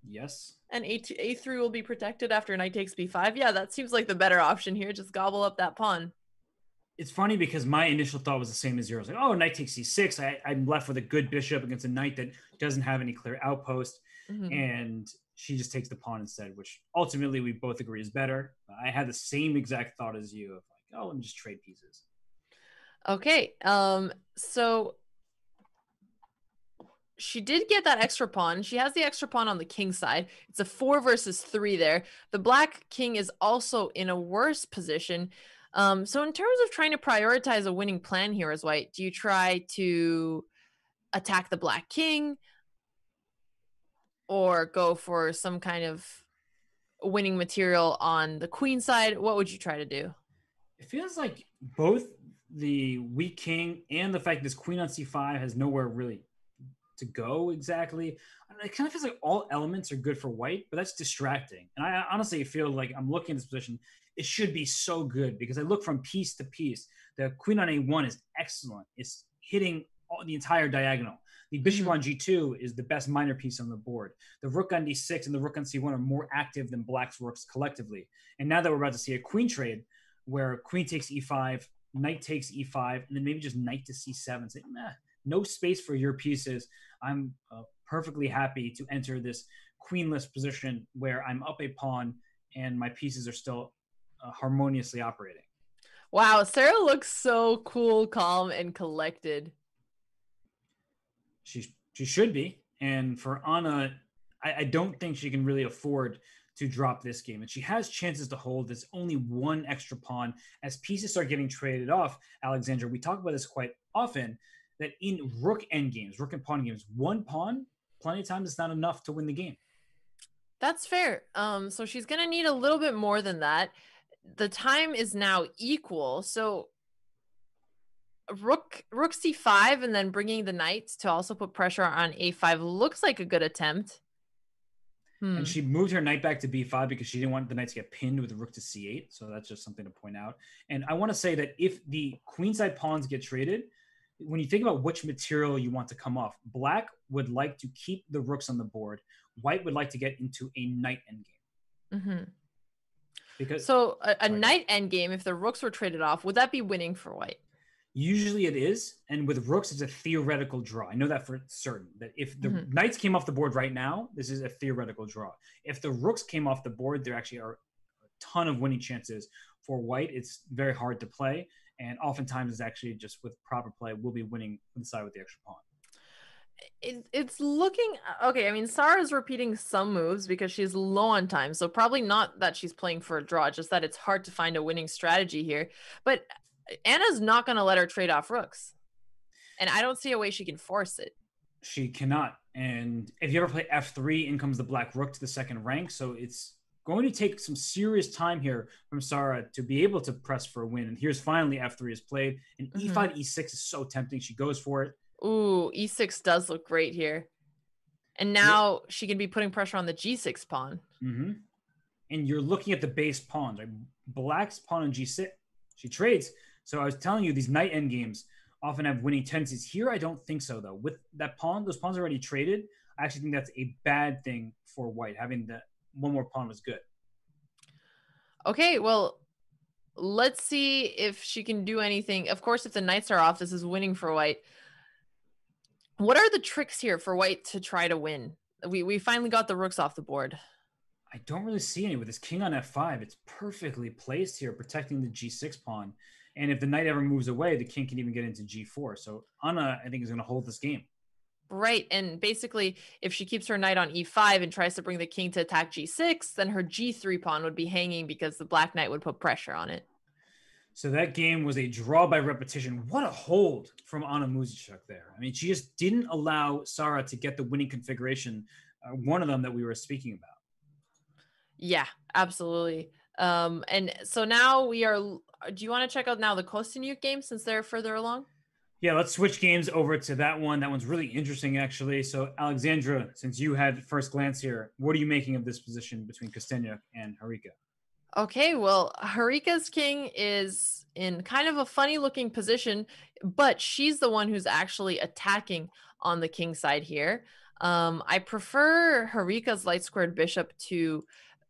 Yes. And a3 will be protected after knight takes b5. Yeah, that seems like the better option here. Just gobble up that pawn. It's funny because my initial thought was the same as yours. Like, oh, knight takes c6. I'm left with a good bishop against a knight that doesn't have any clear outpost. Mm-hmm. And she just takes the pawn instead, which ultimately we both agree is better. I had the same exact thought as you of like, oh, let me just trade pieces. Okay. So she did get that extra pawn. She has the extra pawn on the king side. It's a 4 versus 3 there. The black king is also in a worse position. So in terms of trying to prioritize a winning plan here as white, do you try to attack the black king or go for some kind of winning material on the queen side? What would you try to do? It feels like both the weak king and the fact this queen on c5 has nowhere really to go exactly. I mean, it kind of feels like all elements are good for white, but that's distracting. And I honestly feel like I'm looking at this position. It should be so good because I look from piece to piece. The queen on a1 is excellent. It's hitting the entire diagonal. The bishop on g2 is the best minor piece on the board. The rook on d6 and the rook on c1 are more active than black's rooks collectively. And now that we're about to see a queen trade where queen takes e5, knight takes e5, and then maybe just knight to c7. Say, nah, no space for your pieces. I'm perfectly happy to enter this queenless position where I'm up a pawn and my pieces are still harmoniously operating. Wow, Sarah looks so cool, calm, and collected. She should be. And for Anna, I don't think she can really afford to drop this game. And she has chances to hold. There's only one extra pawn. As pieces start getting traded off, Alexandra, we talk about this quite often, that in rook endgames, rook and pawn games, one pawn, plenty of times it's not enough to win the game. That's fair. So she's going to need a little bit more than that. The time is now equal. So rook c5 and then bringing the knights to also put pressure on a5 looks like a good attempt. And she moved her knight back to b5 because she didn't want the knight to get pinned with the rook to c8. So that's just something to point out. And I want to say that if the queenside pawns get traded, when you think about which material you want to come off, black would like to keep the rooks on the board. White would like to get into a knight endgame. Mm-hmm. Because, so a knight endgame, if the rooks were traded off, would that be winning for white? Usually it is. And with rooks, it's a theoretical draw. I know that for certain, that if the knights came off the board right now, this is a theoretical draw. If the rooks came off the board, there actually are a ton of winning chances for white. It's very hard to play. And oftentimes it's actually just with proper play, we'll be winning inside with the extra pawn. It's looking okay. I mean, Sarah's repeating some moves because she's low on time, so probably not that she's playing for a draw, just that it's hard to find a winning strategy here. But Anna's not going to let her trade off rooks, and I don't see a way she can force it. She cannot. And if you ever play f3, in comes the black rook to the second rank, so it's going to take some serious time here from Sarah to be able to press for a win. And here's finally f3 is played, and e5 e6 is so tempting. She goes for it. Ooh, e6 does look great here. And now she can be putting pressure on the g6 pawn. Mm-hmm. And you're looking at the base pawns, right? Black's pawn on g6. She trades. So I was telling you, these knight endgames often have winning tendencies. Here, I don't think so, though. With that pawn, those pawns are already traded. I actually think that's a bad thing for white. Having the one more pawn was good. Okay, well, let's see if she can do anything. Of course, if the knights are off, this is winning for white. What are the tricks here for white to try to win? We finally got the rooks off the board. I don't really see any with this king on f5. It's perfectly placed here, protecting the g6 pawn. And if the knight ever moves away, the king can even get into g4. So Anna, I think, is going to hold this game. Right, and basically, if she keeps her knight on e5 and tries to bring the king to attack g6, then her g3 pawn would be hanging because the black knight would put pressure on it. So that game was a draw by repetition. What a hold from Anna Muzychuk there. I mean, she just didn't allow Sarah to get the winning configuration, one of them that we were speaking about. Yeah, absolutely. And so now we are, do you want to check out now the Kosteniuk game since they're further along? Yeah, let's switch games over to that one. That one's really interesting, actually. So, Alexandra, since you had first glance here, what are you making of this position between Kosteniuk and Harika? Okay, well, Harika's king is in kind of a funny-looking position, but she's the one who's actually attacking on the king side here. I prefer Harika's light-squared bishop to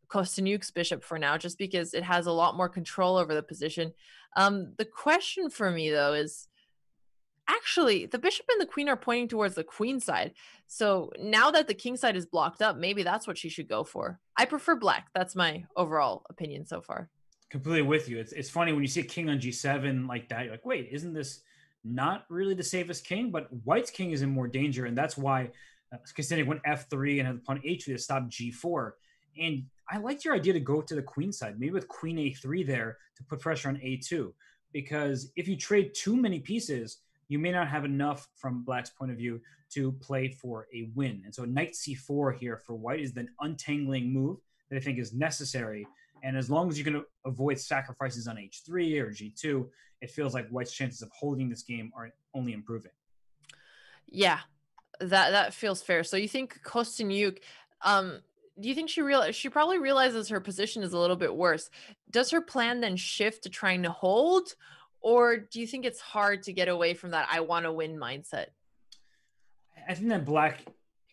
Kosteniuk's bishop for now, just because it has a lot more control over the position. The question for me, though, is, actually, the bishop and the queen are pointing towards the queen side. So now that the king side is blocked up, maybe that's what she should go for. I prefer black. That's my overall opinion so far. Completely with you. It's funny when you see a king on g7 like that, you're like, wait, isn't this not really the safest king? But white's king is in more danger, and that's why Kosteniuk went f3 and had the pawn h3 to stop g4. And I liked your idea to go to the queen side, maybe with queen a3 there to put pressure on a2, because if you trade too many pieces, you may not have enough from black's point of view to play for a win. And so knight c4 here for white is an untangling move that I think is necessary. And as long as you can avoid sacrifices on h3 or g2, it feels like white's chances of holding this game are only improving. Yeah, that feels fair. So you think Kosteniuk, do you think she probably realizes her position is a little bit worse? Does her plan then shift to trying to hold? Or do you think it's hard to get away from that I want to win mindset? I think that black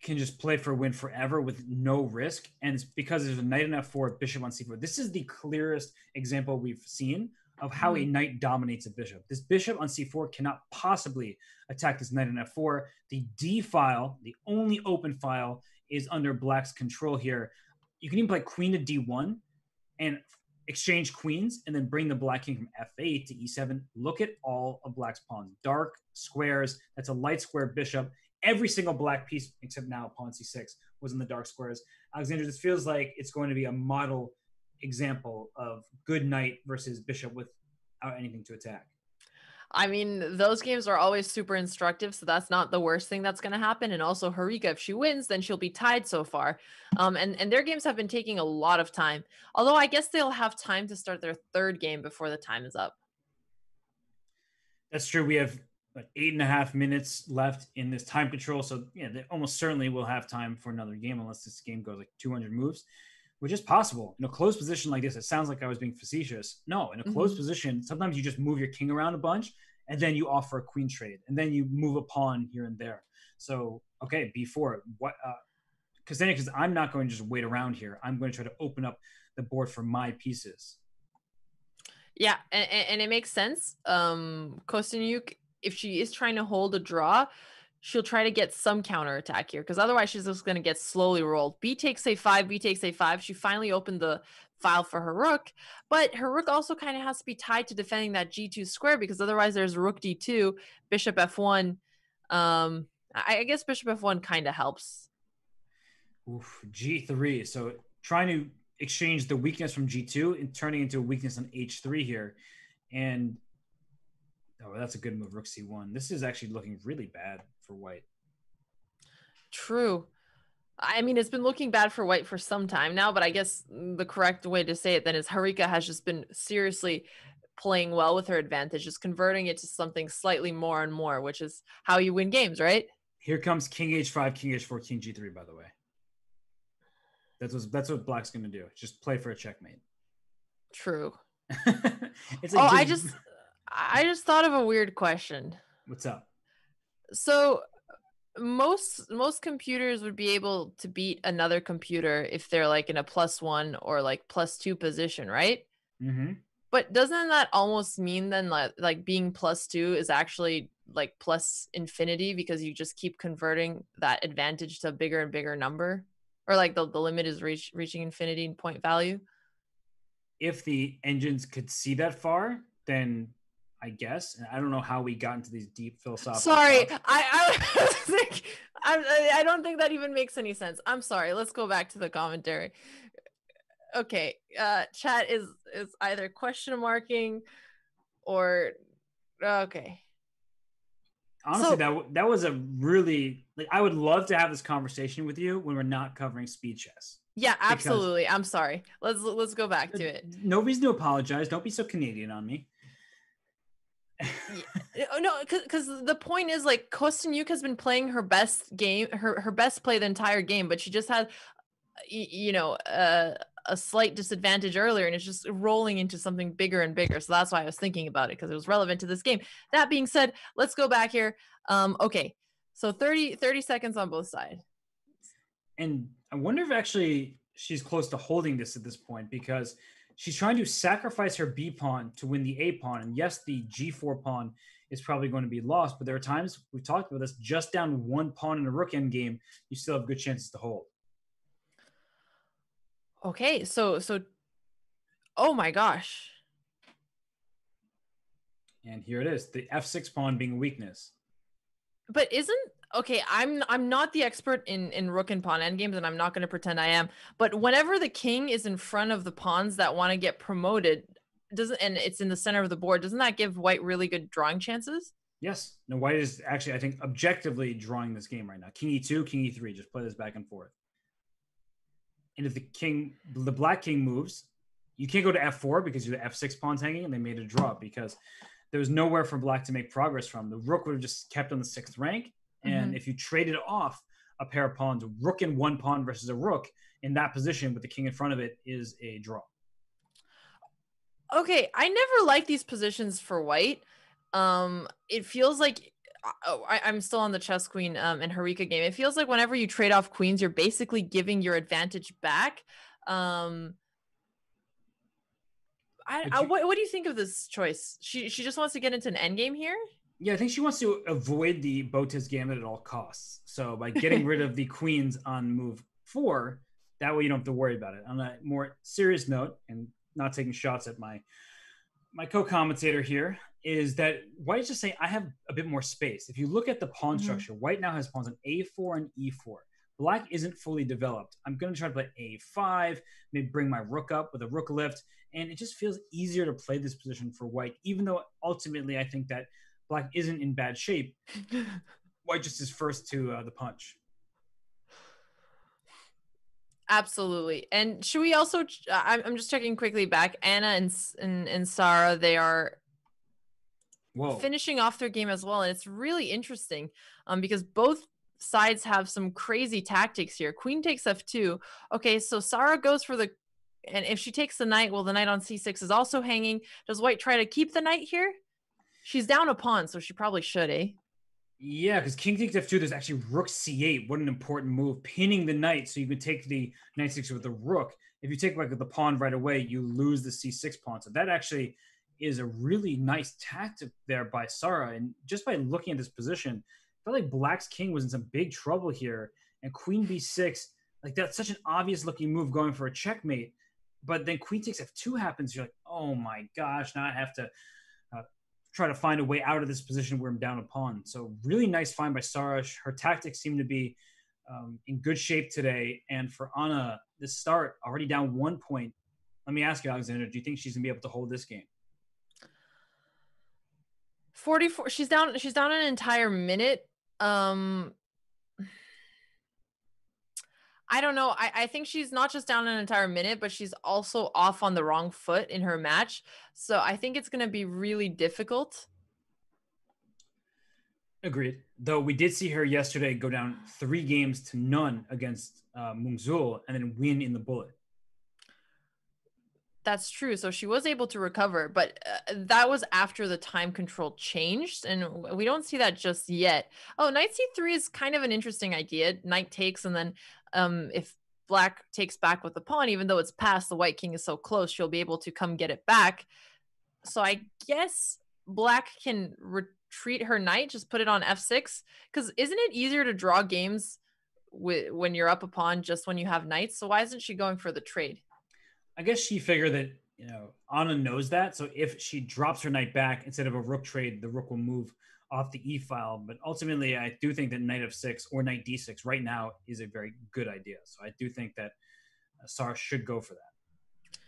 can just play for a win forever with no risk. And it's because there's a knight on f4, bishop on c4. This is the clearest example we've seen of how a knight dominates a bishop. This bishop on c4 cannot possibly attack this knight on f4. The d file, the only open file, is under black's control here. You can even play queen to d1 and exchange queens, and then bring the black king from f8 to e7. Look at all of black's pawns. Dark squares, that's a light square bishop. Every single black piece, except now pawn c6, was in the dark squares. Alexander, this feels like it's going to be a model example of good knight versus bishop without anything to attack. I mean, those games are always super instructive, so that's not the worst thing that's going to happen. And also, Harika, if she wins, then she'll be tied so far. And their games have been taking a lot of time. Although I guess they'll have time to start their third game before the time is up. That's true. We have like 8.5 minutes left in this time control. So, yeah, they almost certainly will have time for another game unless this game goes like 200 moves, which is possible. In a closed position like this, it sounds like I was being facetious. No, in a closed position, sometimes you just move your king around a bunch, and then you offer a queen trade, and then you move a pawn here and there. So, okay, b4. Because I'm not going to just wait around here. I'm going to try to open up the board for my pieces. Yeah, and it makes sense. Kosteniuk, if she is trying to hold a draw, she'll try to get some counterattack here because otherwise she's just going to get slowly rolled. B takes a5, B takes a5. She finally opened the file for her rook, but her rook also kind of has to be tied to defending that g2 square because otherwise there's rook d2, bishop f1. I guess bishop f1 kind of helps. Oof, g3. So trying to exchange the weakness from g2 and turning into a weakness on h3 here. And oh, that's a good move, rook c1. This is actually looking really bad for white. True. I mean, it's been looking bad for white for some time now, but I guess the correct way to say it then is Harika has just been seriously playing well with her advantage, just converting it to something slightly more and more, which is how you win games, right? Here comes king h5, king h4, king g3, by the way. That's what black's going to do. Just play for a checkmate. True. It's like, oh, I just thought of a weird question. What's up? So most computers would be able to beat another computer if they're like in a +1 or like +2 position, right? Mm-hmm. But doesn't that almost mean then like being +2 is actually like +infinity, because you just keep converting that advantage to a bigger and bigger number, or like the limit is reaching infinity in point value? If the engines could see that far, then I guess. And I don't know how we got into these deep philosophical. Sorry, I was like, I don't think that even makes any sense. I'm sorry. Let's go back to the commentary. Okay, chat is either question marking or okay. Honestly, so, that was a really, like, I would love to have this conversation with you when we're not covering speed chess. Yeah, absolutely. I'm sorry. Let's go back to it. No reason to apologize. Don't be so Canadian on me. No, because the point is, like, Kosteniuk has been playing her best game, her best play the entire game, but she just had, you know, a slight disadvantage earlier, and it's just rolling into something bigger and bigger. So that's why I was thinking about it, because it was relevant to this game. That being said, let's go back here. Okay, so 30 seconds on both sides. And I wonder if actually she's close to holding this at this point, because she's trying to sacrifice her B pawn to win the A pawn. And yes, the G4 pawn is probably going to be lost, but there are times, we've talked about this, just down one pawn in a rook end game, you still have good chances to hold. Okay, so, oh my gosh. And here it is, the F6 pawn being a weakness. But isn't, okay, I'm not the expert in rook and pawn endgames, and I'm not going to pretend I am, but whenever the king is in front of the pawns that want to get promoted, and it's in the center of the board, doesn't that give white really good drawing chances? Yes. No, white is actually, I think, objectively drawing this game right now. King E2, king E3, just play this back and forth. And if the black king moves, you can't go to F4 because you have F6 pawns hanging, and they made a draw because there was nowhere for black to make progress from. The rook would have just kept on the 6th rank. And if you traded off a pair of pawns, rook and one pawn versus a rook in that position with the king in front of it is a draw. Okay, I never like these positions for white. It feels like, oh, I'm still on the chess queen and Harika game. It feels like whenever you trade off queens, you're basically giving your advantage back. What do you think of this choice? She just wants to get into an endgame here? Yeah, I think she wants to avoid the Botez gambit at all costs. So by getting rid of the queens on move 4, that way you don't have to worry about it. On a more serious note, and not taking shots at my co-commentator here, is that white just saying, I have a bit more space. If you look at the pawn structure, white now has pawns on A4 and E4. Black isn't fully developed. I'm going to try to play A5, maybe bring my rook up with a rook lift, and it just feels easier to play this position for white, even though ultimately I think that black isn't in bad shape. White just is first to the punch. Absolutely. And should we also, I'm just checking quickly back, Anna and Sarah, they are finishing off their game as well. And it's really interesting because both sides have some crazy tactics here. Queen takes F2. Okay, so Sarah goes for the, and if she takes the knight, well, the knight on C6 is also hanging. Does white try to keep the knight here? She's down a pawn, so she probably should, eh? Yeah, because king takes F2, there's actually rook C8. What an important move. Pinning the knight so you can take the knight six with the rook. If you take like the pawn right away, you lose the C6 pawn. So that actually is a really nice tactic there by Sarah. And just by looking at this position, I felt like black's king was in some big trouble here. And queen B6, like that's such an obvious looking move going for a checkmate. But then queen takes F2 happens. You're like, oh my gosh, now I have to try to find a way out of this position where I'm down a pawn. So really nice find by Sarah. Her tactics seem to be in good shape today. And for Anna, this start already down 1 point. Let me ask you, Alexander, do you think she's gonna be able to hold this game? 44, she's down an entire minute. I don't know. I think she's not just down an entire minute, but she's also off on the wrong foot in her match. So I think it's going to be really difficult. Agreed. Though we did see her yesterday go down 3 games to none against Mongzul and then win in the bullet. That's true. So she was able to recover, but that was after the time control changed. And we don't see that just yet. Oh, knight c3 is kind of an interesting idea. Knight takes, and then if black takes back with the pawn, even though it's passed, the white king is so close, she'll be able to come get it back. So I guess black can retreat her knight, just put it on f6. Because isn't it easier to draw games when you're up a pawn just when you have knights? So why isn't she going for the trade? I guess she figured that, you know, Anna knows that. So if she drops her knight back, instead of a rook trade, the rook will move off the e file. But ultimately, I do think that knight f6 or knight d6 right now is a very good idea. So I do think that Sarah should go for that.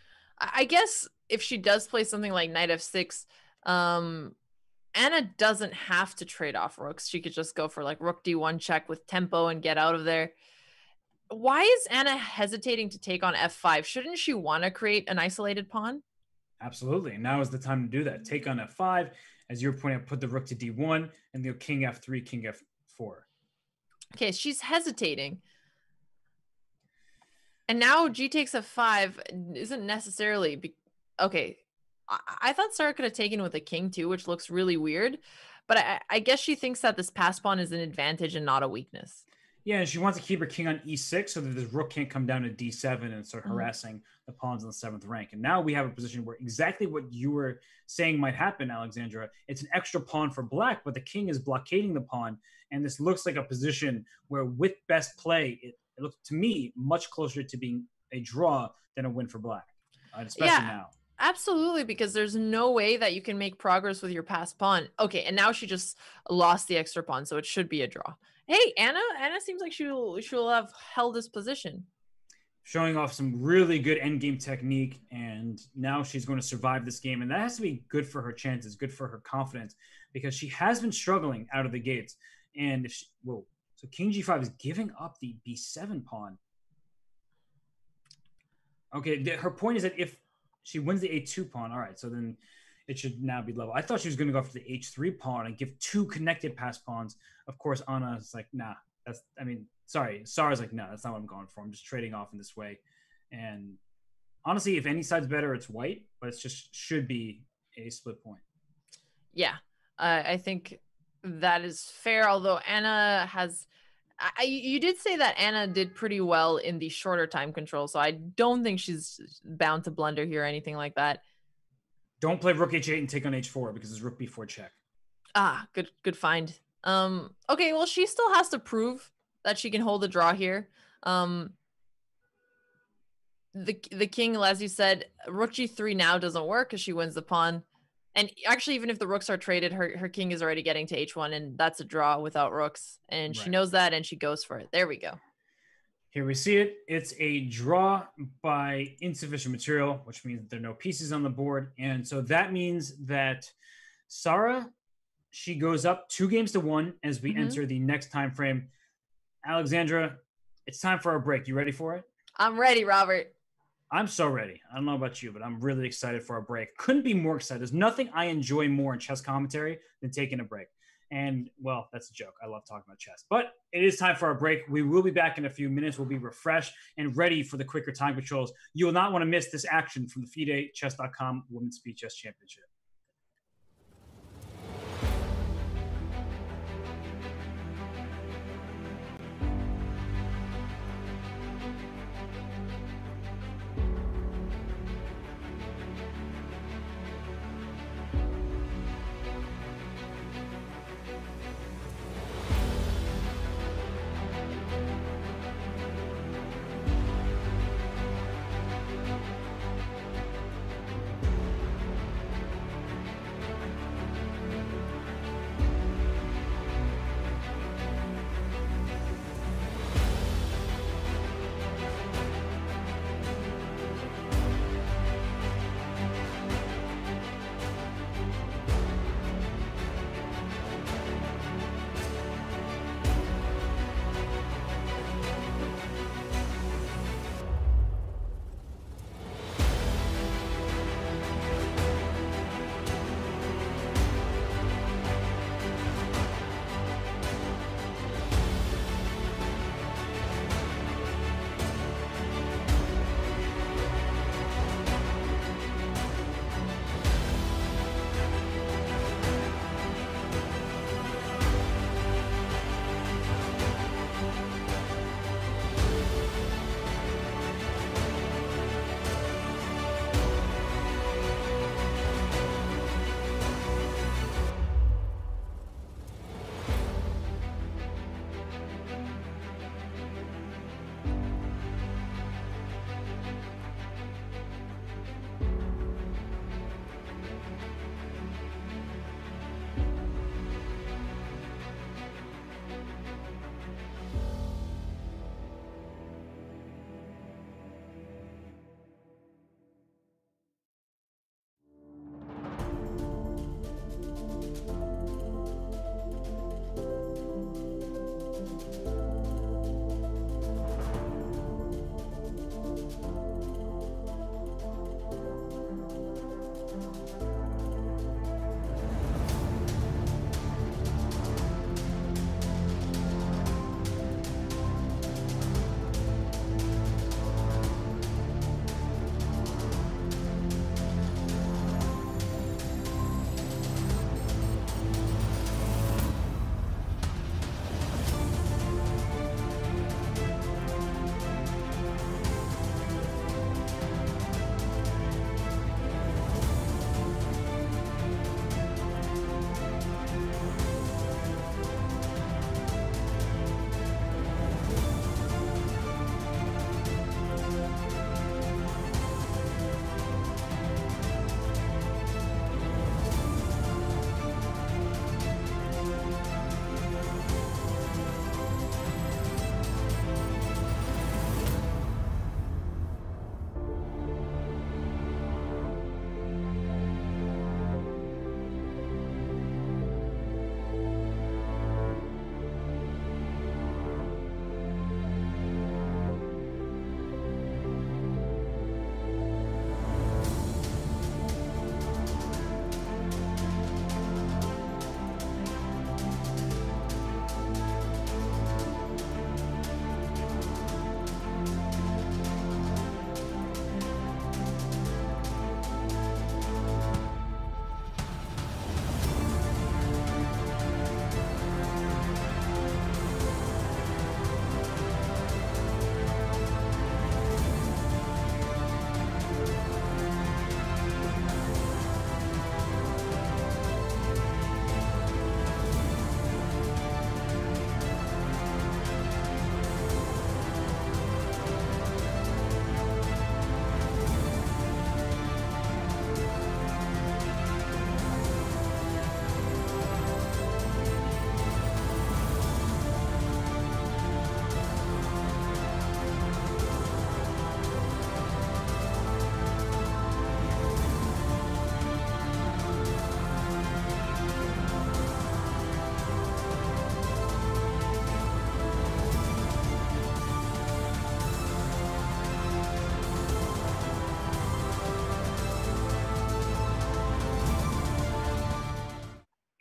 I guess if she does play something like knight f6, Anna doesn't have to trade off rooks. She could just go for like rook d1 check with tempo and get out of there. Why is Anna hesitating to take on f5? Shouldn't she want to create an isolated pawn? Absolutely. Now is the time to do that. Take on f5. As you were pointing out, put the rook to d1 and the king f3, king f4. Okay, she's hesitating. And now g takes f5 isn't necessarily... Okay, I thought Sarah could have taken with a king too, which looks really weird. But I guess she thinks that this passed pawn is an advantage and not a weakness. Yeah, and she wants to keep her king on e6 so that this rook can't come down to d7 and start harassing the pawns in the 7th rank. And now we have a position where exactly what you were saying might happen, Alexandra. It's an extra pawn for black, but the king is blockading the pawn. And this looks like a position where, with best play, it looks to me much closer to being a draw than a win for black, especially now. Absolutely, because there's no way that you can make progress with your passed pawn. Okay, and now she just lost the extra pawn, so it should be a draw. Hey, Anna seems like she'll have held this position. Showing off some really good endgame technique, and now she's going to survive this game. And that has to be good for her chances, good for her confidence, because she has been struggling out of the gates. And if she, whoa, so king g5 is giving up the b7 pawn. Okay, her point is that if she wins the a2 pawn, all right, so then it should now be level. I thought she was going to go for the h3 pawn and give two connected passed pawns. Of course, Anna's like, nah, that's, I mean, sorry. Sarah's like, no, that's not what I'm going for. I'm just trading off in this way. And honestly, if any side's better, it's white, but it's just should be a split point. Yeah, I think that is fair. Although Anna has, you did say that Anna did pretty well in the shorter time control. So I don't think she's bound to blunder here or anything like that. Don't play rook h8 and take on h4 because it's rook b4 check. Ah, good find. Okay, well, she still has to prove that she can hold the draw here. The king, as you said, rook g3 now doesn't work because she wins the pawn. And actually, even if the rooks are traded, her king is already getting to h1, and that's a draw without rooks. And she knows that, and she goes for it. There we go. Here we see it. It's a draw by insufficient material, which means there are no pieces on the board. And so that means that Sarah, she goes up 2 games to 1 as we enter the next time frame. Alexandra, it's time for our break. You ready for it? I'm ready, Robert. I'm so ready. I don't know about you, but I'm really excited for our break. Couldn't be more excited. There's nothing I enjoy more in chess commentary than taking a break. And, well, that's a joke. I love talking about chess. But it is time for our break. We will be back in a few minutes. We'll be refreshed and ready for the quicker time controls. You will not want to miss this action from the FIDE Chess.com Women's Speed Chess Championship.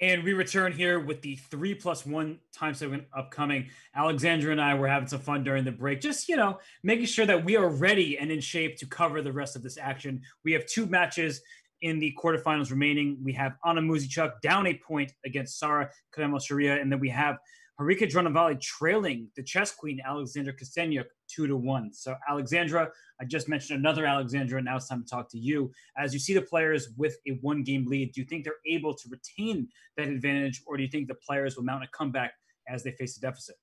And we return here with the 3+1 time segment upcoming. Alexandra and I were having some fun during the break, just, you know, making sure that we are ready and in shape to cover the rest of this action. We have two matches in the quarterfinals remaining. We have Anna Muzychuk down a point against Sarah Khademalsharieh, and then we have Harika Dronavalli trailing the chess queen, Alexander Kosteniuk, 2-1. So, Alexandra, I just mentioned another Alexandra. Now it's time to talk to you. As you see the players with a one-game lead, do you think they're able to retain that advantage, or do you think the players will mount a comeback as they face a deficit?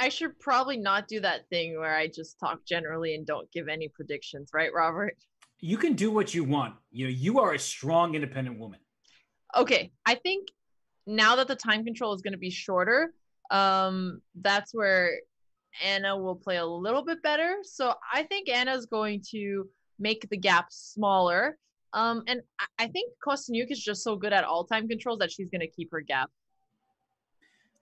I should probably not do that thing where I just talk generally and don't give any predictions, right, Robert? You can do what you want. You know, you are a strong, independent woman. Okay, I think now that the time control is going to be shorter, that's where Anna will play a little bit better. So I think Anna's going to make the gap smaller. And I think Kosteniuk is just so good at all time controls that she's going to keep her gap.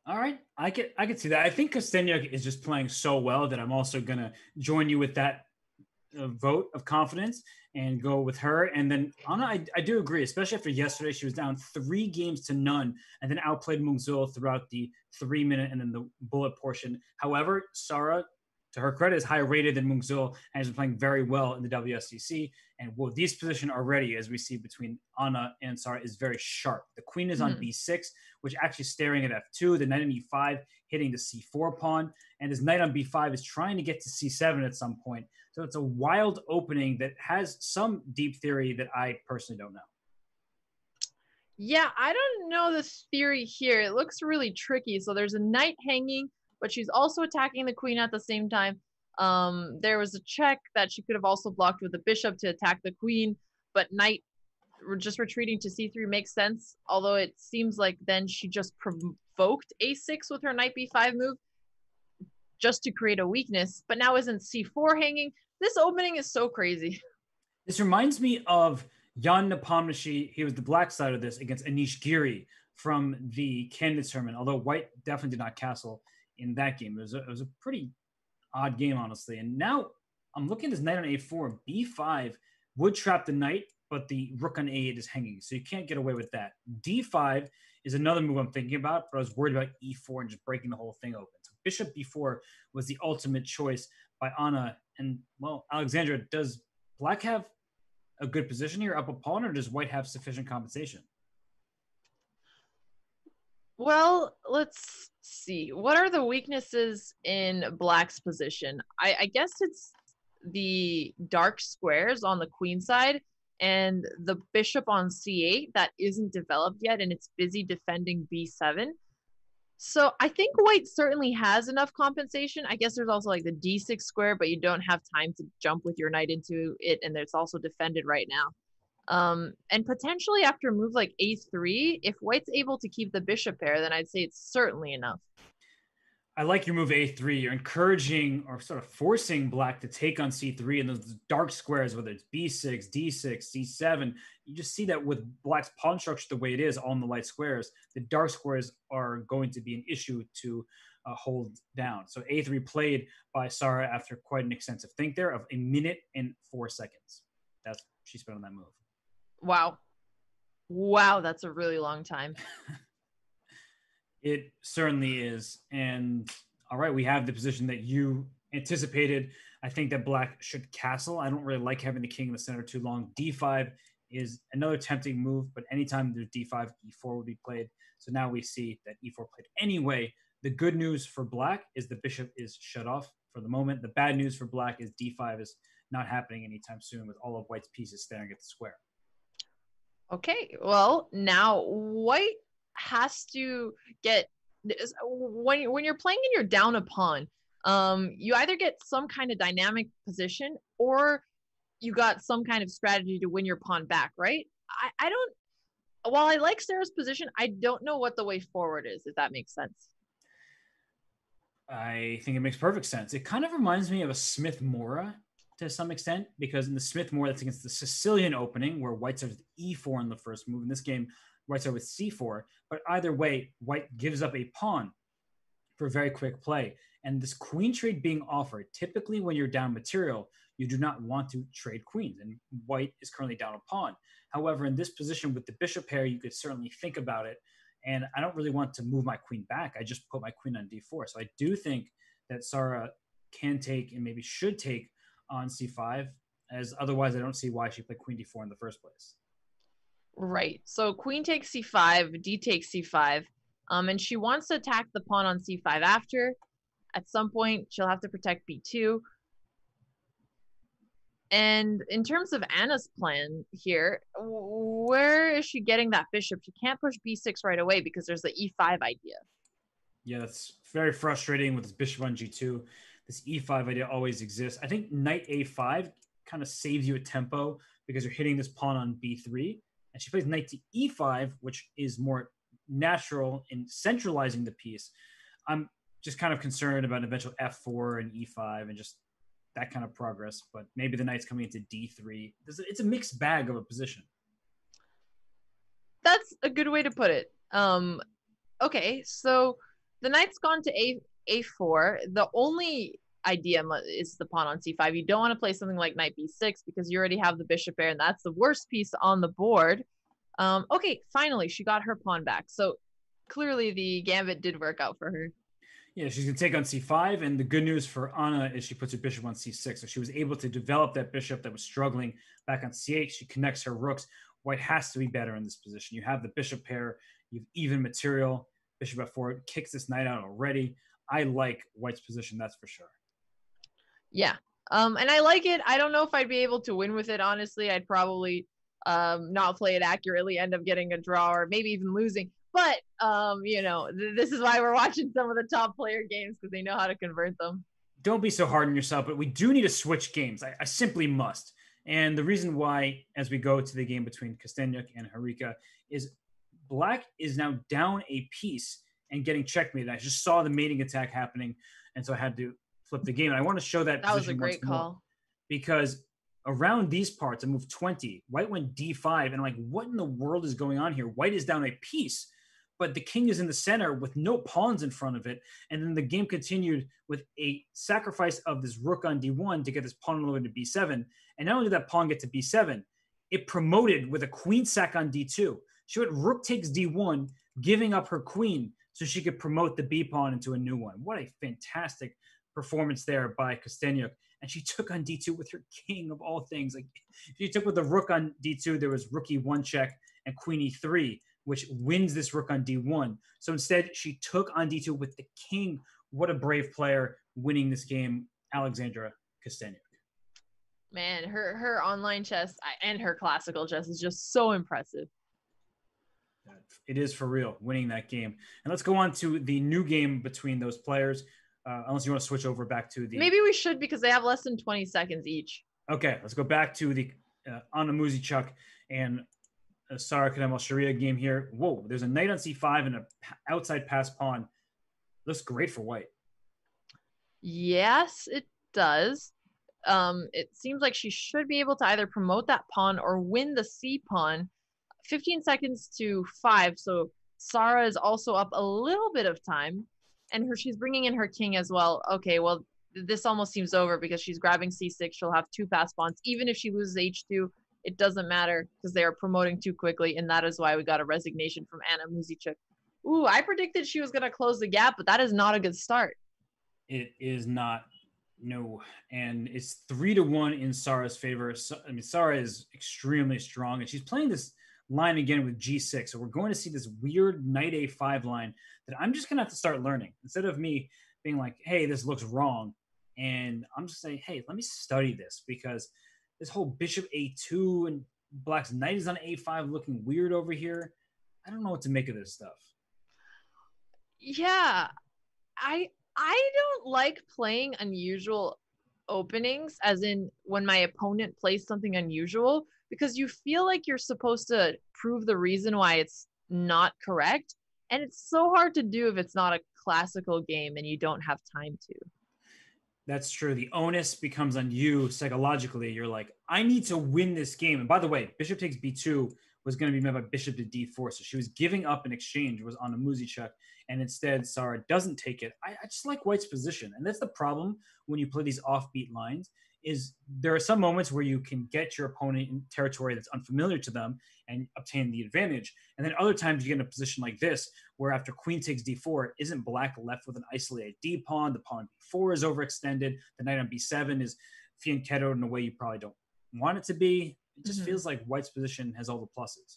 All right. I could see that. I think Kosteniuk is just playing so well that I'm also going to join you with that vote of confidence and go with her. And then Anna, I do agree, especially after yesterday, she was down 3-0 and then outplayed Mongzul throughout the 3-minute and then the bullet portion. However, Sarah, to her credit, is higher rated than Mongzul and has been playing very well in the WSCC. And well, this position already, as we see between Anna and Sarah, is very sharp. The queen is on b6, which actually staring at f2, the knight on e5 hitting the c4 pawn, and his knight on b5 is trying to get to c7 at some point. So it's a wild opening that has some deep theory that I personally don't know. Yeah, I don't know this theory here. It looks really tricky. So there's a knight hanging, but she's also attacking the queen at the same time. There was a check that she could have also blocked with the bishop to attack the queen, but knight just retreating to c3 makes sense, although it seems like then she just provoked a6 with her knight b5 move just to create a weakness. But now isn't c4 hanging? This opening is so crazy. This reminds me of Jan Nepomniachtchi. He was the black side of this against Anish Giri from the Candidates Tournament, although white definitely did not castle in that game. It was a pretty odd game, honestly. And now I'm looking at this knight on a4. b5 would trap the knight, but the rook on a8 is hanging, so you can't get away with that. d5 is another move I'm thinking about, but I was worried about e4 and just breaking the whole thing open. So bishop b4 was the ultimate choice by Anna. And, well, Alexandra, does black have a good position here up a pawn, or does white have sufficient compensation? Well, let's see. What are the weaknesses in black's position? I guess it's the dark squares on the queen side and the bishop on c8 that isn't developed yet, and it's busy defending b7. So I think white certainly has enough compensation. I guess there's also like the d6 square, but you don't have time to jump with your knight into it, and it's also defended right now. And potentially after a move like a3, if white's able to keep the bishop pair, then I'd say it's certainly enough. I like your move a3. You're encouraging or sort of forcing black to take on c3 and those dark squares, whether it's b6, d6, c7. You just see that with black's pawn structure the way it is on the light squares, the dark squares are going to be an issue to hold down. So a3 played by Sarah after quite an extensive think there of 1 minute and 4 seconds. That's she spent on that move. Wow. Wow, that's a really long time. It certainly is. And all right, we have the position that you anticipated. I think that black should castle. I don't really like having the king in the center too long. d5 is another tempting move, but anytime there's d5, e4 would be played. So now we see that e4 played anyway. The good news for black is the bishop is shut off for the moment. The bad news for black is d5 is not happening anytime soon with all of white's pieces staring at the square. Okay, well, now white has to get, when you're playing and you're down a pawn, you either get some kind of dynamic position or you got some kind of strategy to win your pawn back, right? I don't, while I like Sarah's position, I don't know what the way forward is, if that makes sense. I think it makes perfect sense. It kind of reminds me of a Smith-Mora to some extent, because in the Smith-Mora, that's against the Sicilian opening where white starts with e4 in the first move. In this game, white starts with c4, but either way, white gives up a pawn for very quick play. And this queen trade being offered, typically when you're down material, you do not want to trade queens, and white is currently down a pawn. However, in this position with the bishop pair, you could certainly think about it, and I don't really want to move my queen back. I just put my queen on d4. So I do think that Sarah can take and maybe should take on c5, as otherwise I don't see why she played queen d4 in the first place. Right. So queen takes c5, d takes c5, and she wants to attack the pawn on c5 after. At some point, she'll have to protect b2. And in terms of Anna's plan here, where is she getting that bishop? She can't push b6 right away because there's the e5 idea. Yeah, that's very frustrating with this bishop on g2. This e5 idea always exists. I think knight a5 kind of saves you a tempo because you're hitting this pawn on b3. And she plays knight to e5, which is more natural in centralizing the piece. I'm just kind of concerned about an eventual f4 and e5 and just that kind of progress. But maybe the knight's coming into d3. It's a mixed bag of a position. That's a good way to put it. Okay, so the knight's gone to a4. The only idea is the pawn on c5. You don't want to play something like knight b6 because you already have the bishop there, and that's the worst piece on the board. Okay, finally, she got her pawn back. So clearly the gambit did work out for her. Yeah, she's going to take on c5, and the good news for Anna is she puts her bishop on c6, so she was able to develop that bishop that was struggling back on c8. She connects her rooks. White has to be better in this position. You have the bishop pair. You have even material. Bishop f4 kicks this knight out already. I like White's position, that's for sure. Yeah, and I like it. I don't know if I'd be able to win with it, honestly. I'd probably not play it accurately, end up getting a draw, or maybe even losing. But, you know, this is why we're watching some of the top player games, because they know how to convert them. Don't be so hard on yourself, but we do need to switch games. I simply must. And the reason why, as we go to the game between Kosteniuk and Harika, is Black is now down a piece and getting checkmated. I just saw the mating attack happening, and so I had to flip the game. And I want to show that position was a great call. Because around these parts, I moved 20. White went d5, and I'm like, what in the world is going on here? White is down a piece, but the king is in the center with no pawns in front of it. And then the game continued with a sacrifice of this rook on d1 to get this pawn all the way to b7. And not only did that pawn get to b7, it promoted with a queen sack on d2. She went rook takes d1, giving up her queen so she could promote the b pawn into a new one. What a fantastic performance there by Kosteniuk. And she took on d2 with her king of all things. Like, she took with the rook on d2, there was rook e1 check and queen e3, which wins this rook on d1. So instead, she took on d2 with the king. What a brave player winning this game, Alexandra Kosteniuk. Man, her online chess and her classical chess is just so impressive. It is for real, winning that game. And let's go on to the new game between those players, unless you want to switch over back to the... Maybe we should, because they have less than 20 seconds each. Okay, let's go back to the Anna Muzychuk and... Sarah Khademalsharieh game here. Whoa, there's a knight on c5 and an outside pass pawn. Looks great for white. Yes, it does. It seems like she should be able to either promote that pawn or win the c pawn. 15 seconds to 5, so Sarah is also up a little bit of time, and she's bringing in her king as well. Okay, well, this almost seems over because she's grabbing c6. She'll have two pass pawns. Even if she loses h2, it doesn't matter because they are promoting too quickly, and that is why we got a resignation from Anna Muzychuk. Ooh, I predicted she was going to close the gap, but that is not a good start. It is not, no. And it's 3-1 in Sarah's favor. So, I mean, Sarah is extremely strong, and she's playing this line again with g6. So we're going to see this weird knight a5 line that I'm just going to have to start learning. Instead of me being like, hey, this looks wrong, and I'm just saying, hey, let me study this, because this whole bishop a2 and Black's knight is on a5 looking weird over here. I don't know what to make of this stuff. Yeah, I don't like playing unusual openings, as in when my opponent plays something unusual, because you feel like you're supposed to prove the reason why it's not correct. And it's so hard to do if it's not a classical game and you don't have time to. That's true. The onus becomes on you psychologically. You're like, I need to win this game. And by the way, bishop takes b2 was going to be met by bishop to d4. So she was giving up an exchange, was on a Muzychuk, and instead Sarah doesn't take it. I just like White's position. And that's the problem when you play these offbeat lines, is there are some moments where you can get your opponent in territory that's unfamiliar to them and obtain the advantage. And then other times you get in a position like this, where after queen takes d4, isn't black left with an isolated d pawn? The pawn b4 is overextended. The knight on b7 is fianchettoed in a way you probably don't want it to be. It just feels like white's position has all the pluses.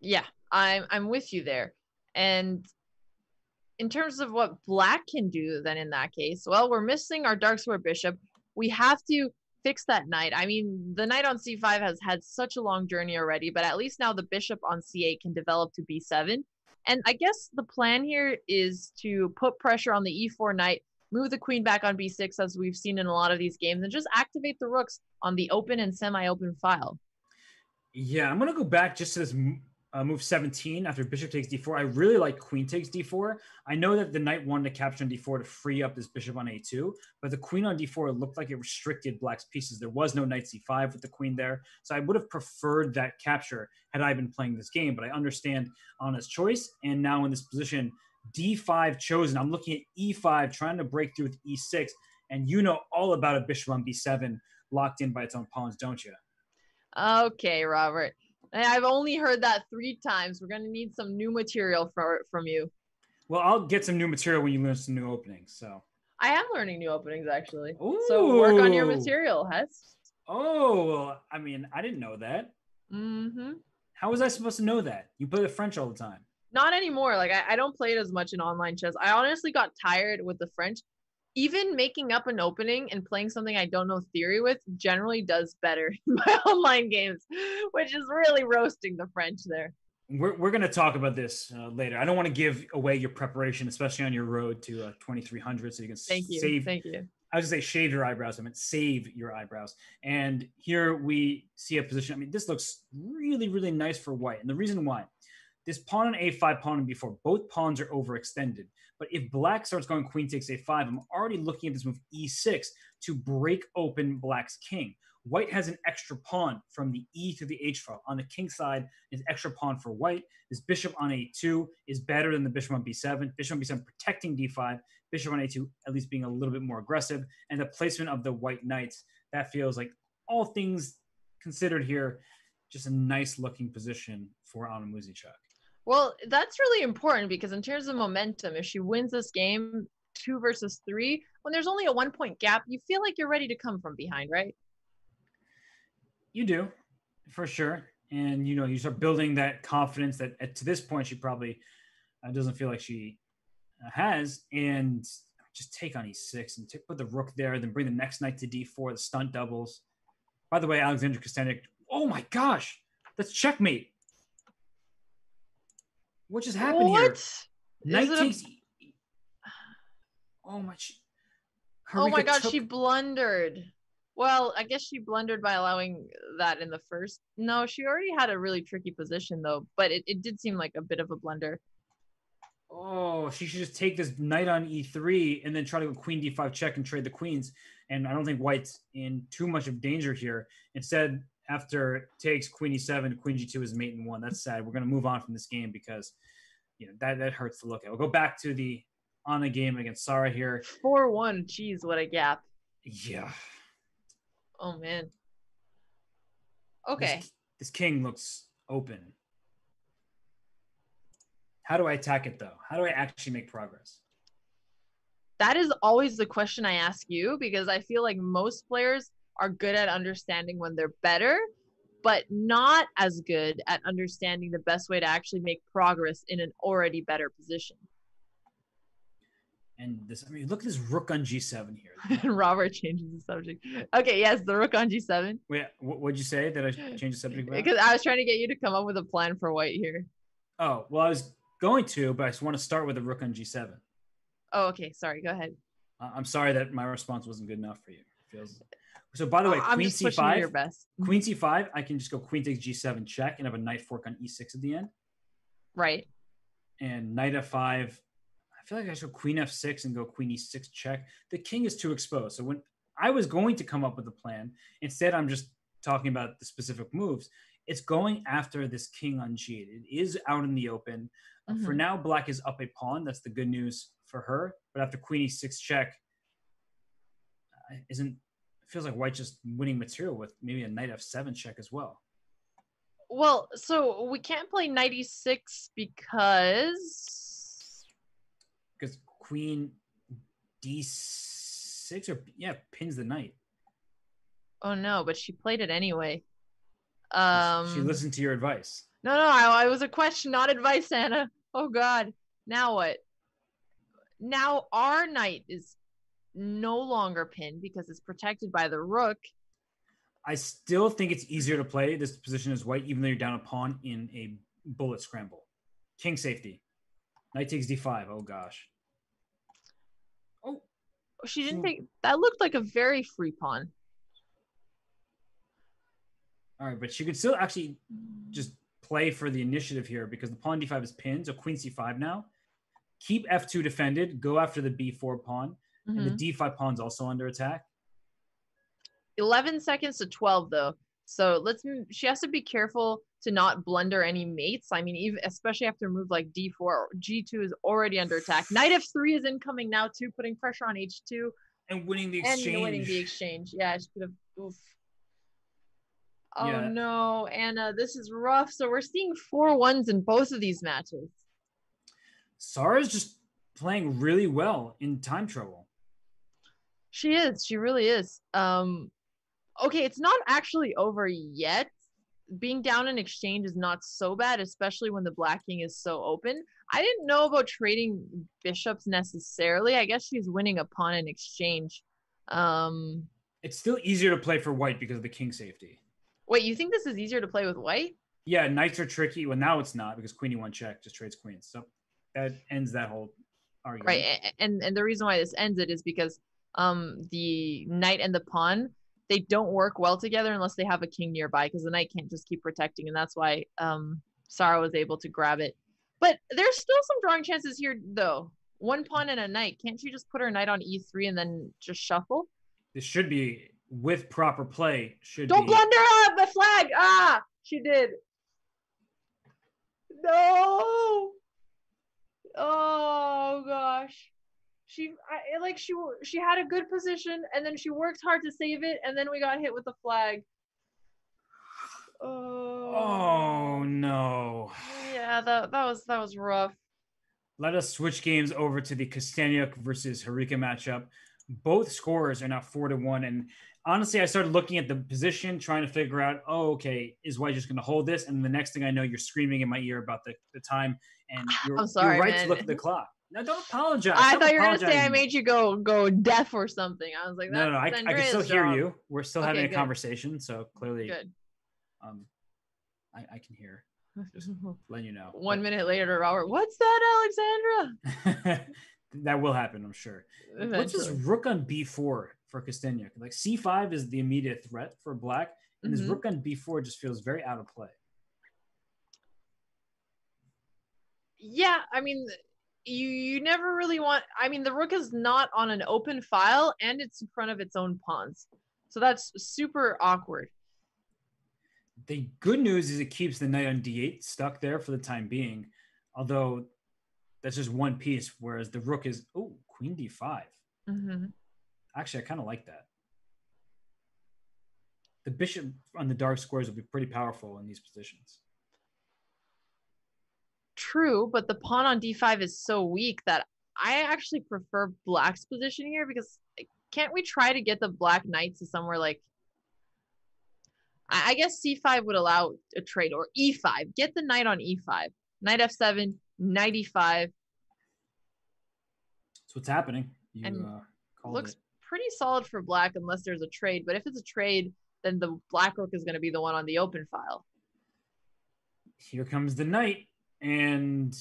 Yeah, I'm with you there. And in terms of what black can do then in that case, well, we're missing our dark square bishop. We have to fix that knight. I mean, the knight on c5 has had such a long journey already, but at least now the bishop on c8 can develop to b7. And I guess the plan here is to put pressure on the e4 knight, move the queen back on b6 as we've seen in a lot of these games, and just activate the rooks on the open and semi-open file. Yeah, I'm going to go back just to this move 17 after bishop takes d4. I really like queen takes d4. I know that the knight wanted to capture on d4 to free up this bishop on a2, but the queen on d4 looked like it restricted black's pieces. There was no knight c5 with the queen there, so I would have preferred that capture had I been playing this game, but I understand Anna's choice, and now in this position, d5 chosen. I'm looking at e5, trying to break through with e6, and you know all about a bishop on b7 locked in by its own pawns, don't you? Okay, Robert. I've only heard that 3 times. We're going to need some new material from you. Well, I'll get some new material when you learn some new openings. So I am learning new openings, actually. Ooh. So work on your material, Hess. Oh, well, I mean, I didn't know that. Mm-hmm. How was I supposed to know that? You play the French all the time. Not anymore. Like, I don't play it as much in online chess. I honestly got tired with the French. Even making up an opening and playing something I don't know theory with generally does better in my online games, which is really roasting the French there. We're going to talk about this later. I don't want to give away your preparation, especially on your road to 2300, so you can save. Thank you. I was going to say shave your eyebrows. I meant save your eyebrows. And here we see a position. I mean, this looks really, really nice for white. And the reason why, this pawn on a5, pawn on b4, both pawns are overextended. But if black starts going queen takes a5, I'm already looking at this move e6 to break open black's king. White has an extra pawn from the e to the h file. On the king side, is extra pawn for white. This bishop on a2 is better than the bishop on b7. Bishop on b7 protecting d5. Bishop on a2 at least being a little bit more aggressive. And the placement of the white knights, that feels like, all things considered here, just a nice-looking position for Anna Muzychuk. Well, that's really important because in terms of momentum, if she wins this game 2-3, when there's only a 1-point gap, you feel like you're ready to come from behind, right? You do, for sure. And, you know, you start building that confidence that to this point, she probably doesn't feel like she has. And just take on e6 and put the rook there, then bring the next knight to d4, the stunt doubles. By the way, Alexander Kosteniuk, oh my gosh, that's checkmate. What just happened here? Knight takes. Oh my! Oh my God! She blundered. Well, I guess she blundered by allowing that in the first. No, she already had a really tricky position though, but it did seem like a bit of a blunder. Oh, she should just take this knight on e3 and then try to go queen d5 check and trade the queens. And I don't think white's in too much of danger here. Instead, after takes queen e7, queen g2 is mate in one. That's sad. We're going to move on from this game because, you know, that hurts to look at. We'll go back to the Anna game against Sarah here. 4-1. Jeez, what a gap. Yeah. Oh, man. Okay. This king looks open. How do I attack it, though? How do I actually make progress? That is always the question I ask you because I feel like most players are good at understanding when they're better, but not as good at understanding the best way to actually make progress in an already better position. And this, I mean, look at this rook on G7 here. Robert changes the subject. Okay, yes, the rook on G7. Wait, what'd you say? That I changed the subject? Because I was trying to get you to come up with a plan for white here. Oh, well, I was going to, but I just want to start with the rook on G7. Oh, okay, sorry, go ahead. I'm sorry that my response wasn't good enough for you. It feels... So by the way, queen c5, your best. Queen c5, I can just go queen takes g7 check and have a knight fork on e6 at the end. Right. And knight f5, I feel like I should go queen f6 and go queen e6 check. The king is too exposed. So when I was going to come up with a plan, instead I'm just talking about the specific moves. It's going after this king on g8. It is out in the open. For now, black is up a pawn. That's the good news for her. But after queen e6 check, isn't... it feels like white just winning material with maybe a knight f7 check as well. Well, so we can't play knight e6 because queen d6 or yeah pins the knight. Oh no, but she played it anyway. She listened to your advice. No, I was a question, not advice, Anna. Oh God, now what? Now our knight is no longer pinned because it's protected by the rook. I still think it's easier to play this position as white, even though you're down a pawn in a bullet scramble. King safety. Knight takes d5. Oh gosh. Oh, she didn't take. That looked like a very free pawn. All right, but she could still actually just play for the initiative here because the pawn d5 is pinned, so queen c5 now. Keep f2 defended. Go after the b4 pawn, and the d5 pawn's also under attack. 11 seconds to 12 though, so she has to be careful to not blunder any mates. I mean, even especially after a move like d4, or g2 is already under attack. Knight f3 is incoming now too, putting pressure on h2 and winning the exchange. And winning the exchange. Yeah, she could have. Oh yeah. No, Anna, this is rough. So we're seeing 4-1s in both of these matches. Sarah's just playing really well in time trouble. She is. She really is. Okay, it's not actually over yet. Being down in exchange is not so bad, especially when the black king is so open. I didn't know about trading bishops necessarily. I guess she's winning a pawn in exchange. It's still easier to play for white because of the king safety. Wait, you think this is easier to play with white? Yeah, knights are tricky. Well, now it's not because queen e1 check just trades queens. So that ends that whole argument. Right, and the reason why this ends it is because the knight and the pawn, they don't work well together unless they have a king nearby, because the knight can't just keep protecting, and that's why Sarah was able to grab it. But there's still some drawing chances here, though. One pawn and a knight. Can't she just put her knight on e3 and then just shuffle? This should be, with proper play, should don't be... blunder up the flag! Ah! She did. No! Oh, gosh. She had a good position, and then she worked hard to save it, and then we got hit with the flag. Oh no. Yeah, that was rough. Let us switch games over to the Kosteniuk versus Harika matchup. Both scorers are now 4-1, and honestly, I started looking at the position, trying to figure out, oh, okay, is white just going to hold this? And the next thing I know, you're screaming in my ear about the time, and you're right to look at the clock. No, don't apologize. I thought you were going to say I made you go deaf or something. I was like, that's no, I can still hear you. We're still having a conversation, so clearly good. I can hear. Just letting you know. 1 minute later, Robert, what's that, Alexandra? That will happen, I'm sure. Eventually. What's this rook on b4 for Kosteniuk? Like c5 is the immediate threat for black, and this rook on b4 just feels very out of play. Yeah, I mean... You never really want, I mean, the rook is not on an open file and it's in front of its own pawns. So that's super awkward. The good news is it keeps the knight on d8 stuck there for the time being. Although that's just one piece, whereas the rook is, oh, queen d5. Actually, I kind of like that. The bishop on the dark squares will be pretty powerful in these positions. True, but the pawn on d5 is so weak that I actually prefer black's position here, because can't we try to get the black knight to somewhere like, I guess c5 would allow a trade, or e5. Get the knight on e5. Knight f7, knight e5. That's what's happening. Looks pretty solid for black unless there's a trade, but if it's a trade, then the black rook is going to be the one on the open file. Here comes the knight. And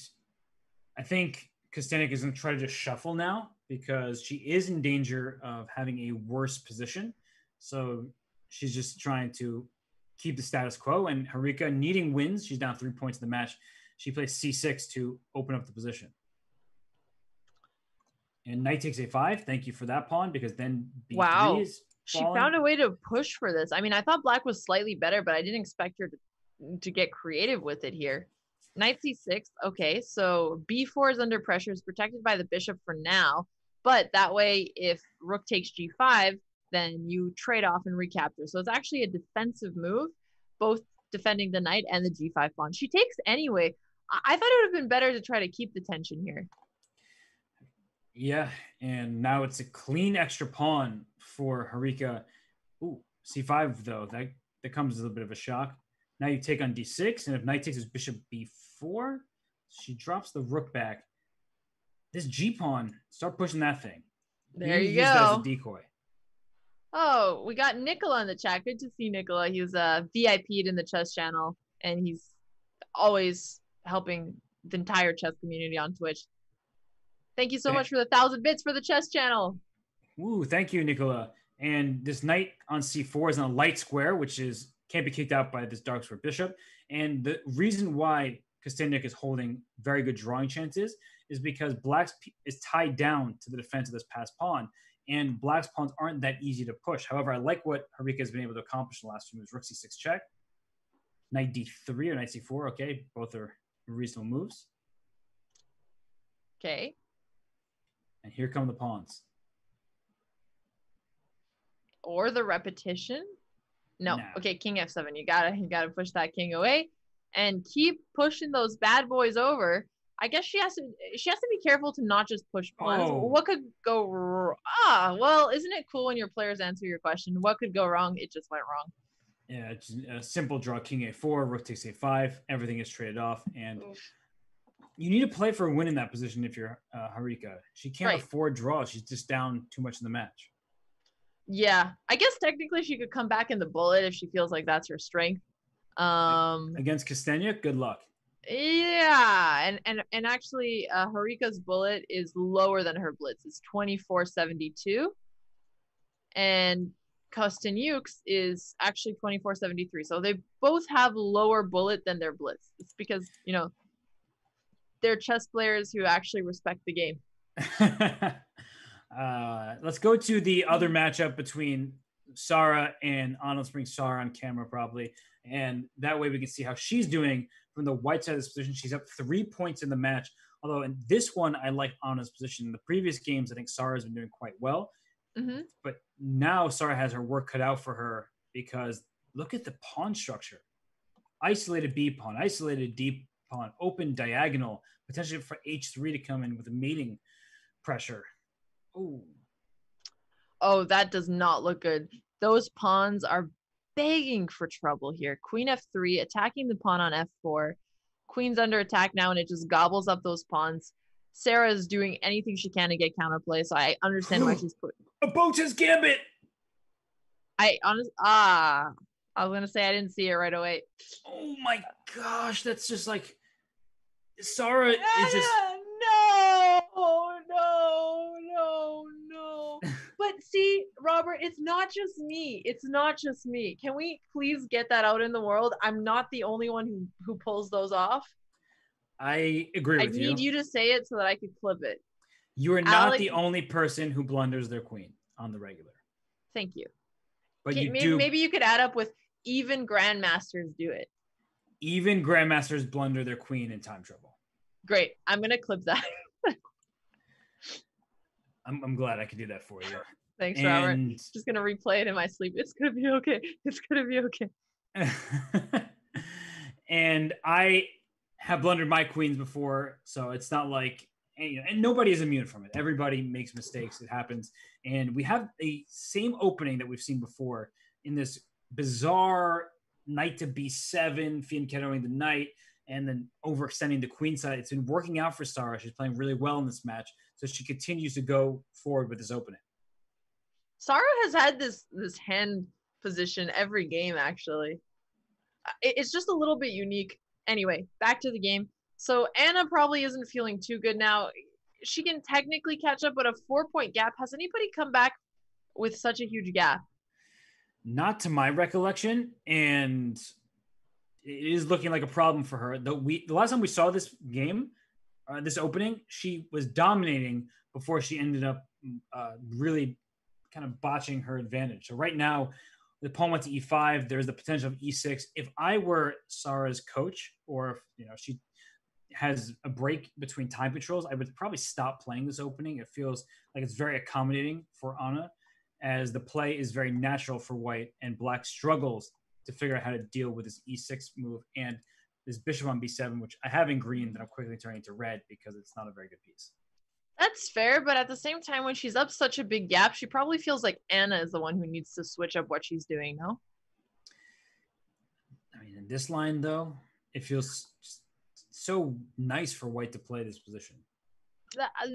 I think Kosteniuk is going to try to just shuffle now because she is in danger of having a worse position. So she's just trying to keep the status quo. And Harika, needing wins, she's down 3 points in the match. She plays c6 to open up the position. And knight takes a5. Thank you for that pawn, because then b3 is falling. She found a way to push for this. I mean, I thought black was slightly better, but I didn't expect her to get creative with it here. Knight c6, okay, so b4 is under pressure. It's protected by the bishop for now, but that way if rook takes g5, then you trade off and recapture. So it's actually a defensive move, both defending the knight and the g5 pawn. She takes anyway. I thought it would have been better to try to keep the tension here. Yeah, and now it's a clean extra pawn for Harika. Ooh, c5 though, that comes as a little bit of a shock. Now you take on d6, and if knight takes his bishop b4, she drops the rook back. This g-pawn, start pushing that thing. There you go. Use that as a decoy. Oh, we got Nicola in the chat. Good to see Nicola. He was VIP'd in the chess channel, and he's always helping the entire chess community on Twitch. Thank you so much for the 1,000 bits for the chess channel. Ooh, thank you, Nicola. And this knight on c4 is on a light square, which is can't be kicked out by this dark square bishop. And the reason why Kosteniuk is holding very good drawing chances is because black's is tied down to the defense of this passed pawn, and black's pawns aren't that easy to push. However, I like what Harika has been able to accomplish in the last few moves. Rook c6 check, knight d3 or knight c4. Okay, both are reasonable moves. Okay. And here come the pawns. Or the repetition. No. Okay, king f7. You gotta push that king away and keep pushing those bad boys over. I guess she has to be careful to not just push pawns. Oh. What could go wrong? Ah, well, isn't it cool when your players answer your question? What could go wrong? It just went wrong. Yeah, it's a simple draw, king a4, rook takes a5, everything is traded off, and you need to play for a win in that position if you're Harika. She can't afford draws. She's just down too much in the match. Yeah, I guess technically she could come back in the bullet if she feels like that's her strength. Against Kosteniuk, good luck. Yeah, and actually Harika's bullet is lower than her blitz. It's 2472, and Kosteniuk's is actually 2473. So they both have lower bullet than their blitz. It's because, you know, they're chess players who actually respect the game. Let's go to the other matchup between Sarah and Anna. Let's bring Sarah on camera probably, and that way we can see how she's doing from the white side of this position. She's up 3 points in the match, although in this one I like Anna's position. In the previous games I think Sarah's been doing quite well, but now Sarah has her work cut out for her, because look at the pawn structure. Isolated B pawn, isolated D pawn, open diagonal, potentially for h3 to come in with a mating pressure. Ooh. Oh, that does not look good. Those pawns are begging for trouble here. Queen f3, attacking the pawn on f4. Queen's under attack now, and it just gobbles up those pawns. Sarah is doing anything she can to get counterplay, so I understand why she's put a Botez gambit. I honestly, I was gonna say I didn't see it right away. Oh my gosh, that's just like Sarah is just. But see, Robert, it's not just me. It's not just me. Can we please get that out in the world? I'm not the only one who pulls those off. I agree with you. I need you to say it so that I could clip it. You are not the only person who blunders their queen on the regular. Thank you. But you do. Maybe you could add up with even grandmasters do it. Even grandmasters blunder their queen in time trouble. Great. I'm going to clip that. I'm glad I could do that for you. Thanks, Robert. I'm just going to replay it in my sleep. It's going to be okay. It's going to be okay. And I have blundered my queens before, so it's not like, you know, and nobody is immune from it. Everybody makes mistakes. It happens. And we have the same opening that we've seen before in this bizarre knight to b7, fianchettoing the knight, and then overextending the queen side. It's been working out for Sarah. She's playing really well in this match, so she continues to go forward with this opening. Sarah has had this hand position every game, actually. It's just a little bit unique. Anyway, back to the game. So Anna probably isn't feeling too good now. She can technically catch up, but a 4-point gap. Has anybody come back with such a huge gap? Not to my recollection, and it is looking like a problem for her. The last time we saw this game, this opening, she was dominating before she ended up really kind of botching her advantage. So right now, the pawn went to e5. There's the potential of e6. If I were Sarah's coach, or if, you know, she has a break between time controls, I would probably stop playing this opening. It feels like it's very accommodating for Anna as the play is very natural for white and black struggles to figure out how to deal with this e6 move and this bishop on b7, which I have in green that I'm quickly turning to red because it's not a very good piece. That's fair, but at the same time, when she's up such a big gap, she probably feels like Anna is the one who needs to switch up what she's doing, no? I mean, in this line, though, it feels so nice for white to play this position.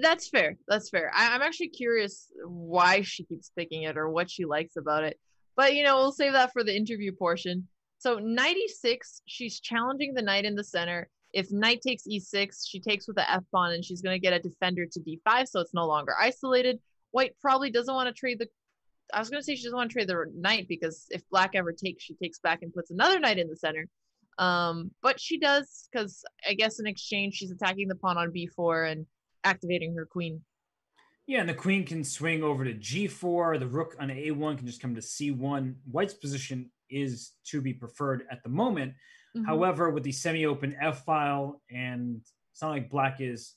That's fair. That's fair. I'm actually curious why she keeps picking it or what she likes about it. But, you know, we'll save that for the interview portion. So knight e6, she's challenging the knight in the center. If knight takes e6, she takes with the f-pawn, and she's going to get a defender to d5, so it's no longer isolated. White probably doesn't want to trade the... I was going to say she doesn't want to trade the knight, because if black ever takes, she takes back and puts another knight in the center. But she does, because I guess in exchange, she's attacking the pawn on b4 and activating her queen. Yeah, and the queen can swing over to g4. The rook on a1 can just come to c1. White's position is to be preferred at the moment. Mm-hmm. However, with the semi-open f-file, and it's not like black is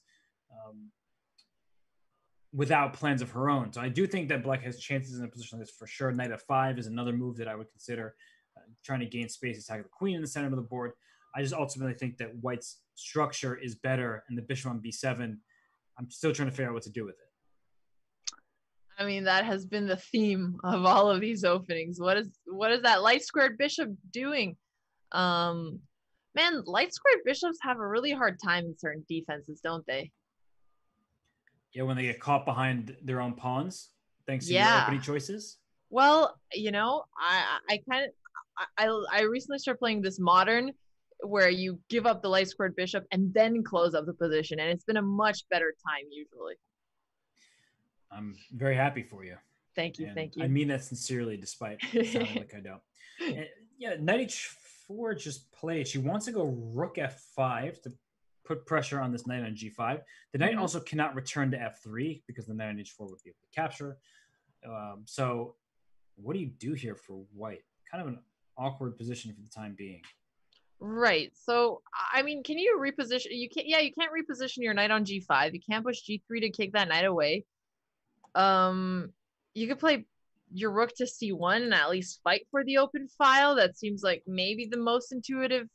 without plans of her own. So I do think that black has chances in a position like this for sure. Knight f5 is another move that I would consider, trying to gain space, attacking the queen in the center of the board. I just ultimately think that white's structure is better, and the bishop on b7, I'm still trying to figure out what to do with it. I mean, that has been the theme of all of these openings. What is that light squared bishop doing? Man, light squared bishops have a really hard time in certain defenses, don't they? Yeah, when they get caught behind their own pawns, thanks to your opening choices. Well, you know, I recently started playing this modern where you give up the light squared bishop and then close up the position, and it's been a much better time usually. I'm very happy for you. Thank you, and thank you. I mean that sincerely, despite sounding like I don't. And yeah, knight h4 just played. She wants to go rook f5 to put pressure on this knight on g5. The knight also cannot return to f3 because the knight on h4 would be able to capture. So what do you do here for white? Kind of an awkward position for the time being. Right. So, I mean, can you reposition? You can't reposition your knight on g5. You can't push g3 to kick that knight away. You could play your rook to c1 and at least fight for the open file. That seems like maybe the most intuitive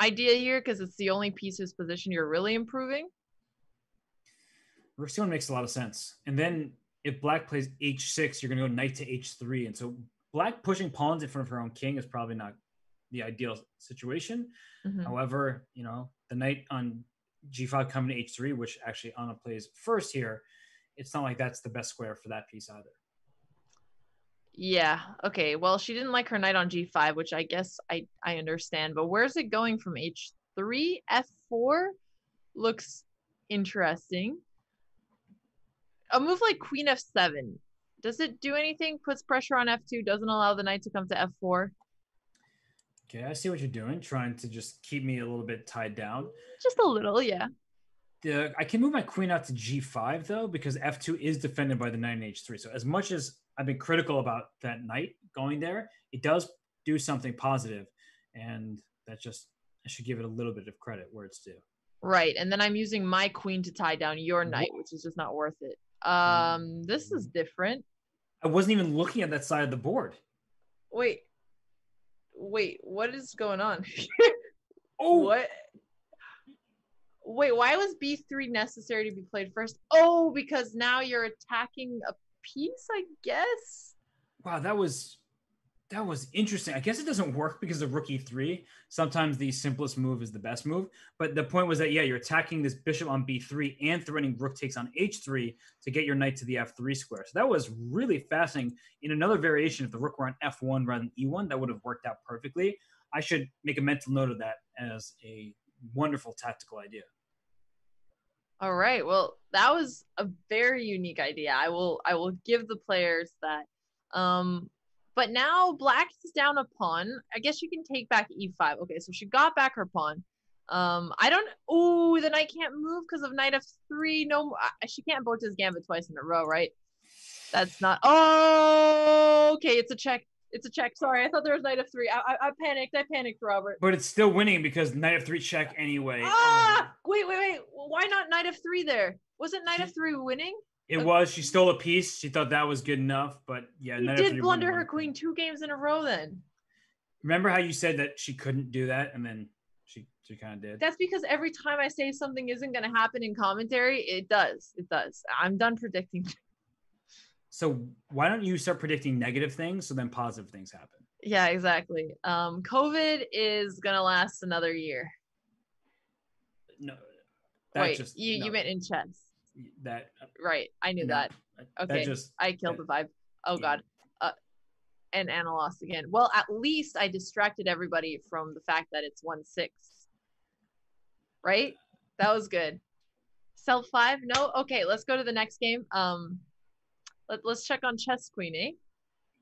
idea here, because it's the only piece whose position you're really improving. Rook c1 makes a lot of sense. And then if black plays h6, you're going to go knight to h3. And so black pushing pawns in front of her own king is probably not the ideal situation. Mm-hmm. However, you know, the knight on g5 coming to h3, which actually Anna plays first here, it's not like that's the best square for that piece either. Yeah. Okay. Well, she didn't like her knight on g5, which I guess I understand, but where's it going from h3? f4 looks interesting. A move like queen f7, does it do anything? Puts pressure on f2, doesn't allow the knight to come to f4. Okay. I see what you're doing. Trying to just keep me a little bit tied down. Just a little. Yeah. I can move my queen out to g5, though, because f2 is defended by the knight and h3. So as much as I've been critical about that knight going there, it does do something positive. And that's just, I should give it a little bit of credit where it's due. Right. And then I'm using my queen to tie down your knight, which is just not worth it. This is different. I wasn't even looking at that side of the board. Wait, what is going on? Oh, what? Wait, why was b3 necessary to be played first? Oh, because now you're attacking a piece, I guess. Wow, that was interesting. I guess it doesn't work because of rook e3. Sometimes the simplest move is the best move. But the point was that, yeah, you're attacking this bishop on b3 and threatening rook takes on h3 to get your knight to the f3 square. So that was really fascinating. In another variation, if the rook were on f1 rather than e1, that would have worked out perfectly. I should make a mental note of that as a wonderful tactical idea. All right, well, that was a very unique idea. I will give the players that. But now black is down a pawn. I guess you can take back e5. Okay, so she got back her pawn. The knight can't move because of knight f3. No, she can't Botez's gambit twice in a row, right? That's not. Oh, okay, it's a check. It's a check. Sorry, I thought there was knight f3. I panicked. I panicked, Robert. But it's still winning because knight f3 check anyway. Ah! Wait. Why not knight f3 there? Wasn't knight f3 winning? It was. She stole a piece. She thought that was good enough, but yeah. She did blunder her queen 2 games in a row then. Remember how you said that she couldn't do that, and then she kind of did? That's because every time I say something isn't going to happen in commentary, it does. It does. I'm done predicting. So why don't you start predicting negative things so then positive things happen? Yeah, exactly. COVID is going to last another year. No. Wait, you meant in chess. That right, I knew that. Okay, that just, I killed the vibe. Oh yeah. God, and Anna lost again. Well, at least I distracted everybody from the fact that it's 1-6. Right, that was good. Self 5, no. Okay, let's go to the next game. Let's check on chess queen, eh?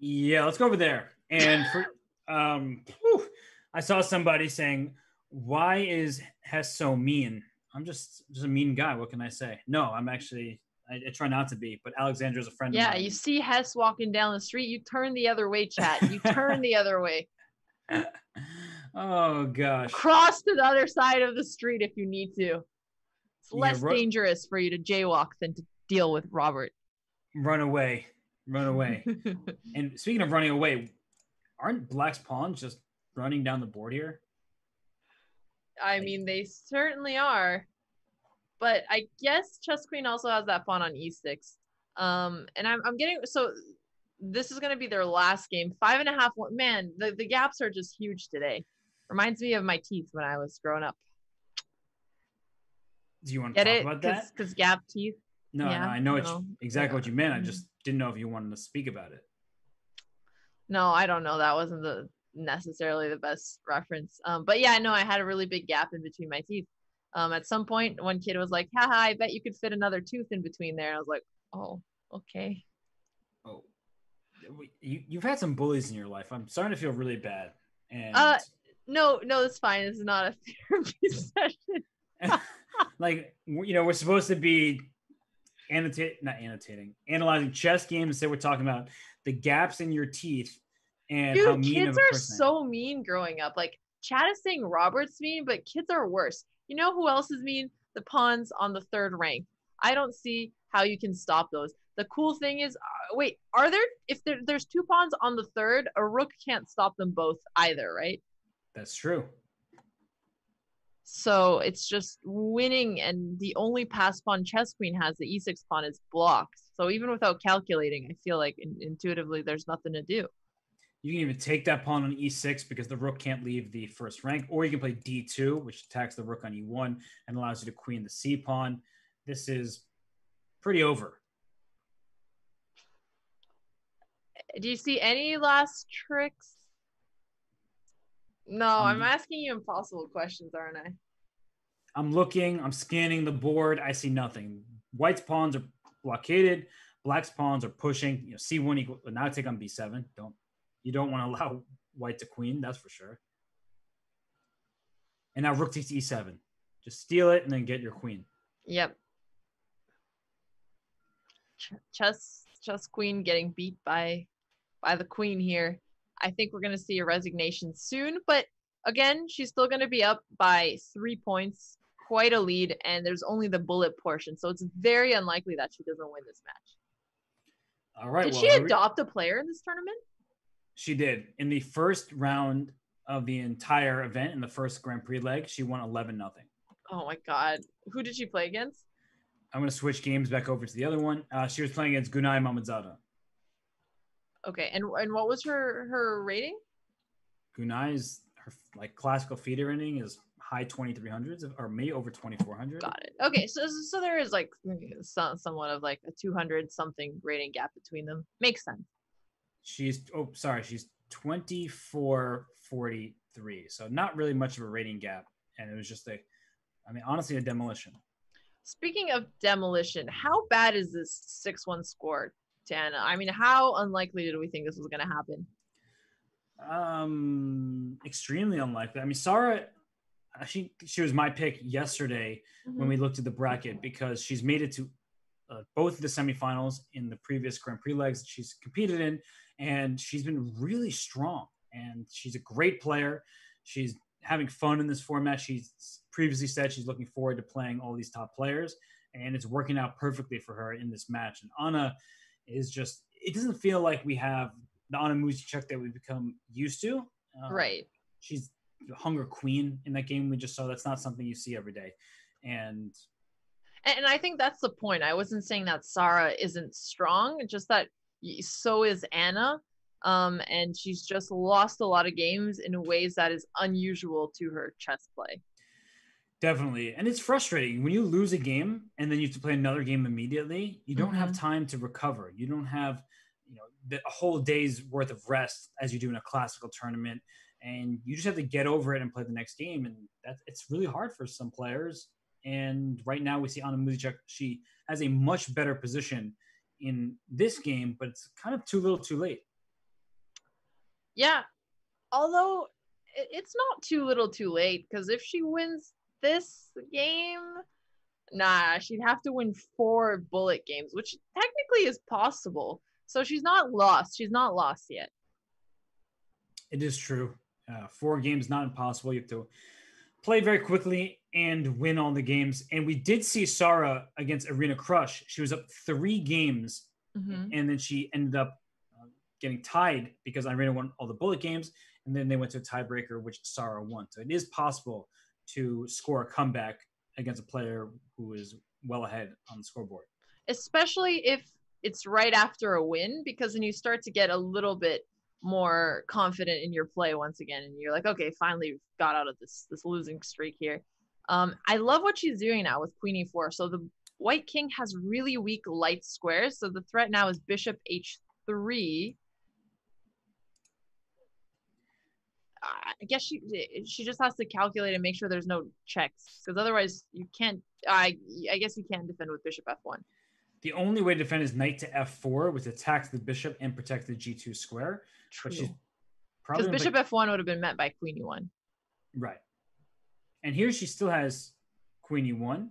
Yeah, let's go over there. And for, I saw somebody saying, "Why is Hess so mean?" I'm just a mean guy. What can I say? No, I'm actually, I try not to be, but Alexandra's a friend of mine. Yeah, you see Hess walking down the street, you turn the other way, chat. You turn the other way. Oh, gosh. Cross to the other side of the street if you need to. It's less dangerous for you to jaywalk than to deal with Robert. Run away. Run away. And speaking of running away, aren't Black's pawns just running down the board here? I mean, they certainly are, but I guess chess queen also has that pawn on e6. And I'm getting, so this is going to be their last game. 5.5. Man, the gaps are just huge today. Reminds me of my teeth when I was growing up. Do you want to talk about that? Because gap teeth. No, yeah, no, I know it's exactly what you meant. I just didn't know if you wanted to speak about it. No, I don't know. That wasn't necessarily the best reference, but yeah, no, I had a really big gap in between my teeth. At some point one kid was like, haha, I bet you could fit another tooth in between there, and I was like, oh, okay. Oh, you've had some bullies in your life. I'm starting to feel really bad. And no, it's fine. This is not a therapy session. Like, you know, we're supposed to be analyzing chess games. Instead we're talking about the gaps in your teeth. And dude, how mean kids are so mean growing up. Like, Chad is saying Robert's mean, but kids are worse. You know who else is mean? The pawns on the 3rd rank. I don't see how you can stop those. The cool thing is, wait, are there, if there's 2 pawns on the 3rd, a rook can't stop them both either, right? That's true. So it's just winning, and the only pass pawn chess queen has, the e6 pawn, is blocked. So even without calculating, I feel like intuitively there's nothing to do. You can even take that pawn on e6 because the rook can't leave the 1st rank, or you can play d2, which attacks the rook on e1 and allows you to queen the c pawn. This is pretty over. Do you see any last tricks? No, I'm asking you impossible questions, aren't I? I'm looking, I'm scanning the board. I see nothing. White's pawns are blockaded. Black's pawns are pushing. You know, c1 equal, now take on b7. You don't want to allow white to queen, that's for sure. And now rook takes e7. Just steal it and then get your queen. Yep. Chess queen getting beat by the queen here. I think we're going to see a resignation soon, but again, she's still going to be up by 3 points, quite a lead, and there's only the bullet portion, so it's very unlikely that she doesn't win this match. All right. Did she adopt a player in this tournament? She did. In the 1st round of the entire event, in the 1st Grand Prix leg, she won 11-0. Oh my God. Who did she play against? I'm going to switch games back over to the other one. She was playing against Gunay Muhammadzada. Okay. And what was her rating? Gunay's, her like classical FIDE rating is high 2300s, or maybe over 2400. Got it. Okay. So there is like somewhat of like a 200 something rating gap between them. Makes sense. She's 2443, so not really much of a rating gap, and it was just honestly a demolition. Speaking of demolition, how bad is this 6-1 score, Tana? I mean, how unlikely did we think this was going to happen? Extremely unlikely. I mean, Sarah, she was my pick yesterday when we looked at the bracket, because she's made it to both of the semifinals in the previous Grand Prix legs she's competed in, and she's been really strong, and she's a great player. She's having fun in this format. She's previously said she's looking forward to playing all these top players, and it's working out perfectly for her in this match. And Anna is just, it doesn't feel like we have the Anna Muzychuk that we've become used to. Right. She's a hunger queen in that game we just saw. That's not something you see every day. And I think that's the point. I wasn't saying that Sarah isn't strong, just that so is Anna. And she's just lost a lot of games in ways that is unusual to her chess play. Definitely. And it's frustrating when you lose a game and then you have to play another game immediately. You don't have time to recover. You don't have, you know, a whole day's worth of rest as you do in a classical tournament, and you just have to get over it and play the next game. And that's, it's really hard for some players. And right now we see Anna Muzychuk, she has a much better position in this game, but it's kind of too little too late. Yeah, although it's not too little too late, because if she wins this game, nah, she'd have to win 4 bullet games, which technically is possible. So she's not lost. She's not lost yet. It is true. 4 games, not impossible. You have to play very quickly and win all the games. And we did see Sarah against Arena Crush. She was up 3 games, and then she ended up getting tied because Irina won all the bullet games, and then they went to a tiebreaker, which Sarah won. So it is possible to score a comeback against a player who is well ahead on the scoreboard. Especially if it's right after a win, because then you start to get a little bit more confident in your play once again, and you're like, okay, finally we've got out of this losing streak here. I love what she's doing now with Queen E4. So the White King has really weak light squares, so the threat now is Bishop H3. I guess she just has to calculate and make sure there's no checks, because otherwise you can't. I guess you can defend with Bishop F1. The only way to defend is Knight to F4, which attacks the bishop and protects the G2 square. True. Because Bishop F1 would have been met by Queen E1. Right. And here she still has Queen E1,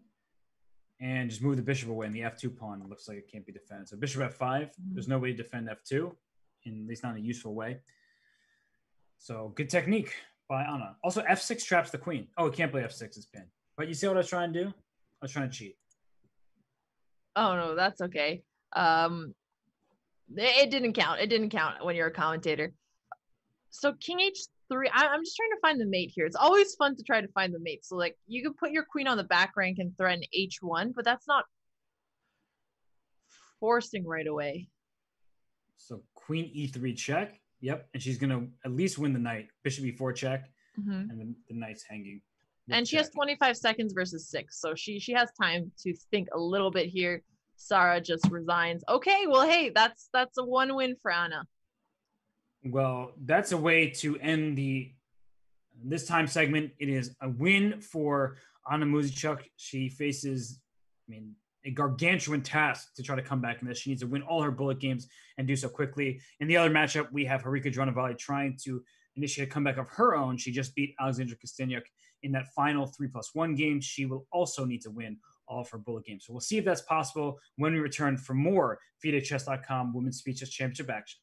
and just move the bishop away, and the F2 pawn looks like it can't be defended. So Bishop F5. There's no way to defend F2, in, at least not in a useful way. So good technique by Anna. Also, F6 traps the queen. Oh, it can't play F6. It's pinned. But you see what I was trying to do? I was trying to cheat. Oh, no, that's okay. It didn't count. It didn't count when you're a commentator. So King H3, I'm just trying to find the mate here. It's always fun to try to find the mate. So, like, you can put your queen on the back rank and threaten H1, but that's not forcing right away. So Queen E3 check. Yep, and she's going to at least win the knight. Bishop E4 check, and then the knight's hanging. And she has 25 seconds versus 6, so she has time to think a little bit here. Sarah just resigns. Okay, well, hey, that's a one-win for Anna. Well, that's a way to end this time segment. It is a win for Anna Muzychuk. She faces, I mean, a gargantuan task to try to come back in this. She needs to win all her bullet games and do so quickly. In the other matchup, we have Harika Dronavalli trying to initiate a comeback of her own. She just beat Alexander Kosteniuk in that final 3+1 game. She will also need to win all of her bullet games. So we'll see if that's possible when we return for more FIDE Chess.com Women's Speed Chess Championship action.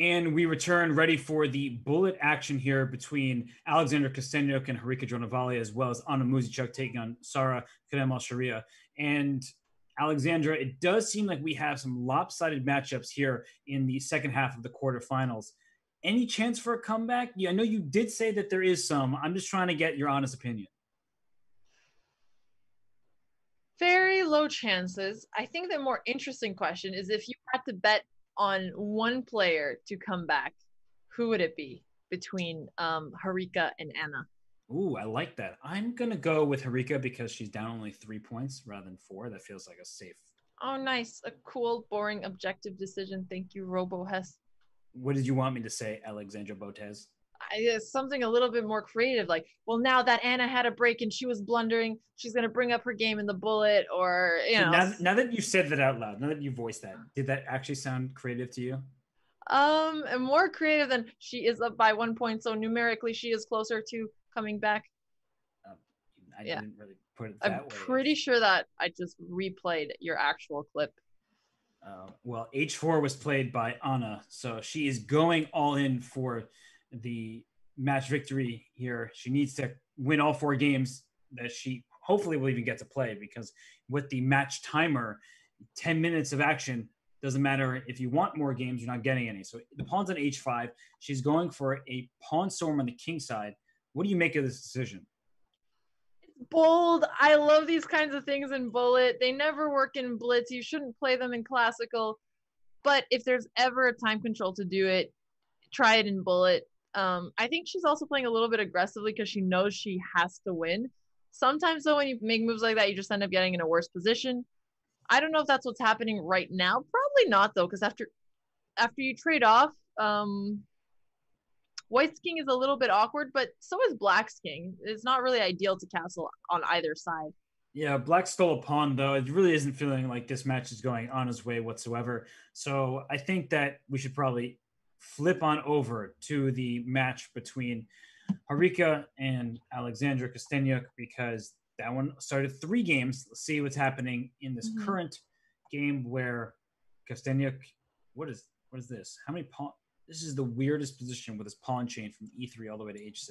And we return ready for the bullet action here between Alexander Kosteniuk and Harika Dronavalli, as well as Anna Muzychuk taking on Sarah Khademalsharieh. And Alexandra, it does seem like we have some lopsided matchups here in the second half of the quarterfinals. Any chance for a comeback? Yeah, I know you did say that there is some. I'm just trying to get your honest opinion. Very low chances. I think the more interesting question is if you had to bet on one player to come back, who would it be between Harika and Anna? Ooh, I like that. I'm going to go with Harika because she's down only 3 points rather than four. That feels like a safe. Oh, nice. A cool, boring, objective decision. Thank you, Robo Hess. What did you want me to say, Alexandra Botez? Something a little bit more creative, like, well, now that Anna had a break and she was blundering, she's going to bring up her game in the bullet, or, you know. Now that you said that out loud, now that you voiced that, did that actually sound creative to you? And more creative than she is up by 1 point, so numerically she is closer to coming back. I didn't really put it that way. I'm pretty sure that I just replayed your actual clip. Well, H4 was played by Anna, so she is going all in for the match victory here. She needs to win all four games that she hopefully will even get to play, because with the match timer, 10 minutes of action, doesn't matter if you want more games, you're not getting any. So the pawn's on H5. She's going for a pawn storm on the king side. What do you make of this decision? Bold. I love these kinds of things in bullet. They never work in blitz. You shouldn't play them in classical. But if there's ever a time control to do it, try it in bullet. I think she's also playing a little bit aggressively because she knows she has to win. Sometimes, though, when you make moves like that, you just end up getting in a worse position. I don't know if that's what's happening right now. Probably not, though, because after you trade off, White's king is a little bit awkward, but so is Black's king. It's not really ideal to castle on either side. Yeah, Black stole a pawn, though. It really isn't feeling like this match is going on his way whatsoever. So I think that we should probably flip on over to the match between Harika and Alexandra Kosteniuk, because that one started 3 games. Let's see what's happening in this current game where Kosteniuk, what is this? How many pawn? This is the weirdest position with his pawn chain from E3 all the way to H6.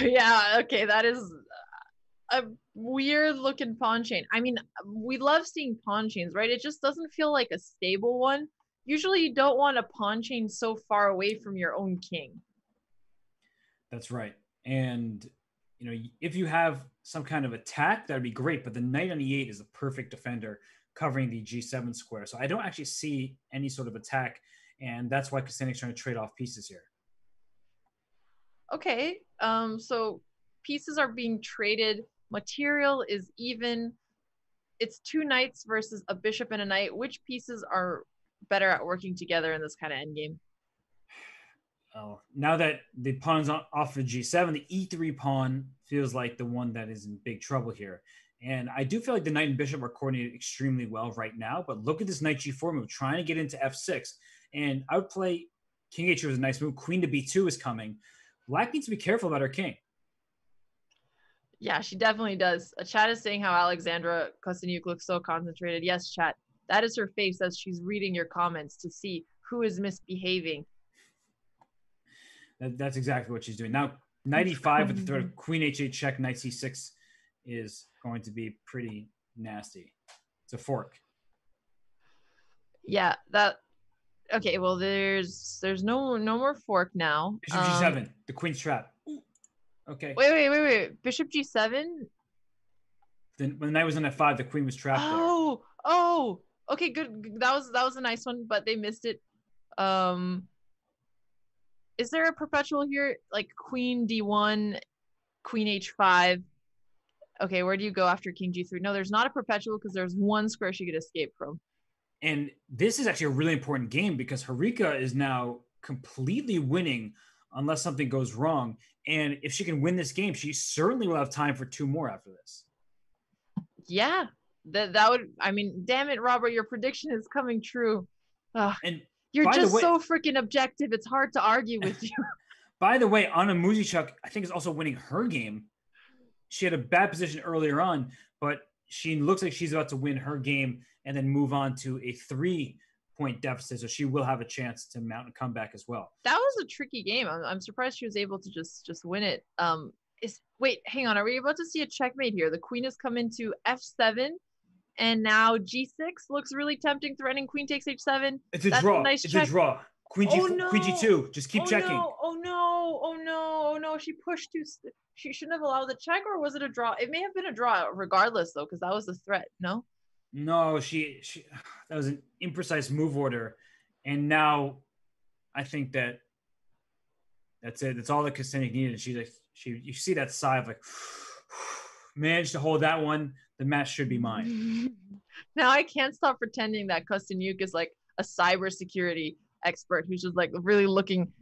Yeah, okay, that is a weird-looking pawn chain. I mean, we love seeing pawn chains, right? It just doesn't feel like a stable one. Usually you don't want a pawn chain so far away from your own king. That's right. And, you know, if you have some kind of attack, that would be great, but the knight on E8 is the perfect defender covering the G7 square. So I don't actually see any sort of attack, and that's why Kosteniuk's trying to trade off pieces here. Okay, so pieces are being traded. Material is even. It's 2 knights versus a bishop and a knight. Which pieces are better at working together in this kind of endgame? Oh, now that the pawn's off of G7, the E3 pawn feels like the one that is in big trouble here. And I do feel like the knight and bishop are coordinated extremely well right now, but look at this knight G4 move, trying to get into F6. And I would play king H2 was a nice move. Queen to B2 is coming. Black needs to be careful about her king. Yeah, she definitely does. A chat is saying how Alexandra Kosteniuk looks so concentrated. Yes, chat. That is her face as she's reading your comments to see who is misbehaving. That's exactly what she's doing. Now, knight E5 with the threat of queen H8 check, knight C6 is going to be pretty nasty. It's a fork. Yeah, that okay, well there's no more fork now. Bishop G7, the queen's trap. Okay. Wait. Bishop G7? Then when the knight was on F5, the queen was trapped there. Oh, okay, good. That was a nice one, but they missed it. Is there a perpetual here? Like queen D1, queen H5. Okay, where do you go after king G3? No, there's not a perpetual because there's one square she could escape from. And this is actually a really important game because Harika is now completely winning unless something goes wrong. And if she can win this game, she certainly will have time for 2 more after this. Yeah, that would, I mean, damn it, Robert, your prediction is coming true. Ugh. And you're just so freaking objective. It's hard to argue with you. By the way, Anna Muzychuk, I think, is also winning her game. She had a bad position earlier on, but she looks like she's about to win her game and then move on to a 3 point deficit, so she will have a chance to mount a comeback as well. That was a tricky game. I'm surprised she was able to just win it. Wait, hang on. Are we about to see a checkmate here? The queen has come into f7, and now g6 looks really tempting, threatening queen takes h7. It's a draw. It's a draw. Queen g4, no. Queen g2. Just keep checking. No. Oh no! She pushed too. She shouldn't have allowed the check, or was it a draw? It may have been a draw, regardless, though, because that was a threat. No. No, she that was an imprecise move order, and now I think that's it. That's all that Kosteniuk needed. You see that sigh of like, managed to hold that one. The match should be mine. Now I can't stop pretending that Kosteniuk is like a cybersecurity expert who's just like really looking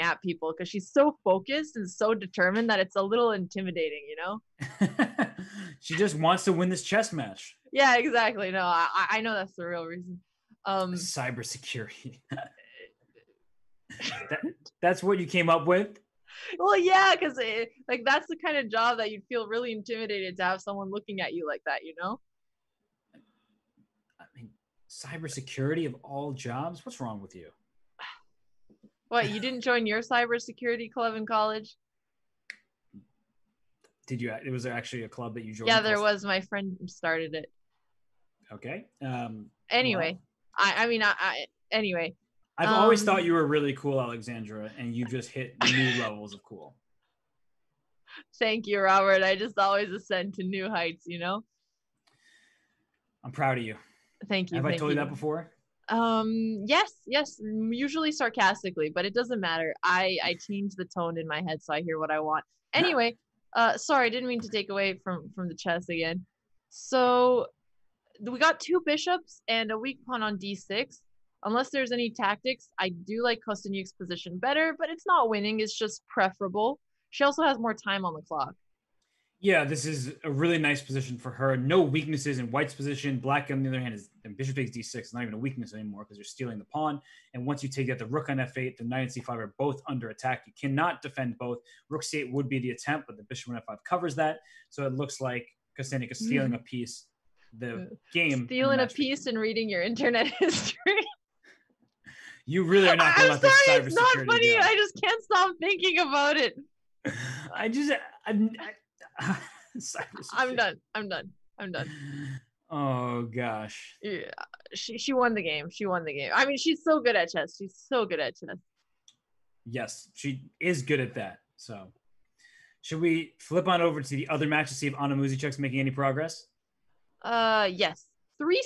at people, because she's so focused and so determined that it's a little intimidating, you know. She just wants to win this chess match. Yeah, exactly. No, I know that's the real reason. Cybersecurity. That's what you came up with? Well, yeah, because like that's the kind of job that you'd feel really intimidated to have someone looking at you like that, you know. I mean, cybersecurity of all jobs? What's wrong with you? What, you didn't join your cybersecurity club in college? Did you? It was actually a club that you joined. Yeah, there was. My friend started it. Okay. Anyway, well, anyway. I've always thought you were really cool, Alexandra, and you just hit new levels of cool. Thank you, Robert. I just always ascend to new heights, you know? I'm proud of you. Thank you. Have I told you that before? Yes, usually sarcastically, but it doesn't matter. I change the tone in my head so I hear what I want. Anyway. Sorry, I didn't mean to take away from the chess again. So we got two bishops and a weak pawn on d6. Unless there's any tactics, I do like Kosteniuk's position better, but it's not winning. It's just preferable. She also has more time on the clock. Yeah, this is a really nice position for her. No weaknesses in white's position. Black, on the other hand, and bishop takes d6. It's not even a weakness anymore because you're stealing the pawn. And once you take out the rook on f8, the knight and c5 are both under attack. You cannot defend both. Rook c8 would be the attempt, but the bishop on f5 covers that. So it looks like Kosteniuk is stealing a piece. The game. Stealing a piece and reading your internet history. You really are not going to let this cybersecurity go. I'm sorry, it's not funny. I just can't stop thinking about it. I'm done. Oh gosh. Yeah, she won the game. I mean, she's so good at chess. Yes, she is good at that. So, should we flip on over to the other match to see if Anna Muzychuk's making any progress? Yes. 3-6.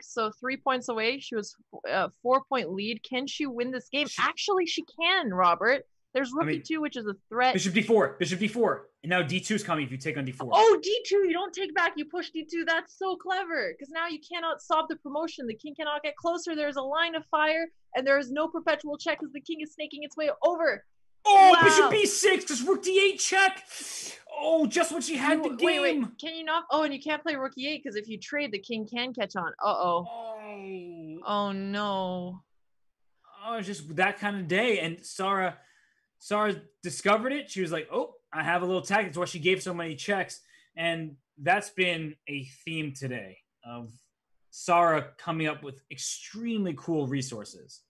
So 3 points away. She was a 4-point lead. Can she win this game? Actually, she can, Robert. There's rook e2, which is a threat. Bishop d4. And now d2 is coming if you take on d4. Oh, d2. You don't take back. You push d2. That's so clever. Because now you cannot stop the promotion. The king cannot get closer. There's a line of fire. And there is no perpetual check because the king is snaking its way over. Oh, wow. Bishop b6. Does rook d8 check? Oh, just when she had the game. Wait. Can you not? Oh, and you can't play rook e8 because if you trade, the king can catch on. Uh-oh. Oh, no. Oh, it's just that kind of day. And Sarah discovered it. She was like, oh, I have a little tactic. That's why she gave so many checks. And that's been a theme today of Sarah coming up with extremely cool resources.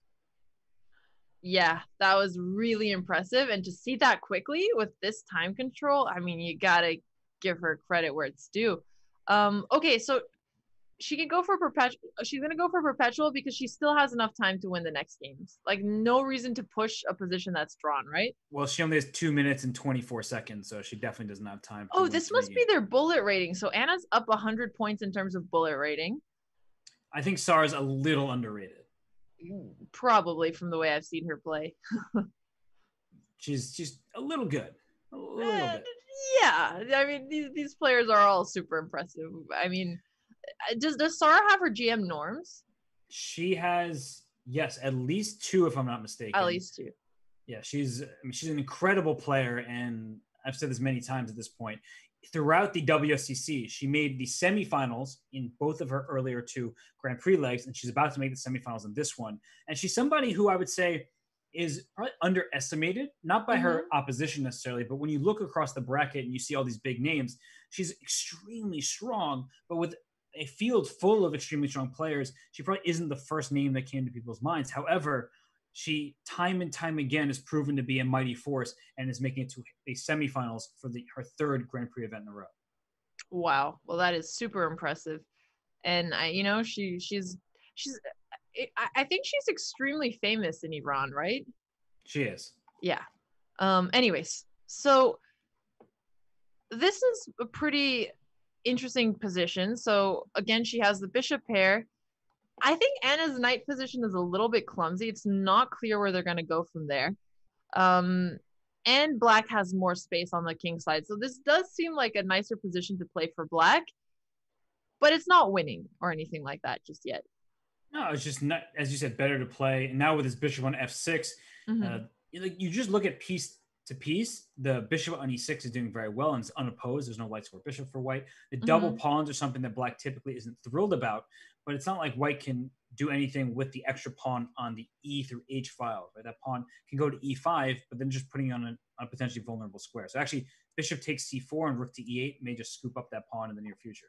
Yeah, that was really impressive. And to see that quickly with this time control, I mean, you got to give her credit where it's due. Okay, so she can go for perpetual. She's going to go for perpetual because she still has enough time to win the next games. Like, no reason to push a position that's drawn, right? Well, she only has 2 minutes and 24 seconds, so she definitely doesn't have time. Oh, this must be their bullet rating. So Anna's up 100 points in terms of bullet rating. I think Sarah's a little underrated. Probably from the way I've seen her play. She's just a little good. A little bit. Yeah. I mean, these players are all super impressive. I mean... Does Sarah have her GM norms? She has, yes, at least two, if I'm not mistaken. At least two. Yeah, she's an incredible player, and I've said this many times at this point. Throughout the WSCC, she made the semifinals in both of her earlier two Grand Prix legs, and she's about to make the semifinals in this one. And she's somebody who I would say is probably underestimated, not by her opposition necessarily, but when you look across the bracket and you see all these big names, she's extremely strong, but with a field full of extremely strong players, she probably isn't the first name that came to people's minds. However, she time and time again has proven to be a mighty force and is making it to the semifinals for her third Grand Prix event in a row. Wow. Well, that is super impressive. And I think she's extremely famous in Iran, right? She is. Yeah. Anyways, so this is a pretty interesting position. So again, she has the bishop pair. I think Anna's knight position is a little bit clumsy. It's not clear where they're going to go from there. And Black has more space on the king side. So this does seem like a nicer position to play for Black, but it's not winning or anything like that just yet. No, it's just not, as you said, better to play. And now with this bishop on f6, you just look at piece to piece. The bishop on e6 is doing very well and it's unopposed. There's no light square bishop for white. The double pawns are something that Black typically isn't thrilled about, but it's not like white can do anything with the extra pawn on the E through H file, right? That pawn can go to E5, but then just putting on a potentially vulnerable square. So actually, bishop takes C4 and rook to E8 may just scoop up that pawn in the near future.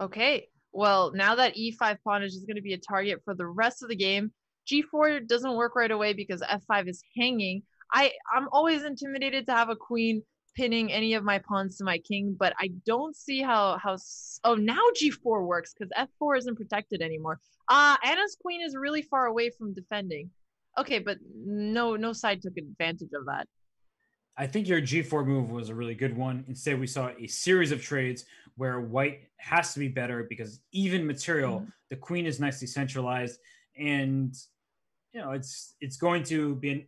Okay, well, now that E5 pawn is just going to be a target for the rest of the game. G4 doesn't work right away because F5 is hanging. I'm always intimidated to have a queen pinning any of my pawns to my king, but I don't see how oh, now G4 works because F4 isn't protected anymore. Anna's queen is really far away from defending. Okay, but no side took advantage of that. I think your G4 move was a really good one. Instead, we saw a series of trades where white has to be better because even material, the queen is nicely centralized, and it's going to be an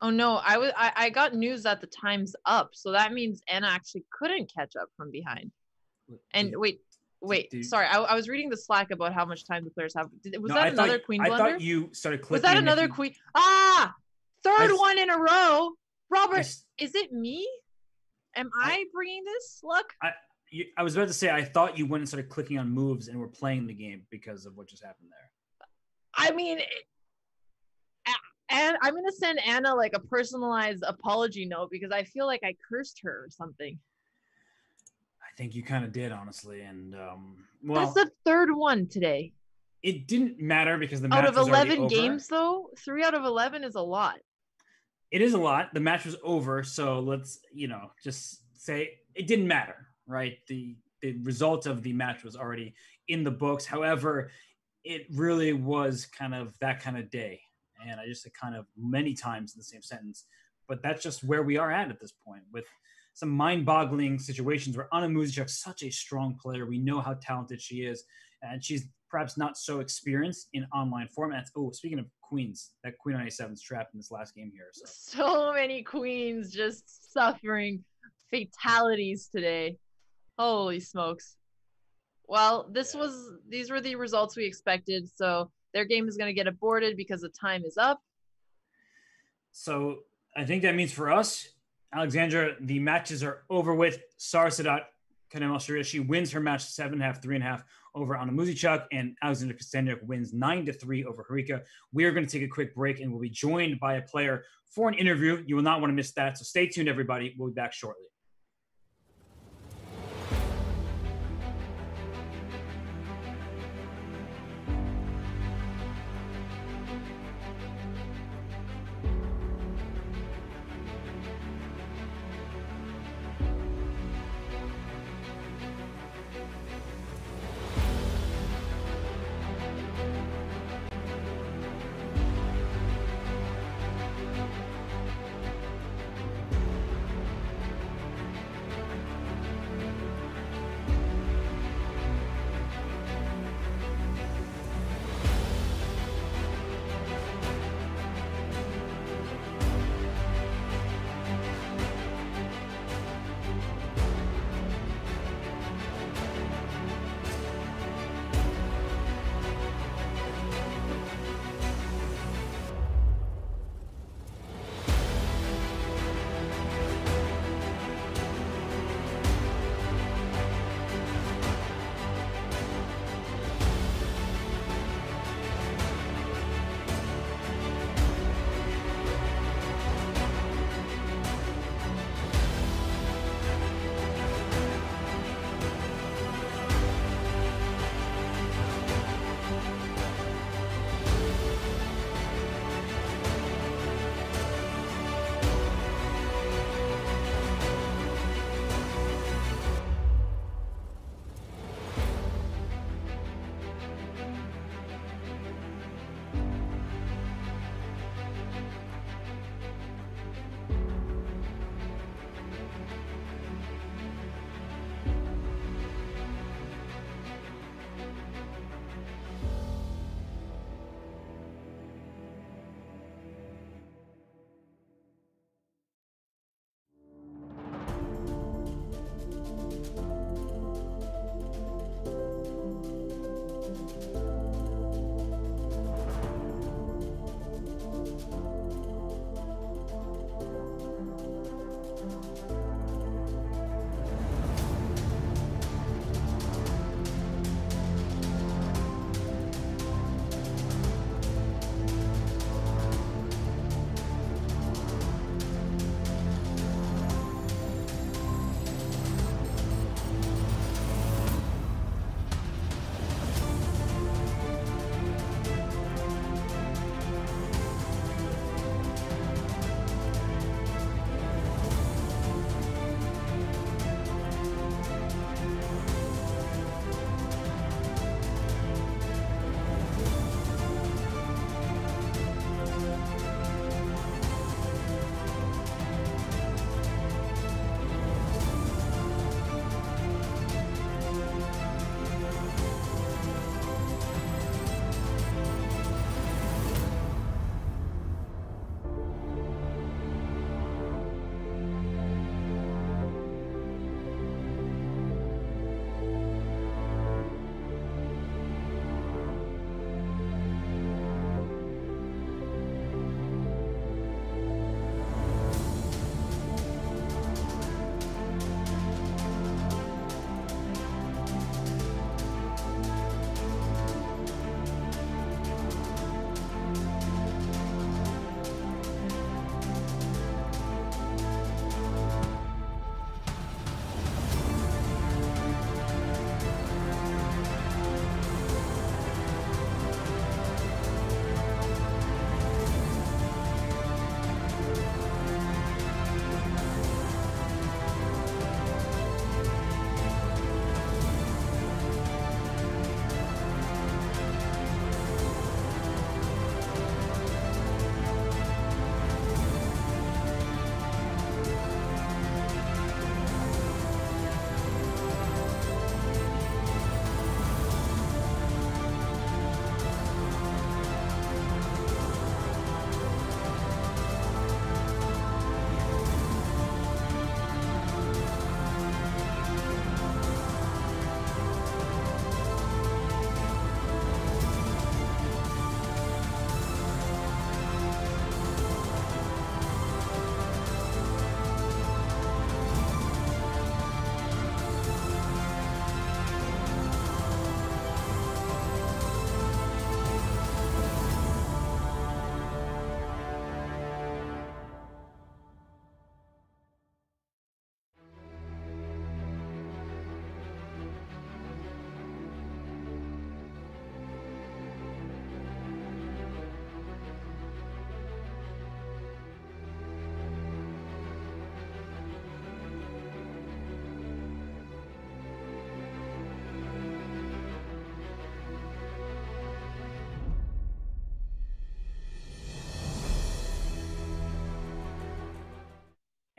Oh no, I got news that the time's up. So that means Anna actually couldn't catch up from behind. And wait, sorry. I was reading the Slack about how much time the players have. Was that another queen blunder? I thought you started clicking. Was that another queen? Ah, third one in a row. Robert, is it me? Am I bringing this luck? I was about to say, I thought you went and started clicking on moves and were playing the game because of what just happened there. I mean... And I'm going to send Anna like a personalized apology note because I feel like I cursed her or something. I think you kind of did, honestly. And well, that's the third one today. It didn't matter because the match was over. Out of 11 games, though, 3 out of 11 is a lot. It is a lot. The match was over. So let's, just say it didn't matter, right? The result of the match was already in the books. However, it really was kind of that kind of day. And I just said kind of many times in the same sentence, but that's just where we are at this point with some mind-boggling situations where Anna Muzychuk, such a strong player, we know how talented she is, and she's perhaps not so experienced in online formats. Oh, speaking of queens, that queen on a7 is trapped in this last game here. So many queens just suffering fatalities today. Holy smokes. Well, these were the results we expected, so... Their game is going to get aborted because the time is up. So I think that means for us, Alexandra, the matches are over with. Sarah Khademalsharieh, she wins her match 7.5, 3.5 over Anna Muzychuk, and Alexander Kosteniuk wins 9-3 over Harika. We are going to take a quick break, and we'll be joined by a player for an interview. You will not want to miss that, so stay tuned, everybody. We'll be back shortly.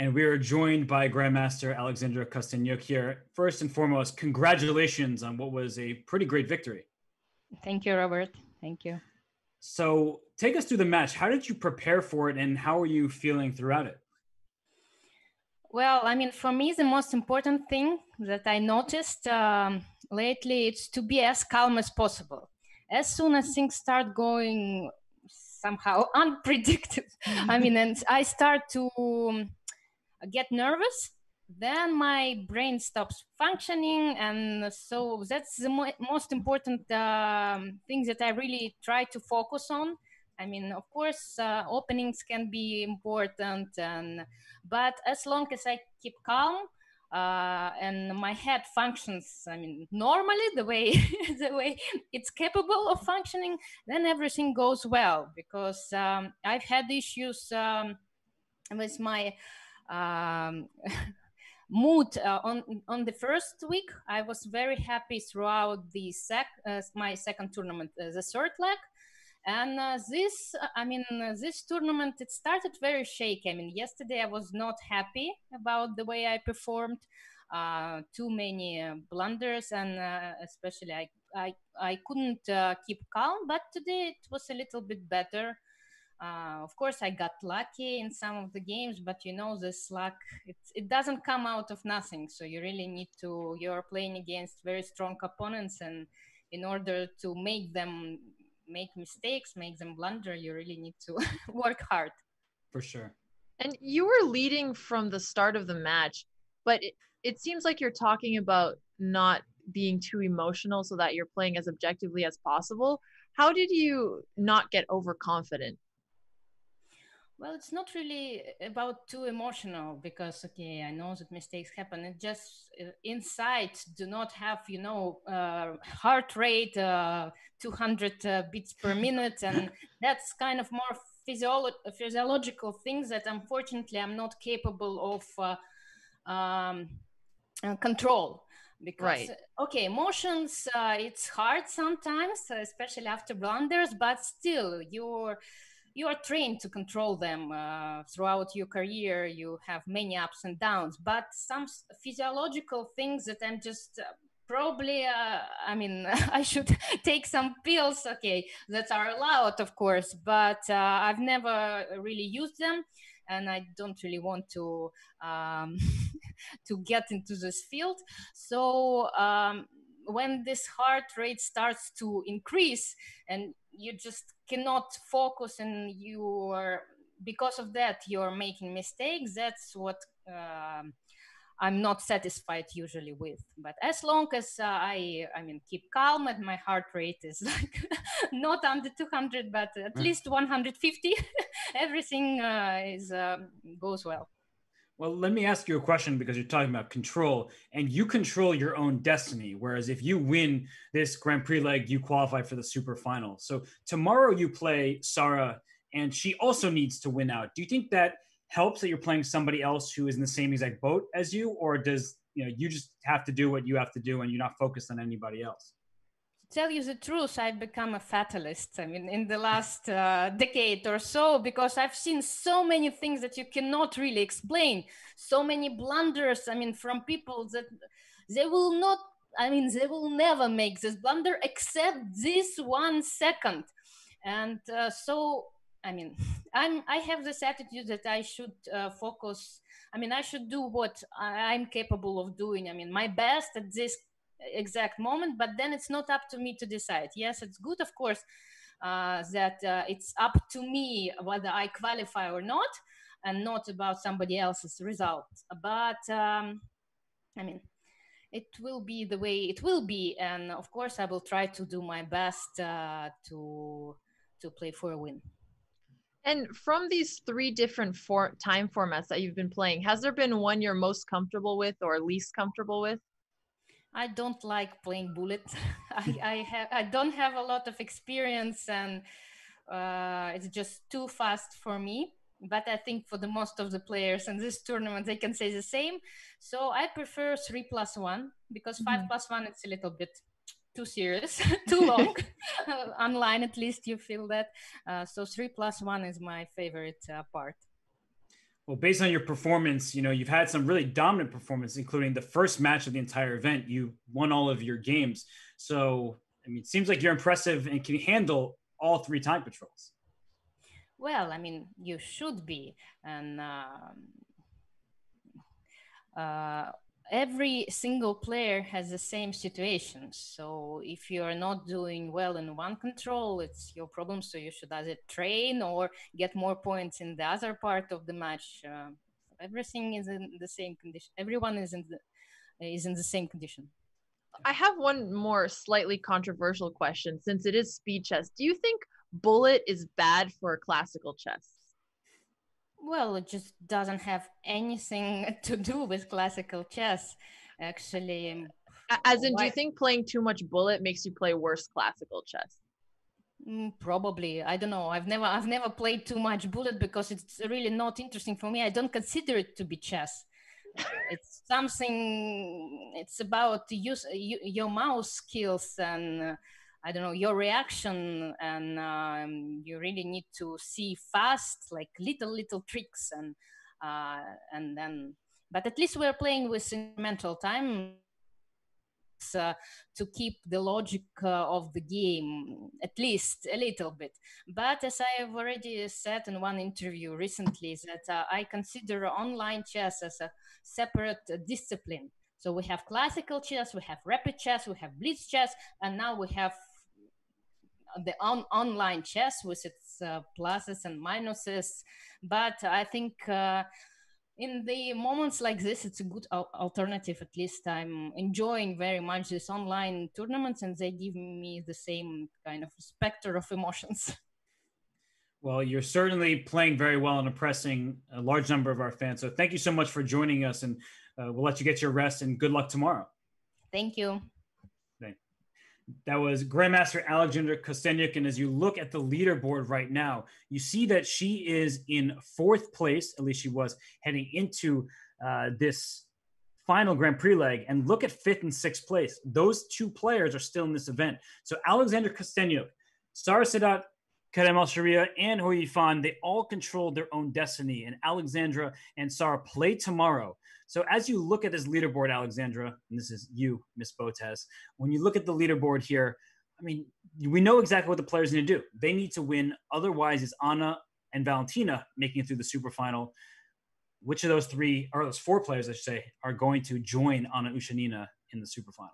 and we are joined by Grandmaster Alexander Kosteniuk here. First and foremost, congratulations on what was a pretty great victory. Thank you, Robert. Thank you. So take us through the match. How did you prepare for it, and how are you feeling throughout it? Well, I mean, for me, the most important thing that I noticed lately is to be as calm as possible. As soon as things start going somehow unpredictable, I mean, and I start to get nervous, then my brain stops functioning. And so that's the most important thing that I really try to focus on. I mean, of course, openings can be important, but as long as I keep calm and my head functions, I mean, normally the way the way it's capable of functioning, then everything goes well. Because I've had issues with my mood on the first week. I was very happy throughout the my second tournament, the third leg. And this tournament, it started very shaky. I mean, yesterday I was not happy about the way I performed. Too many blunders, and especially I couldn't keep calm. But today it was a little bit better. Of course, I got lucky in some of the games, but you know, this luck, it doesn't come out of nothing. So you really need to, you're playing against very strong opponents, and in order to make them make mistakes, make them blunder, you really need to work hard. For sure. And you were leading from the start of the match, but it seems like you're talking about not being too emotional so that you're playing as objectively as possible. How did you not get overconfident? Well, it's not really about too emotional, because, okay, I know that mistakes happen. It just inside do not have, you know, heart rate, 200 beats per minute. And that's kind of more physiological things that unfortunately I'm not capable of control. Because, right. Okay, emotions, it's hard sometimes, especially after blunders, but still you are trained to control them throughout your career. You have many ups and downs, but some physiological things that I'm just probably, I mean, I should take some pills, okay, that are allowed, of course, but I've never really used them, and I don't really want to to get into this field. So when this heart rate starts to increase, and you just cannot focus, and you are, because of that, you're making mistakes. That's what I'm not satisfied usually with. But as long as I mean, keep calm, and my heart rate is like not under 200, but at least 150, everything goes well. Well, let me ask you a question, because you're talking about control, and you control your own destiny. Whereas if you win this Grand Prix leg, you qualify for the super final. So tomorrow you play Sarah, and she also needs to win out. Do you think that helps that you're playing somebody else who is in the same exact boat as you, or does, you know, you just have to do what you have to do and you're not focused on anybody else? Tell you the truth, I've become a fatalist, I mean, in the last decade or so, because I've seen so many things that you cannot really explain, so many blunders, I mean, from people that they will not, I mean, they will never make this blunder except this 1 second. And so, I mean, I have this attitude that I should focus, I mean, I should do what I'm capable of doing, I mean, my best at this exact moment, but then it's not up to me to decide. Yes, it's good, of course, that it's up to me whether I qualify or not, and not about somebody else's result. But I mean, it will be the way it will be, and of course I will try to do my best to play for a win. And from these 3 different time formats that you've been playing, has there been one you're most comfortable with or least comfortable with? I don't like playing bullet. I don't have a lot of experience, and it's just too fast for me. But I think for the most of the players in this tournament, they can say the same. So I prefer 3+1, because 5+1, it's a little bit too serious, too long. Online, at least, you feel that. So 3+1 is my favorite part. Well, based on your performance, you know, you've had some really dominant performances, including the first match of the entire event. You won all of your games. So, I mean, it seems like you're impressive and can handle all three time patrols. Well, I mean, you should be. And every single player has the same situation. So if you're not doing well in one control, it's your problem. So you should either train or get more points in the other part of the match. Everything is in the same condition. Everyone is in the same condition. I have one more slightly controversial question, since it is speed chess. Do you think bullet is bad for classical chess? Well, it just doesn't have anything to do with classical chess, actually. As in, do you think playing too much bullet makes you play worse classical chess? Probably. I don't know. I've never played too much bullet because it's really not interesting for me. I don't consider it to be chess. It's something, it's about use your mouse skills and I don't know, your reaction, and you really need to see fast, like little tricks, and then, but at least we're playing with mental time to keep the logic of the game, at least a little bit. But as I have already said in one interview recently, that I consider online chess as a separate discipline. So we have classical chess, we have rapid chess, we have blitz chess, and now we have the online chess with its pluses and minuses. But I think in the moments like this, it's a good alternative. At least I'm enjoying very much these online tournaments, and they give me the same kind of specter of emotions. Well, you're certainly playing very well and impressing a large number of our fans. So thank you so much for joining us, and we'll let you get your rest, and good luck tomorrow. Thank you. That was Grandmaster Alexander Kosteniuk. And as you look at the leaderboard right now, you see that she is in fourth place, at least she was, heading into this final Grand Prix leg. And look at fifth and sixth place. Those two players are still in this event. So Alexander Kosteniuk, Sarah Khademalsharieh, and Hou Yifan, they all controlled their own destiny. And Alexandra and Sarah play tomorrow. So as you look at this leaderboard, Alexandra, and this is you, Miss Botez, when you look at the leaderboard here, I mean, we know exactly what the players need to do. They need to win. Otherwise, it's Anna and Valentina making it through the super final. Which of those three, or those four players, I should say, are going to join Anna Ushenina in the super final?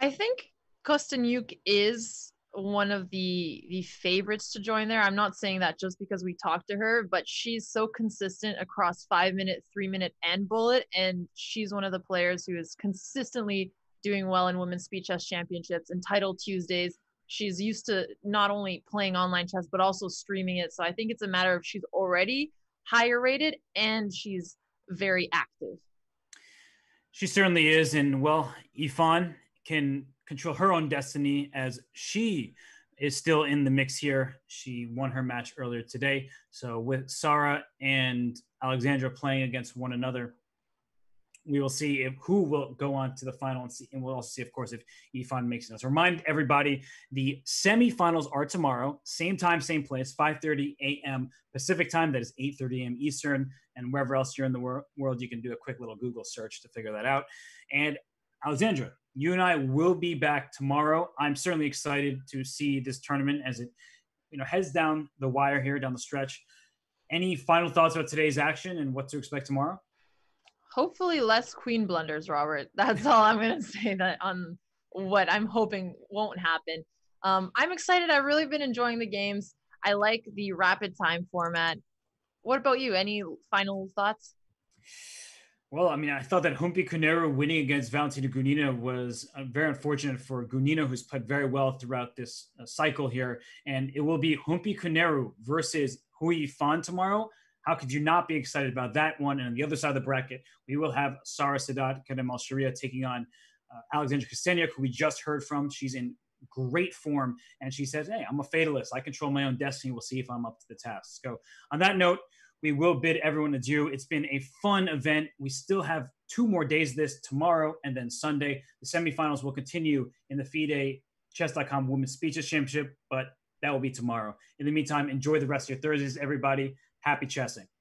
I think Kosteniuk is one of the favorites to join there. I'm not saying that just because we talked to her, but she's so consistent across 5 minute, 3 minute, and bullet, and she's one of the players who is consistently doing well in Women's Speed Chess Championships and Title Tuesdays. She's used to not only playing online chess, but also streaming it. So I think it's a matter of she's already higher rated and she's very active. She certainly is. And well, Yifan can control her own destiny as she is still in the mix here. She won her match earlier today. So with Sarah and Alexandra playing against one another, we will see who will go on to the final, and we'll also see, of course, if Yifan makes it. So remind everybody, the semifinals are tomorrow, same time, same place, 5:30 a.m. Pacific time. That is 8:30 a.m. Eastern. And wherever else you're in the world, you can do a quick little Google search to figure that out. And Alexandra, you and I will be back tomorrow. I'm certainly excited to see this tournament as it, you know, heads down the wire here, down the stretch. Any final thoughts about today's action and what to expect tomorrow? Hopefully less queen blunders, Robert. That's all I'm going to say that on what I'm hoping won't happen. I'm excited. I've really been enjoying the games. I like the rapid time format. What about you? Any final thoughts? Well, I mean, I thought that Humpy Koneru winning against Valentina Gunina was very unfortunate for Gunina, who's played very well throughout this cycle here. And it will be Humpy Koneru versus Hou Yifan tomorrow. How could you not be excited about that one? And on the other side of the bracket, we will have Sarah Khademalsharieh taking on Alexander Kosteniuk, who we just heard from. She's in great form. And she says, hey, I'm a fatalist. I control my own destiny. We'll see if I'm up to the task. So on that note, we will bid everyone adieu. It's been a fun event. We still have 2 more days of this, tomorrow and then Sunday. The semifinals will continue in the FIDE Chess.com Women's Speed Chess Championship, but that will be tomorrow. In the meantime, enjoy the rest of your Thursdays, everybody. Happy chessing.